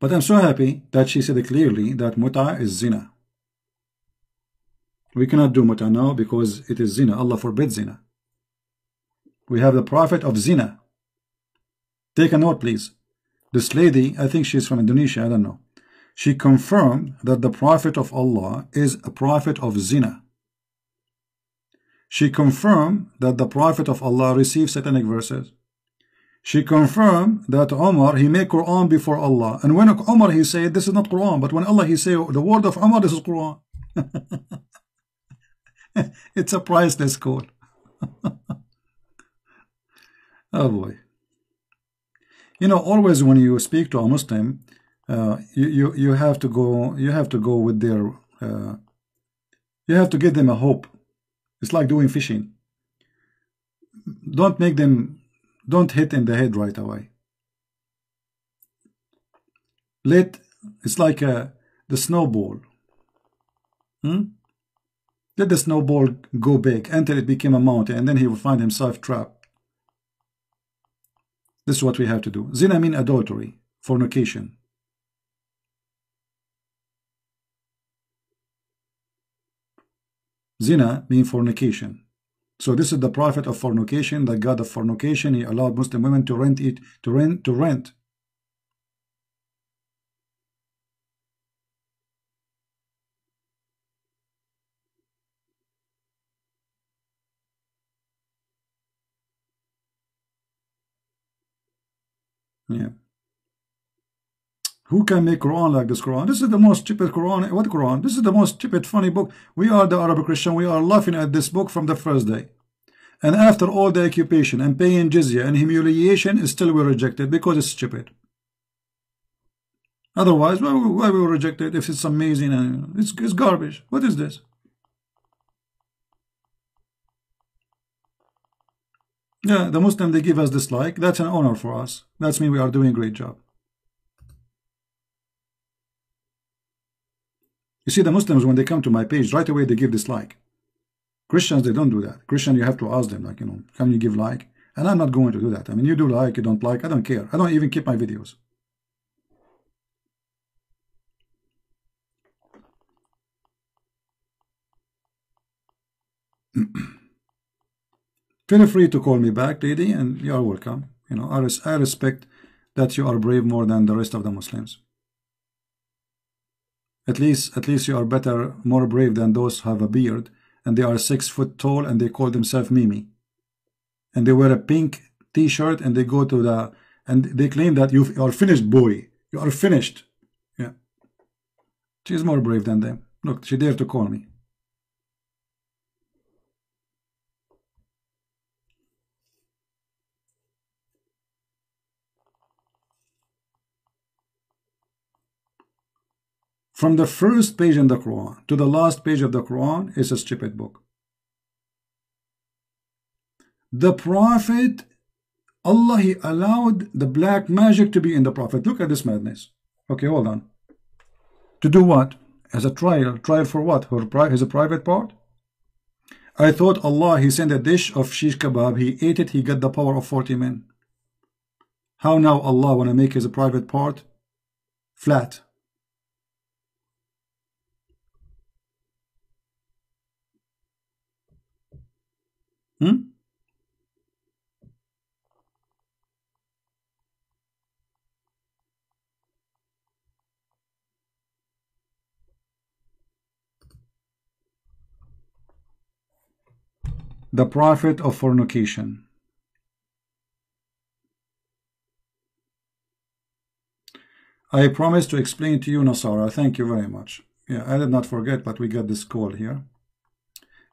But I'm so happy that she said clearly that muta is zina. We cannot do muta now because it is zina. Allah forbids zina. We have the prophet of zina. Take a note, please. This lady, I think she's from Indonesia, I don't know. She confirmed that the Prophet of Allah is a prophet of zina. She confirmed that the Prophet of Allah received satanic verses. She confirmed that Omar, he made Quran before Allah. And when Omar, he said, this is not Quran. But when Allah, he said, the word of Omar, this is Quran. It's a priceless quote. Oh boy. You know, always when you speak to a Muslim, you have to go. You have to go with their. You have to give them a hope. It's like doing fishing. Don't hit in the head right away. It's like the snowball. Let the snowball go big until it became a mountain, and then he will find himself trapped. This is what we have to do. Zina mean adultery, fornication. Zina mean fornication. So this is the prophet of fornication, the god of fornication. He allowed Muslim women to rent. Yeah. Who can make Quran like this Quran? This is the most stupid Quran. What Quran? This is the most stupid, funny book. We are the Arab Christian. We are laughing at this book from the first day. And after all the occupation and paying jizya and humiliation, still we reject it because it's stupid. Otherwise, why we reject it if it's amazing and it's garbage? What is this? Yeah, the Muslim, they give us dislike. That's an honor for us. That's mean we are doing a great job. You see, the Muslims, when they come to my page, right away they give dislike. Christians, they don't do that. Christian, you have to ask them, like, you know, can you give like? And I'm not going to do that. I mean, you do like, you don't like, I don't care. I don't even keep my videos. Feel free to call me back, lady, and you are welcome. You know, I respect that you are brave more than the rest of the Muslims. At least you are better, more brave than those who have a beard, and they are 6 foot tall, and they call themselves Mimi, and they wear a pink T-shirt, and they go to the, and they claim that you are finished, boy. You are finished. Yeah, she is more brave than them. Look, she dared to call me. From the first page in the Quran to the last page of the Quran is a stupid book. The Prophet, Allah, He allowed the black magic to be in the Prophet. Look at this madness. Okay, hold on. To do what? As a trial. Trial for what? His private part? I thought Allah, He sent a dish of shish kebab. He ate it. He got the power of 40 men. How now Allah want to make His private part flat? The prophet of fornication. I promise to explain to you, Nasara. Thank you very much. Yeah, I did not forget, but we got this call here.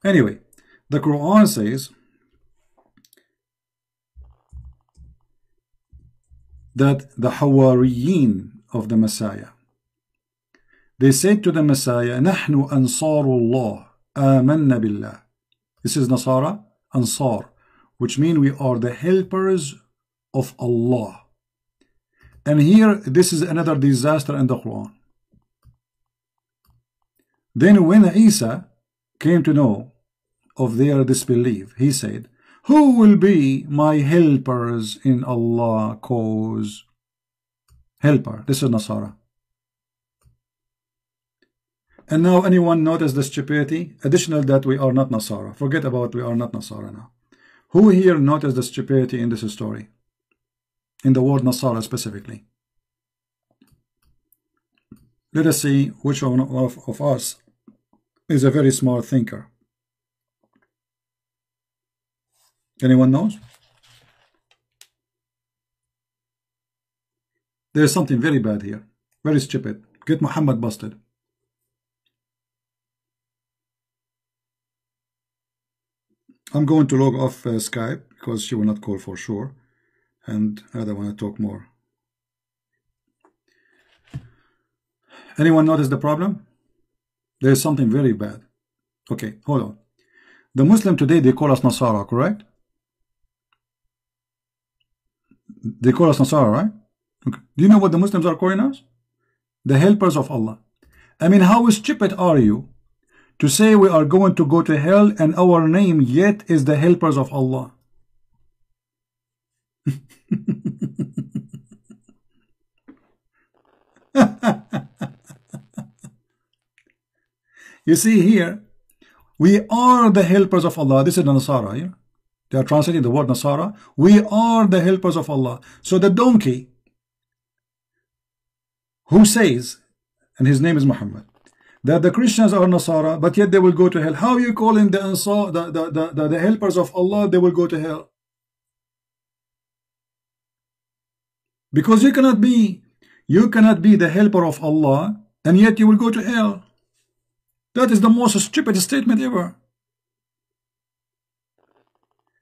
Anyway, the Quran says that the Hawariyin of the Messiah, they said to the Messiah, Nahnu Ansarullah, Amanna Billah. This is Nasara, Ansar, which means we are the helpers of Allah. And here, this is another disaster in the Quran. Then when Isa came to know of their disbelief, he said, who will be my helpers in Allah cause? Helper, this is Nasara. And now anyone notice the stupidity? Additional that we are not Nasara. Forget about we are not Nasara now. Who here notice the stupidity in this story? In the word Nasara specifically. Let us see which one of us is a very smart thinker. Anyone knows? There's something very bad here. Very stupid. Get Muhammad busted. I'm going to log off Skype because she will not call for sure. And I don't want to talk more. Anyone notice the problem? There's something very bad. Okay, hold on. The Muslim today, they call us Nasara, correct? They call us Nasara, right? Okay. Do you know what the Muslims are calling us? The helpers of Allah. I mean, how stupid are you to say we are going to go to hell and our name yet is the helpers of Allah? You see here, we are the helpers of Allah. This is the Nasara here. They are translating the word Nasara. We are the helpers of Allah. So the donkey who says, and his name is Muhammad, that the Christians are Nasara, but yet they will go to hell. How are you calling the helpers of Allah, they will go to hell? Because you cannot be the helper of Allah, and yet you will go to hell. That is the most stupid statement ever.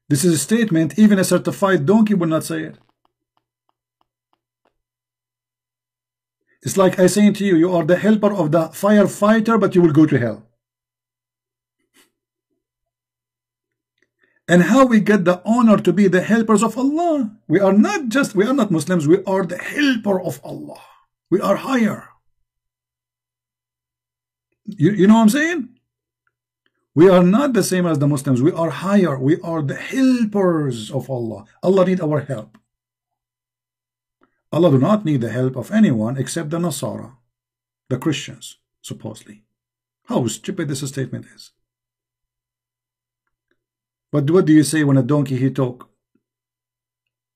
This is a statement even a certified donkey will not say it. It's like I saying to you, you are the helper of the firefighter, but you will go to hell. And how we get the honor to be the helpers of Allah? We are not Muslims, we are the helper of Allah. We are higher. You know what I'm saying? We are not the same as the Muslims. We are higher. We are the helpers of Allah. Allah needs our help. Allah do not need the help of anyone except the Nasara, the Christians, supposedly. How stupid this statement is. But what do you say when a donkey, he talk?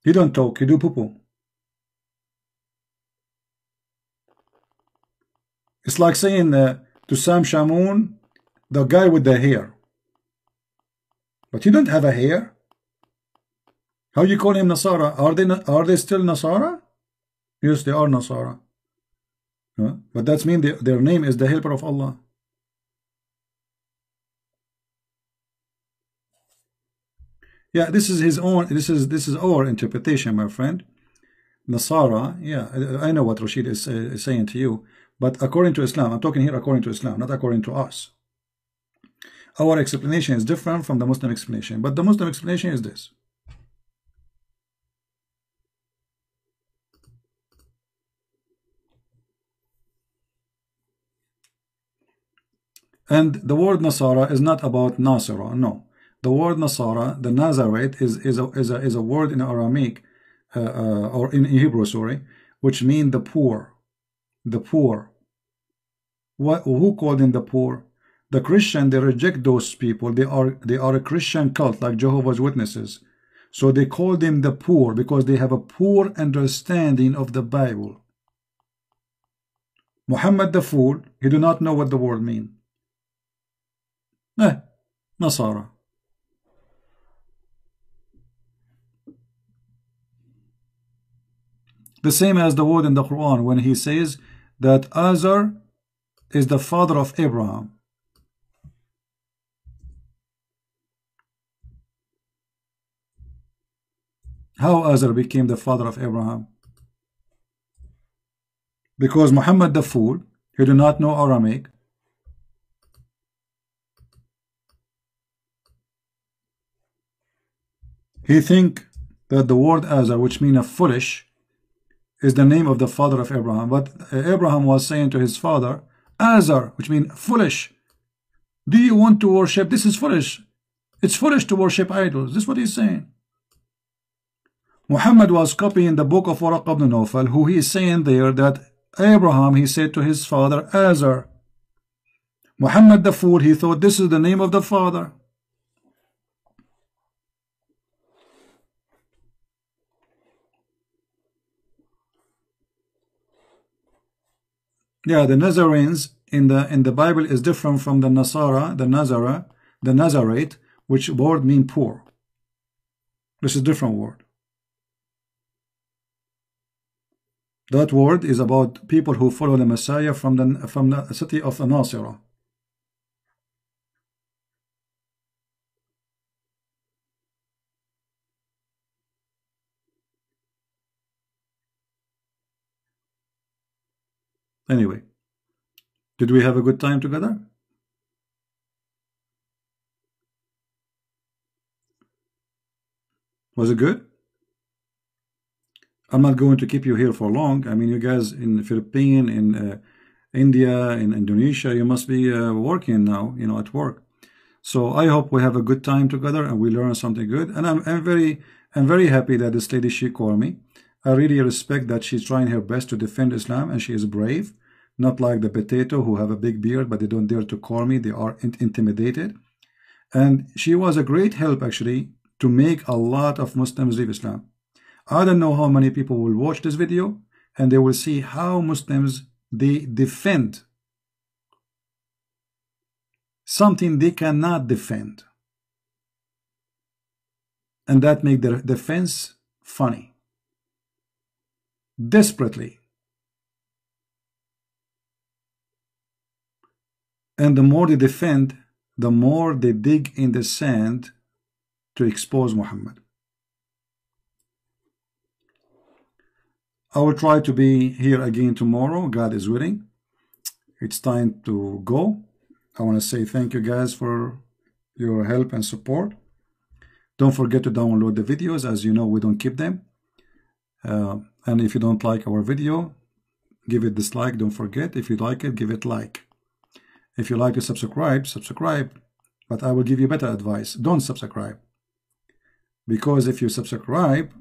He don't talk, he do poo-poo. It's like saying to Sam Shamoon, the guy with the hair, but you don't have a hair. How you call him Nasara? Are they still Nasara? Yes, they are Nasara. Huh? But that means their name is the helper of Allah. Yeah, this is his own. This is our interpretation, my friend. Nasara. Yeah, I know what Rashid is saying to you, but according to Islam, I'm talking here according to Islam, not according to us. Our explanation is different from the Muslim explanation, but the Muslim explanation is this. And the word Nasara is not about Nasara, no. The word Nasara, the Nazarite, is a word in Aramaic, or in Hebrew, sorry, which means the poor. The poor. Who called him the poor? The Christian, they reject those people. They are a Christian cult, like Jehovah's Witnesses. So they call them the poor because they have a poor understanding of the Bible. Muhammad the fool, he do not know what the word mean. Nasara. The same as the word in the Quran when he says that Azar is the father of Abraham. How Azar became the father of Abraham? Because Muhammad the fool, who do not know Aramaic, he think that the word Azar, which means a foolish, is the name of the father of Abraham. But Abraham was saying to his father, Azar, which means foolish. Do you want to worship? This is foolish. It's foolish to worship idols. This is what he's saying. Muhammad was copying the book of Waraqa bin Nawfal, who he is saying there that Abraham, he said to his father, Azar. Muhammad the fool, he thought this is the name of the father. Yeah, the Nazarenes in the Bible is different from the Nasara, the Nazarite, which word mean poor. This is a different word. That word is about people who follow the Messiah from the city of Nasara. Anyway, did we have a good time together? Was it good? I'm not going to keep you here for long. I mean, you guys in Philippines, in India, in Indonesia, you must be working now, you know, at work. So I hope we have a good time together and we learn something good. And I'm very happy that this lady, she called me. I really respect that she's trying her best to defend Islam, and she is brave. Not like the potato who have a big beard, but they don't dare to call me. They are intimidated. And she was a great help, actually, to make a lot of Muslims leave Islam. I don't know how many people will watch this video, and they will see how Muslims, they defend something they cannot defend. And that makes their defense funny. Desperately. And the more they defend, the more they dig in the sand to expose Muhammad. I will try to be here again tomorrow, God is willing. It's time to go. I want to say thank you guys for your help and support. Don't forget to download the videos. As you know, we don't keep them. And if you don't like our video, give it dislike. Don't forget. If you like it, give it like. If you like to subscribe, subscribe. But I will give you better advice. Don't subscribe. Because if you subscribe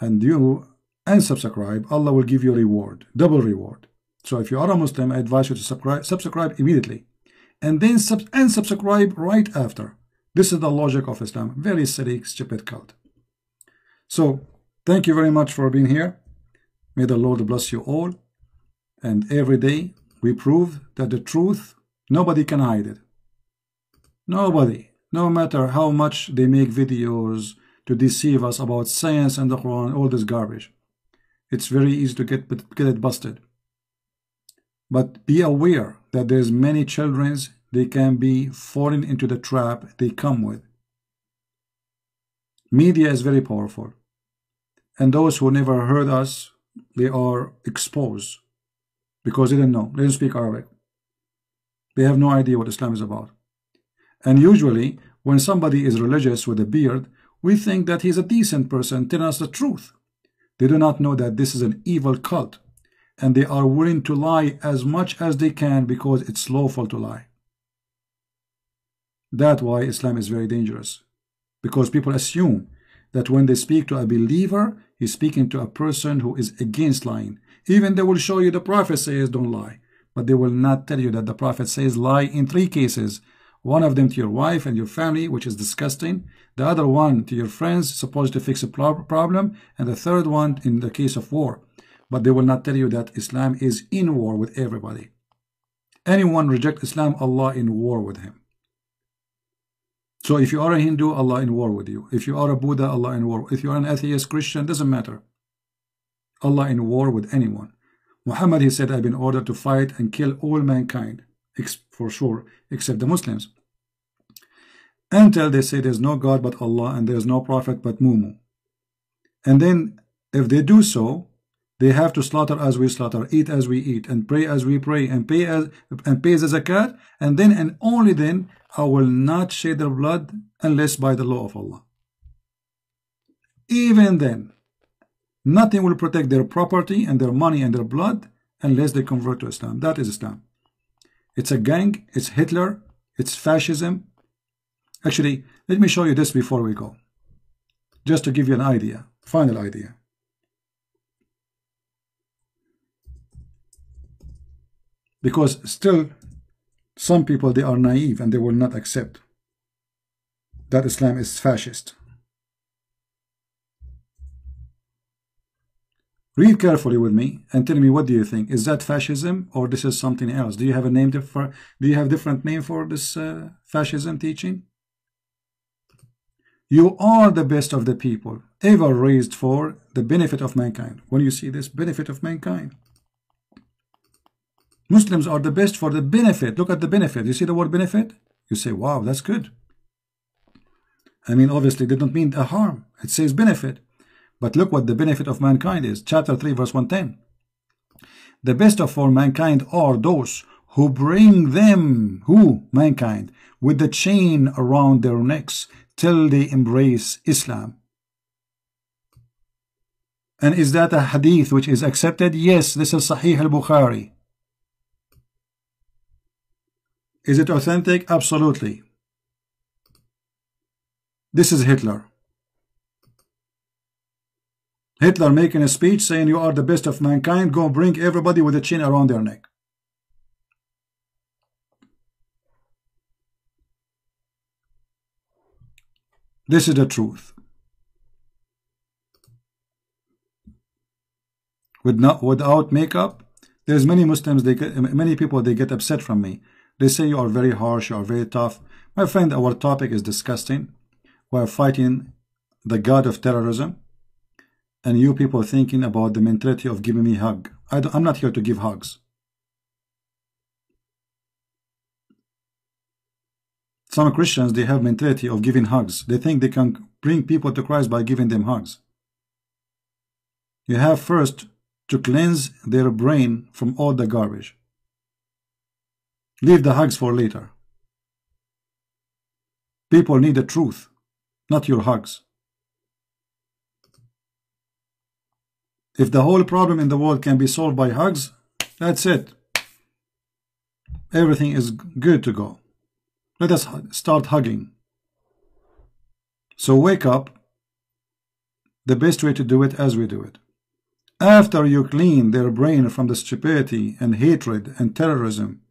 and you unsubscribe, Allah will give you a reward, double reward. So if you are a Muslim, I advise you to subscribe immediately. And then unsubscribe right after. This is the logic of Islam. Very silly, stupid cult. So, thank you very much for being here. May the Lord bless you all. And every day, we prove that the truth, nobody can hide it. Nobody. No matter how much they make videos to deceive us about science and the Quran, all this garbage. It's very easy to get it busted. But be aware that there's many children, they can be falling into the trap they come with. Media is very powerful. And those who never heard us, they are exposed. Because they didn't know. They didn't speak Arabic. They have no idea what Islam is about. And usually, when somebody is religious with a beard, we think that he's a decent person telling us the truth. They do not know that this is an evil cult. And they are willing to lie as much as they can because it's lawful to lie. That's why Islam is very dangerous. Because people assume that when they speak to a believer, he's speaking to a person who is against lying. Even they will show you the Prophet says don't lie. But they will not tell you that the Prophet says lie in 3 cases. One of them to your wife and your family, which is disgusting. The other one to your friends, supposed to fix a problem. And the third one in the case of war. But they will not tell you that Islam is in war with everybody. Anyone reject Islam, Allah in war with him. So if you are a Hindu, Allah in war with you. If you are a Buddha, Allah in war. If you are an atheist, Christian, doesn't matter. Allah in war with anyone. Muhammad, he said, I've been ordered to fight and kill all mankind. For sure, except the Muslims. Until they say there's no God but Allah and there's no prophet but Mumu. And then if they do so, they have to slaughter as we slaughter, eat as we eat, and pray as we pray, and pay the zakat, and then and only then I will not shed their blood unless by the law of Allah. Even then, nothing will protect their property and their money and their blood unless they convert to Islam. That is Islam. It's a gang, it's Hitler, it's fascism. Actually, let me show you this before we go. Just to give you an idea, final idea. Because still, some people, they are naive and they will not accept that Islam is fascist. Read carefully with me and tell me, what do you think? Is that fascism or this is something else? Do you have a name for? Do you have different name for this fascism teaching? You are the best of the people ever raised for the benefit of mankind. When you see this benefit of mankind. Muslims are the best for the benefit. Look at the benefit. You see the word benefit? You say, wow, that's good. I mean, obviously, they don't mean a harm. It says benefit. But look what the benefit of mankind is. Chapter 3, verse 110. The best of all mankind are those who bring them, who? Mankind, with the chain around their necks till they embrace Islam. And is that a hadith which is accepted? Yes, this is Sahih al-Bukhari. Is it authentic? Absolutely. This is Hitler. Hitler making a speech saying you are the best of mankind, go bring everybody with a chain around their neck. This is the truth. Without makeup, there's many Muslims, many people, they get upset from me. They say you are very harsh, you are very tough. My friend, our topic is disgusting. We are fighting the god of terrorism. And you people thinking about the mentality of giving me a hug. I'm not here to give hugs. Some Christians, they have mentality of giving hugs. They think they can bring people to Christ by giving them hugs. You have first to cleanse their brain from all the garbage. Leave the hugs for later. People need the truth, not your hugs. If the whole problem in the world can be solved by hugs, that's it. Everything is good to go. Let us start hugging. So wake up. The best way to do it as we do it. After you clean their brain from the stupidity and hatred and terrorism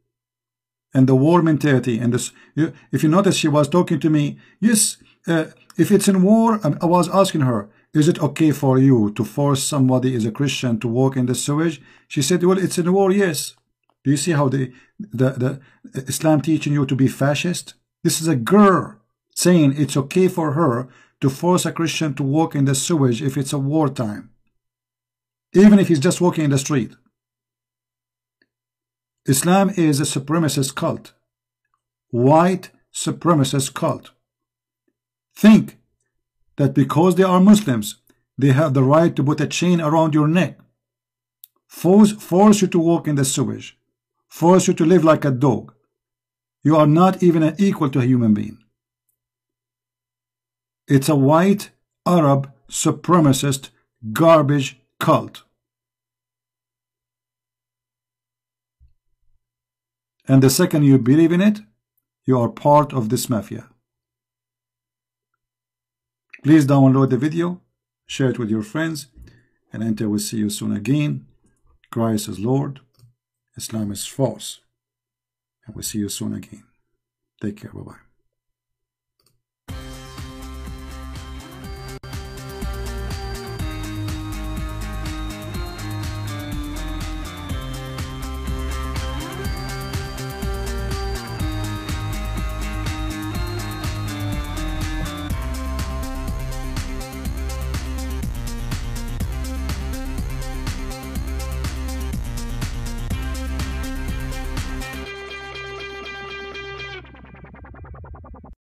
and the war mentality and this, if you notice, she was talking to me. Yes, if it's in war, I was asking her, is it okay for you to force somebody is a Christian to walk in the sewage? She said, well, it's in war, yes. Do you see how the Islam teaching you to be fascist? This is a girl saying it's okay for her to force a Christian to walk in the sewage if it's a wartime. Even if he's just walking in the street. Islam is a supremacist cult. White supremacist cult. Think that because they are Muslims, they have the right to put a chain around your neck, force you to walk in the sewage, force you to live like a dog. You are not even equal to a human being. It's a white Arab supremacist garbage cult. And the second you believe in it, you are part of this mafia. Please download the video, share it with your friends, and until we see you soon again, Christ is Lord, Islam is false, and we'll see you soon again. Take care, bye-bye.